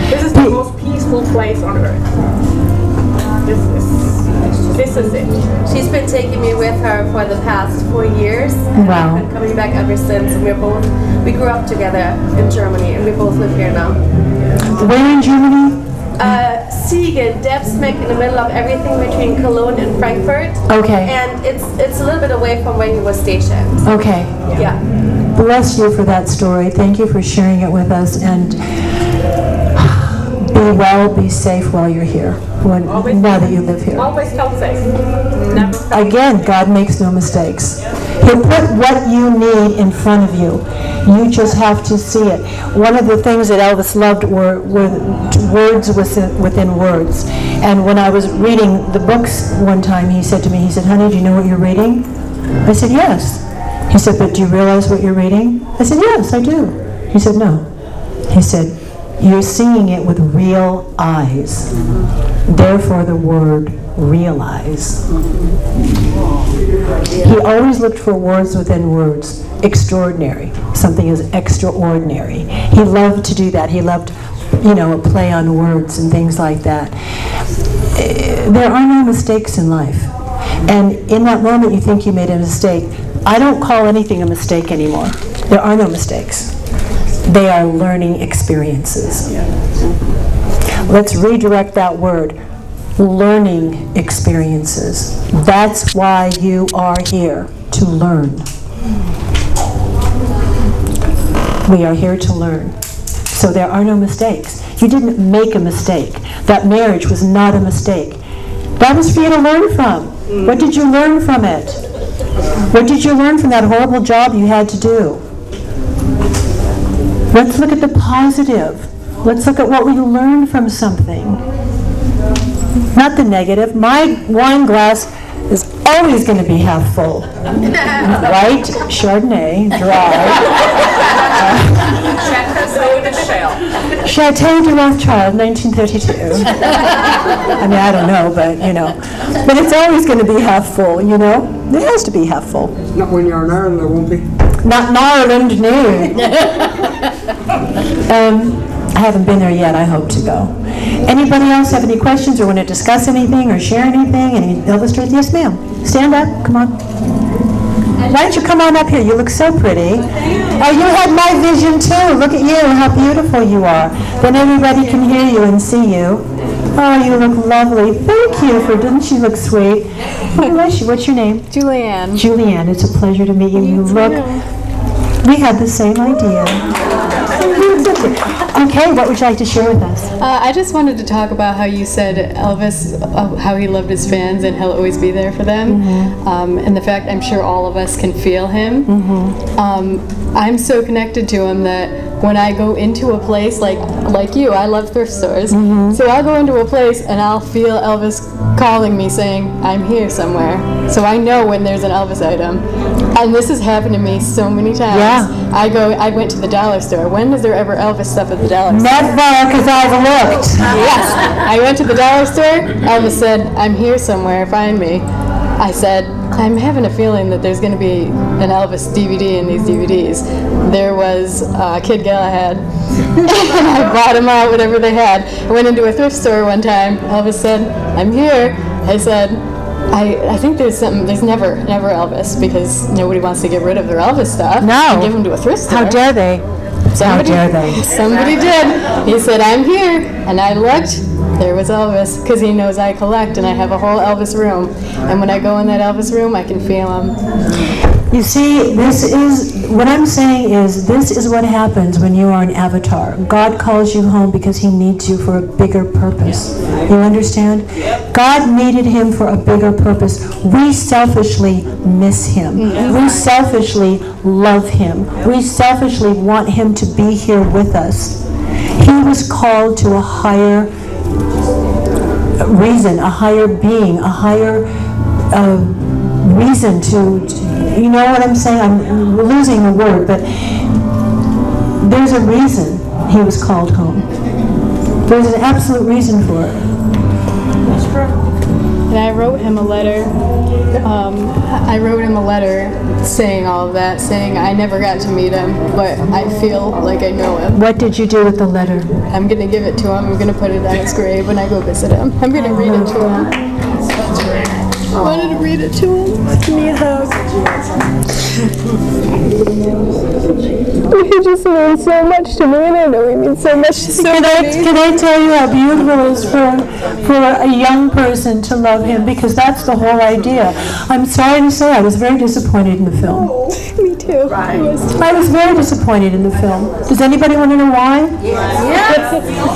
This is the most peaceful place on earth. This is, this is it. She's been taking me with her for the past four years. And wow. I've been coming back ever since. And we're both, we grew up together in Germany, and we both live here now. Where in Germany? Uh, Siegen, Debsmeck, in the middle of everything between Cologne and Frankfurt. Okay. And it's, it's a little bit away from where he was stationed. Okay. Yeah. Bless you for that story. Thank you for sharing it with us. And be well, be safe while you're here, when, always, now that you live here. Always felt safe. Never felt Again, safe. God makes no mistakes. He'll put what you need in front of you. You just have to see it. One of the things that Elvis loved were, were words within, within words. And when I was reading the books one time, he said to me, he said, honey, do you know what you're reading? I said, yes. He said, but do you realize what you're reading? I said, yes, I do. He said, no. He said, you're seeing it with real eyes. Therefore, the word realize. He always looked for words within words. Extraordinary. Something is extraordinary. He loved to do that. He loved, you know, a play on words and things like that. There are no mistakes in life. And in that moment, you think you made a mistake. I don't call anything a mistake anymore. There are no mistakes. They are learning experiences. Let's redirect that word. Learning experiences. That's why you are here, to learn. We are here to learn. So there are no mistakes. You didn't make a mistake. That marriage was not a mistake. That was for you to learn from. Mm. What did you learn from it? What did you learn from that horrible job you had to do? Let's look at the positive. Let's look at what we learned from something. Not the negative. My wine glass is always going to be half full. White, Chardonnay, dry. Chateau de Rothschild, nineteen thirty-two. I mean, I don't know, but, you know. But it's always going to be half full, you know? It has to be half full. Not when you're in Ireland, it won't be. Not in Ireland, no. um, I haven't been there yet. I hope to go. Anybody else have any questions or want to discuss anything or share anything? Any illustrate? Yes, ma'am. Stand up. Come on. Why don't you come on up here? You look so pretty. Oh, you had my vision too. Look at you, how beautiful you are. Then everybody can hear you and see you. Oh, you look lovely. Thank you for, doesn't she look sweet? Who was she? What's your name? Julianne. Julianne, it's a pleasure to meet you. You look, we had the same idea. Okay, what would you like to share with us? Uh, I just wanted to talk about how you said Elvis, uh, how he loved his fans and he'll always be there for them. Mm-hmm. um, and the fact I'm sure all of us can feel him. Mm-hmm. um, I'm so connected to him that when I go into a place, like like you, I love thrift stores. Mm-hmm. So I'll go into a place and I'll feel Elvis calling me saying, I'm here somewhere. So I know when there's an Elvis item. And this has happened to me so many times. Yeah. I go. I went to the dollar store. When is there ever Elvis stuff at the dollar store? Never, because I've looked. Yes. I went to the dollar store. Elvis said, I'm here somewhere. Find me. I said, I'm having a feeling that there's going to be an Elvis D V D in these D V Ds. There was uh, Kid Galahad. And I bought him out, whatever they had. I went into a thrift store one time. Elvis said, I'm here. I said, I, I think there's something, there's never, never Elvis, because nobody wants to get rid of their Elvis stuff. No. And give them to a thrift store. How dare they? Somebody, How dare they? Somebody did. He said, I'm here. And I looked. There was Elvis, because he knows I collect, and I have a whole Elvis room. And when I go in that Elvis room, I can feel him. You see, this is, what I'm saying is, this is what happens when you are an avatar. God calls you home because he needs you for a bigger purpose. You understand? God needed him for a bigger purpose. We selfishly miss him. We selfishly love him. We selfishly want him to be here with us. He was called to a higher reason, a higher being, a higher uh, reason to, to, you know what I'm saying? I'm losing the word, but there's a reason he was called home. There's an absolute reason for it. That's true. And I wrote him a letter. Um, I wrote him a letter saying all of that, saying I never got to meet him, but I feel like I know him. What did you do with the letter? I'm going to give it to him. I'm going to put it on his grave when I go visit him. I'm going to read it to him. I wanted to read it to him. Give me a hug. He just means so much to me, and I know he means so much to so can I, can I tell you how beautiful it is for for a young person to love him, because that's the whole idea. I'm sorry to say I was very disappointed in the film. Oh, me too. Right. I was very disappointed in the film. Does anybody want to know why? Yes. Yes.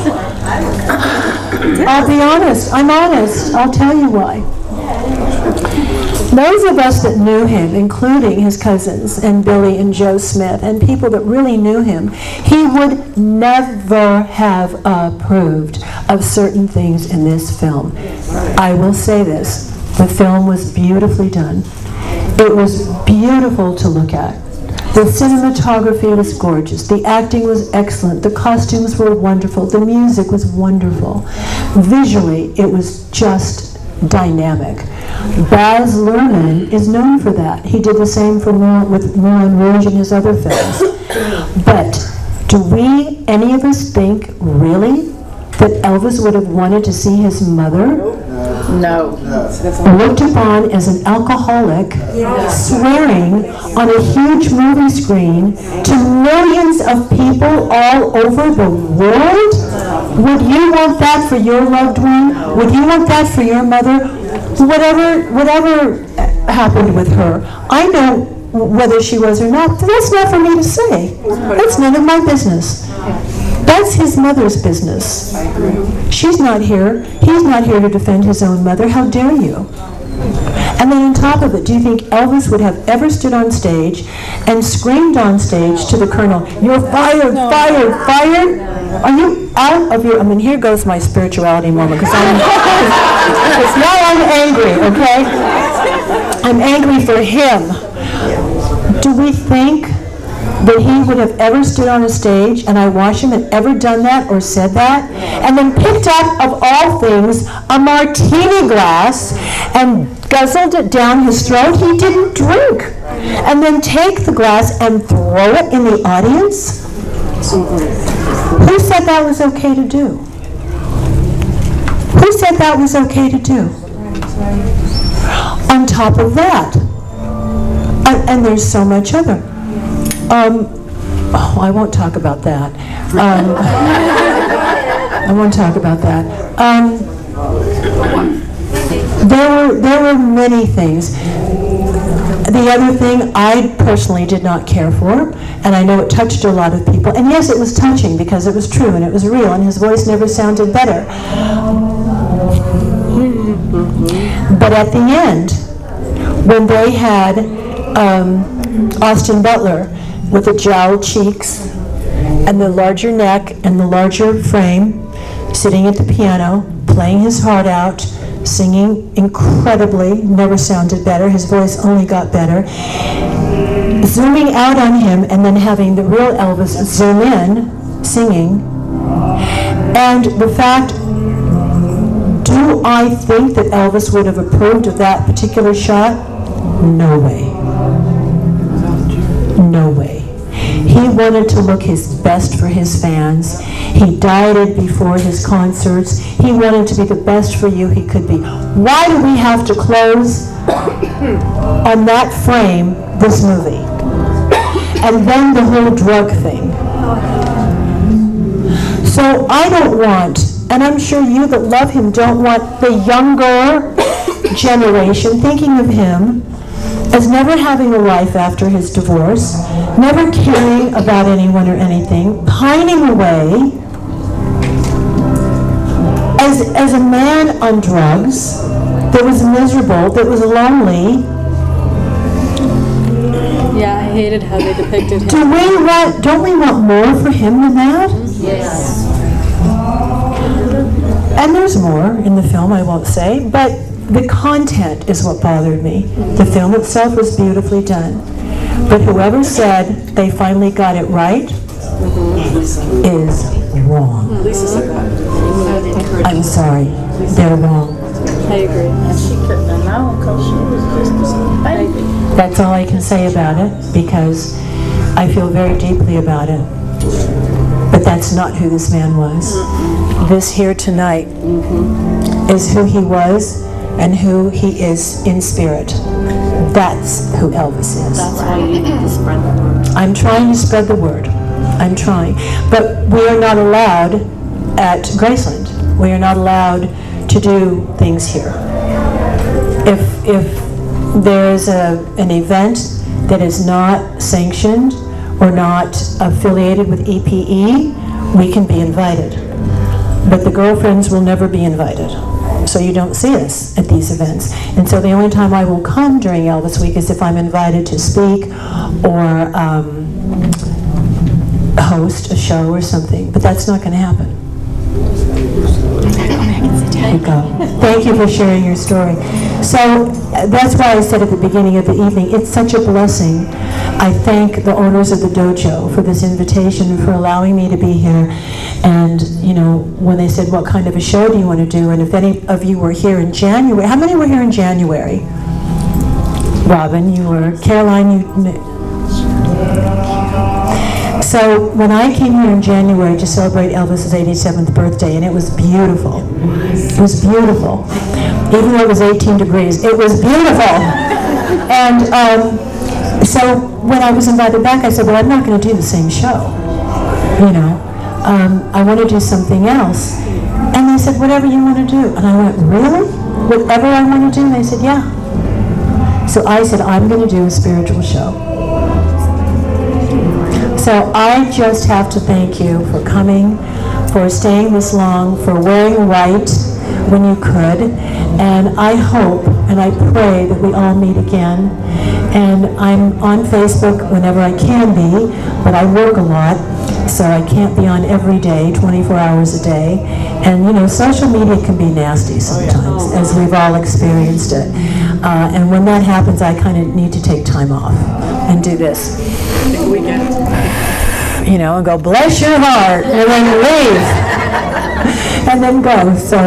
I'll be honest. I'm honest. I'll tell you why. Those of us that knew him, including his cousins and Billy and Joe Smith and people that really knew him, he would never have approved of certain things in this film. I will say this, the film was beautifully done. It was beautiful to look at. The cinematography was gorgeous. The acting was excellent. The costumes were wonderful. The music was wonderful. Visually, it was just dynamic. Baz Luhrmann is known for that. He did the same for Moulin, with Moulin Rouge and his other films. But do we, any of us, think really that Elvis would have wanted to see his mother? No. No. Looked upon as an alcoholic, yeah. Swearing on a huge movie screen to millions of people all over the world? Would you want that for your loved one? Would you want that for your mother? Whatever, whatever happened with her, I know whether she was or not. That's not for me to say. That's none of my business. That's his mother's business. I agree. She's not here. He's not here to defend his own mother. How dare you? And then on top of it, do you think Elvis would have ever stood on stage and screamed on stage to the colonel, "You're fired, fired, fired"? Are you out of your... I mean, here goes my spirituality moment, because I'm... Because now I'm angry, okay? I'm angry for him. Do we think that he would have ever stood on a stage, and I watch him, and ever done that or said that, and then picked up, of all things, a martini glass and guzzled it down his throat? He didn't drink. And then take the glass and throw it in the audience? Who said that was okay to do? Who said that was okay to do? On top of that, and, and there's so much other. Um, oh, I won't talk about that. Um, I won't talk about that. Um, there were there were many things. The other thing I personally did not care for, and I know it touched a lot of people, and yes, it was touching because it was true and it was real, and his voice never sounded better. But at the end, when they had um, Austin Butler, with the jowled cheeks and the larger neck and the larger frame, sitting at the piano, playing his heart out, singing incredibly, never sounded better, his voice only got better. Zooming out on him and then having the real Elvis zoom in, singing. And the fact, do I think that Elvis would have approved of that particular shot? No way. No way. He wanted to look his best for his fans. He dieted before his concerts. He wanted to be the best for you he could be. Why do we have to close on that frame this movie? And then the whole drug thing. So I don't want, and I'm sure you that love him don't want the younger generation thinking of him as never having a life after his divorce, never caring about anyone or anything, pining away as, as a man on drugs that was miserable, that was lonely. Yeah, I hated how they depicted him. Do we want, don't we want more for him than that? Yes. And there's more in the film, I won't say, but the content is what bothered me. The film itself was beautifully done. But whoever said they finally got it right is wrong. I'm sorry, they're wrong. I agree. She couldn't allow it because she was just a baby. That's all I can say about it, because I feel very deeply about it. But that's not who this man was. This here tonight is who he was, and who he is in spirit. That's who Elvis is. That's why you need to spread the word. I'm trying to spread the word. I'm trying. But we are not allowed at Graceland. We are not allowed to do things here. If, if there is a, an event that is not sanctioned or not affiliated with E P E, we can be invited. But the girlfriends will never be invited. So you don't see us at these events. And so the only time I will come during Elvis Week is if I'm invited to speak or um, host a show or something. But that's not going to happen. There you go. Thank you for sharing your story. So that's why I said at the beginning of the evening, it's such a blessing. I thank the owners of the dojo for this invitation and for allowing me to be here. And, you know, when they said, what kind of a show do you want to do? And if any of you were here in January, how many were here in January? Robin, you were. Caroline, you... So when I came here in January to celebrate Elvis's eighty-seventh birthday, and it was beautiful. It was beautiful. Even though it was eighteen degrees, it was beautiful. And um, so when I was invited back, I said, well, I'm not going to do the same show, you know. Um, I want to do something else. And they said, whatever you want to do. And I went, really? Whatever I want to do? And they said, yeah. So I said, I'm going to do a spiritual show. So I just have to thank you for coming, for staying this long, for wearing white when you could, and I hope and I pray that we all meet again. And I'm on Facebook whenever I can be, but I work a lot, so I can't be on every day, twenty-four hours a day. And you know, social media can be nasty sometimes, oh, yeah. as we've all experienced it. Uh, and when that happens, I kind of need to take time off and do this. Big weekend. You know, and go, bless your heart, and then leave. And then go. So,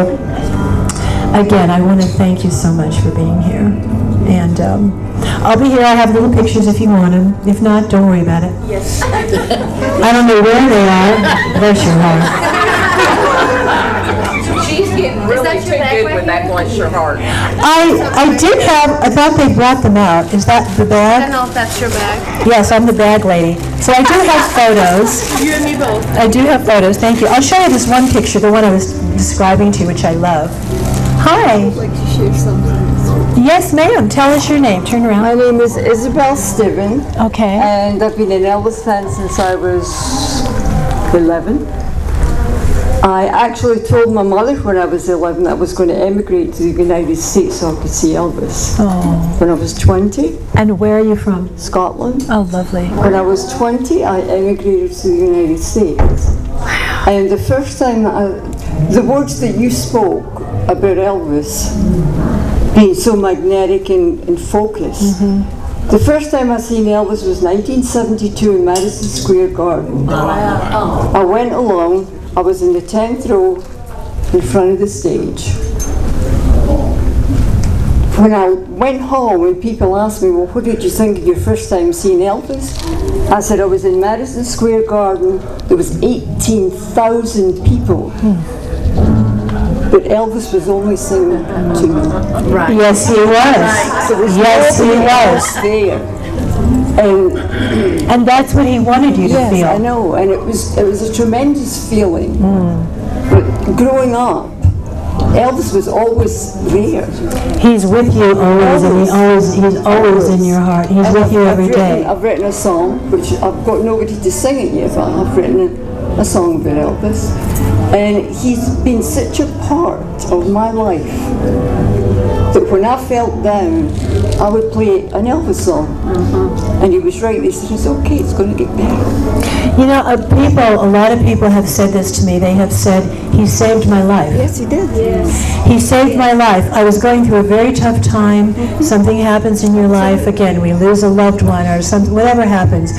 again, I want to thank you so much for being here. And um, I'll be here. I have little pictures if you want them. If not, don't worry about it. Yes. I don't know where they are. Bless your heart. She's getting really too good with that bless your heart. I, I did have, I thought they brought them out. Is that the bag? I don't know if that's your bag. Yes, I'm the bag lady. So I do have photos. You and me both. I do have photos. Thank you. I'll show you this one picture, the one I was describing to you, which I love. Hi. I'd like to share something. Yes, ma'am. Tell us your name. Turn around. My name is Isabel Stibben. Okay. And I've been an Elvis fan since I was eleven. I actually told my mother when I was eleven that I was going to emigrate to the United States so I could see Elvis. Oh. When I was twenty. And where are you from? Scotland. Oh, lovely. When I was twenty, I emigrated to the United States. Wow. And the first time, I, the words that you spoke about Elvis being so magnetic and, and focused. Mm-hmm. The first time I seen Elvis was nineteen seventy-two in Madison Square Garden. Oh, wow. I went along, I was in the tenth row in front of the stage. When I went home and people asked me, well, what did you think of your first time seeing Elvis? I said I was in Madison Square Garden, there was eighteen thousand people. Hmm. But Elvis was only singing to me. Right. Yes, he was. Right. So was yes, he was. There. And, and that's what he wanted you yes, to feel. Yes, I know. And it was, it was a tremendous feeling. Mm. But growing up, Elvis was always there. He's with you always, always. and he always, he's always, always in your heart. He's and with I've, you every I've written, day. I've written a song, which I've got nobody to sing it yet, but I've written a, a song about Elvis. And he's been such a part of my life that when I felt down, I would play an Elvis song. Mm-hmm. And he was right, he said, it's okay, it's going to get better. You know, uh, people, a lot of people have said this to me. They have said, he saved my life. Yes, he did. Yes. He saved my life. I was going through a very tough time. Mm-hmm. Something happens in your life. Again, we lose a loved one or something, whatever happens.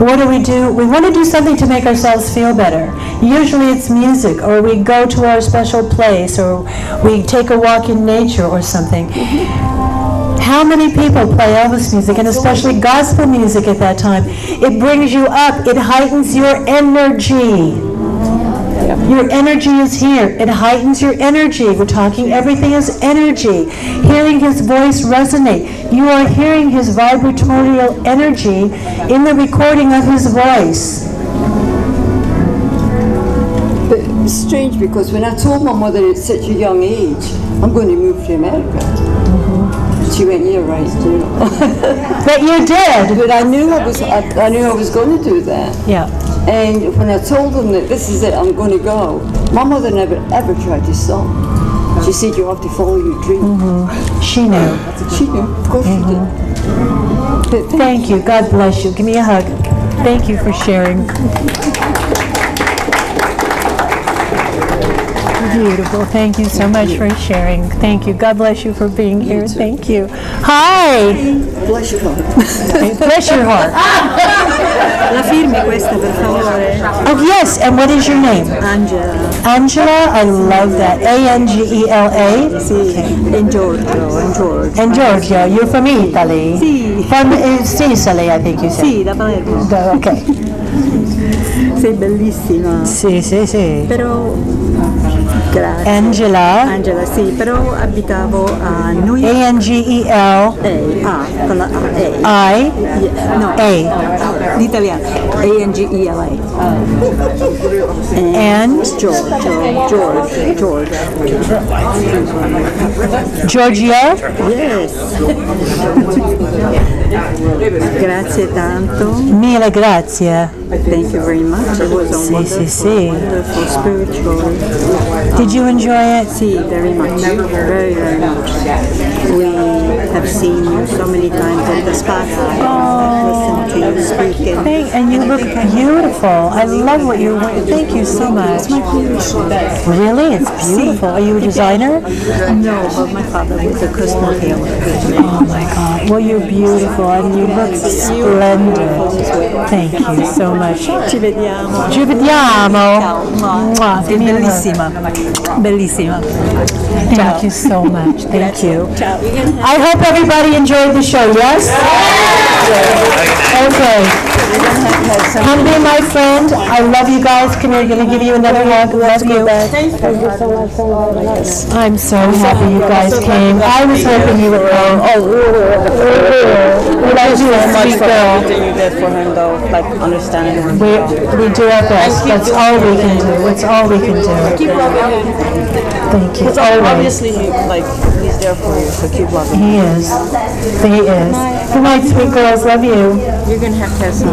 What do we do? We want to do something to make ourselves feel better. Usually it's music, or we go to our special place, or we take a walk in nature or something. How many people play Elvis music, and especially gospel music at that time? It brings you up. It heightens your energy. Your energy is here. It heightens your energy. We're talking everything is energy. Hearing his voice resonate. You are hearing his vibratorial energy in the recording of his voice. But it's strange because when I told my mother at such a young age, I'm going to move to America. Mm-hmm. She went, you're right, you know. But you did. But I knew I was, I, I knew I was going to do that. Yeah. And when I told them that this is it, I'm going to go, my mother never ever tried to stop. She said, you have to follow your dream. Mm-hmm. She knew. She knew. Of course mm-hmm. she did. But thank, thank you. you. God bless you. Give me a hug. Thank you for sharing. Beautiful. Thank you so much for sharing. Thank you. God bless you for being here. Thank you. Hi. Bless your heart. Bless your heart. La firmi questa per favore. Oh yes, and what is your name? Angela. Angela, I love that. A N G E L A. Okay. And Giorgio. And Giorgio. And Giorgio, you're from Italy. Sì. From uh, Sicily, I think you said. Sì, da Palermo. Okay. Sei bellissima. Sì, sì, sì. Però. Grazie. Angela. Angela, sì, però abitavo a New York. A N G E L. A, ah, con la A. I? Yeah, no. A. L'italiano. A N G E L A. And, and? George. George. George. Giorgio? Yes. Grazie tanto. Mille grazie. Thank you very much. It was a wonderful, si, si. wonderful spiritual. Um, Did you enjoy it? Si, very much. Very, very much. We have seen you so many times at the spa. Oh. Listen to you speak. And, Thank, and you look beautiful. I love what you're wearing. Thank you so much. It's my favorite. Really? It's beautiful. Are you a designer? No, but my father was a Christmas tailor. Oh my God. Well, you're beautiful and you look splendid. Thank you so much. Ci vediamo. Ci vediamo. Mwah. È bellissima. Bellissima. Thank Ciao. you so much. Thank you. Ciao. I hope everybody enjoyed the show, yes? Okay. Come be my friend. I love you guys. Come here, I'm going to give you another hug. Love you. Thank you so much. I'm so happy you guys came. I was hoping you would come. Oh, we love you as we go. Thank you so much for everything you did for him, though. Like, understanding. We, we do our best. That's all we can do. That's all we can do. Keep loving him. Thank you. Because obviously, he, like, he's there for you, so keep loving him. He is. He is. Good night, sweet girls. Love you. You're going to have to have some.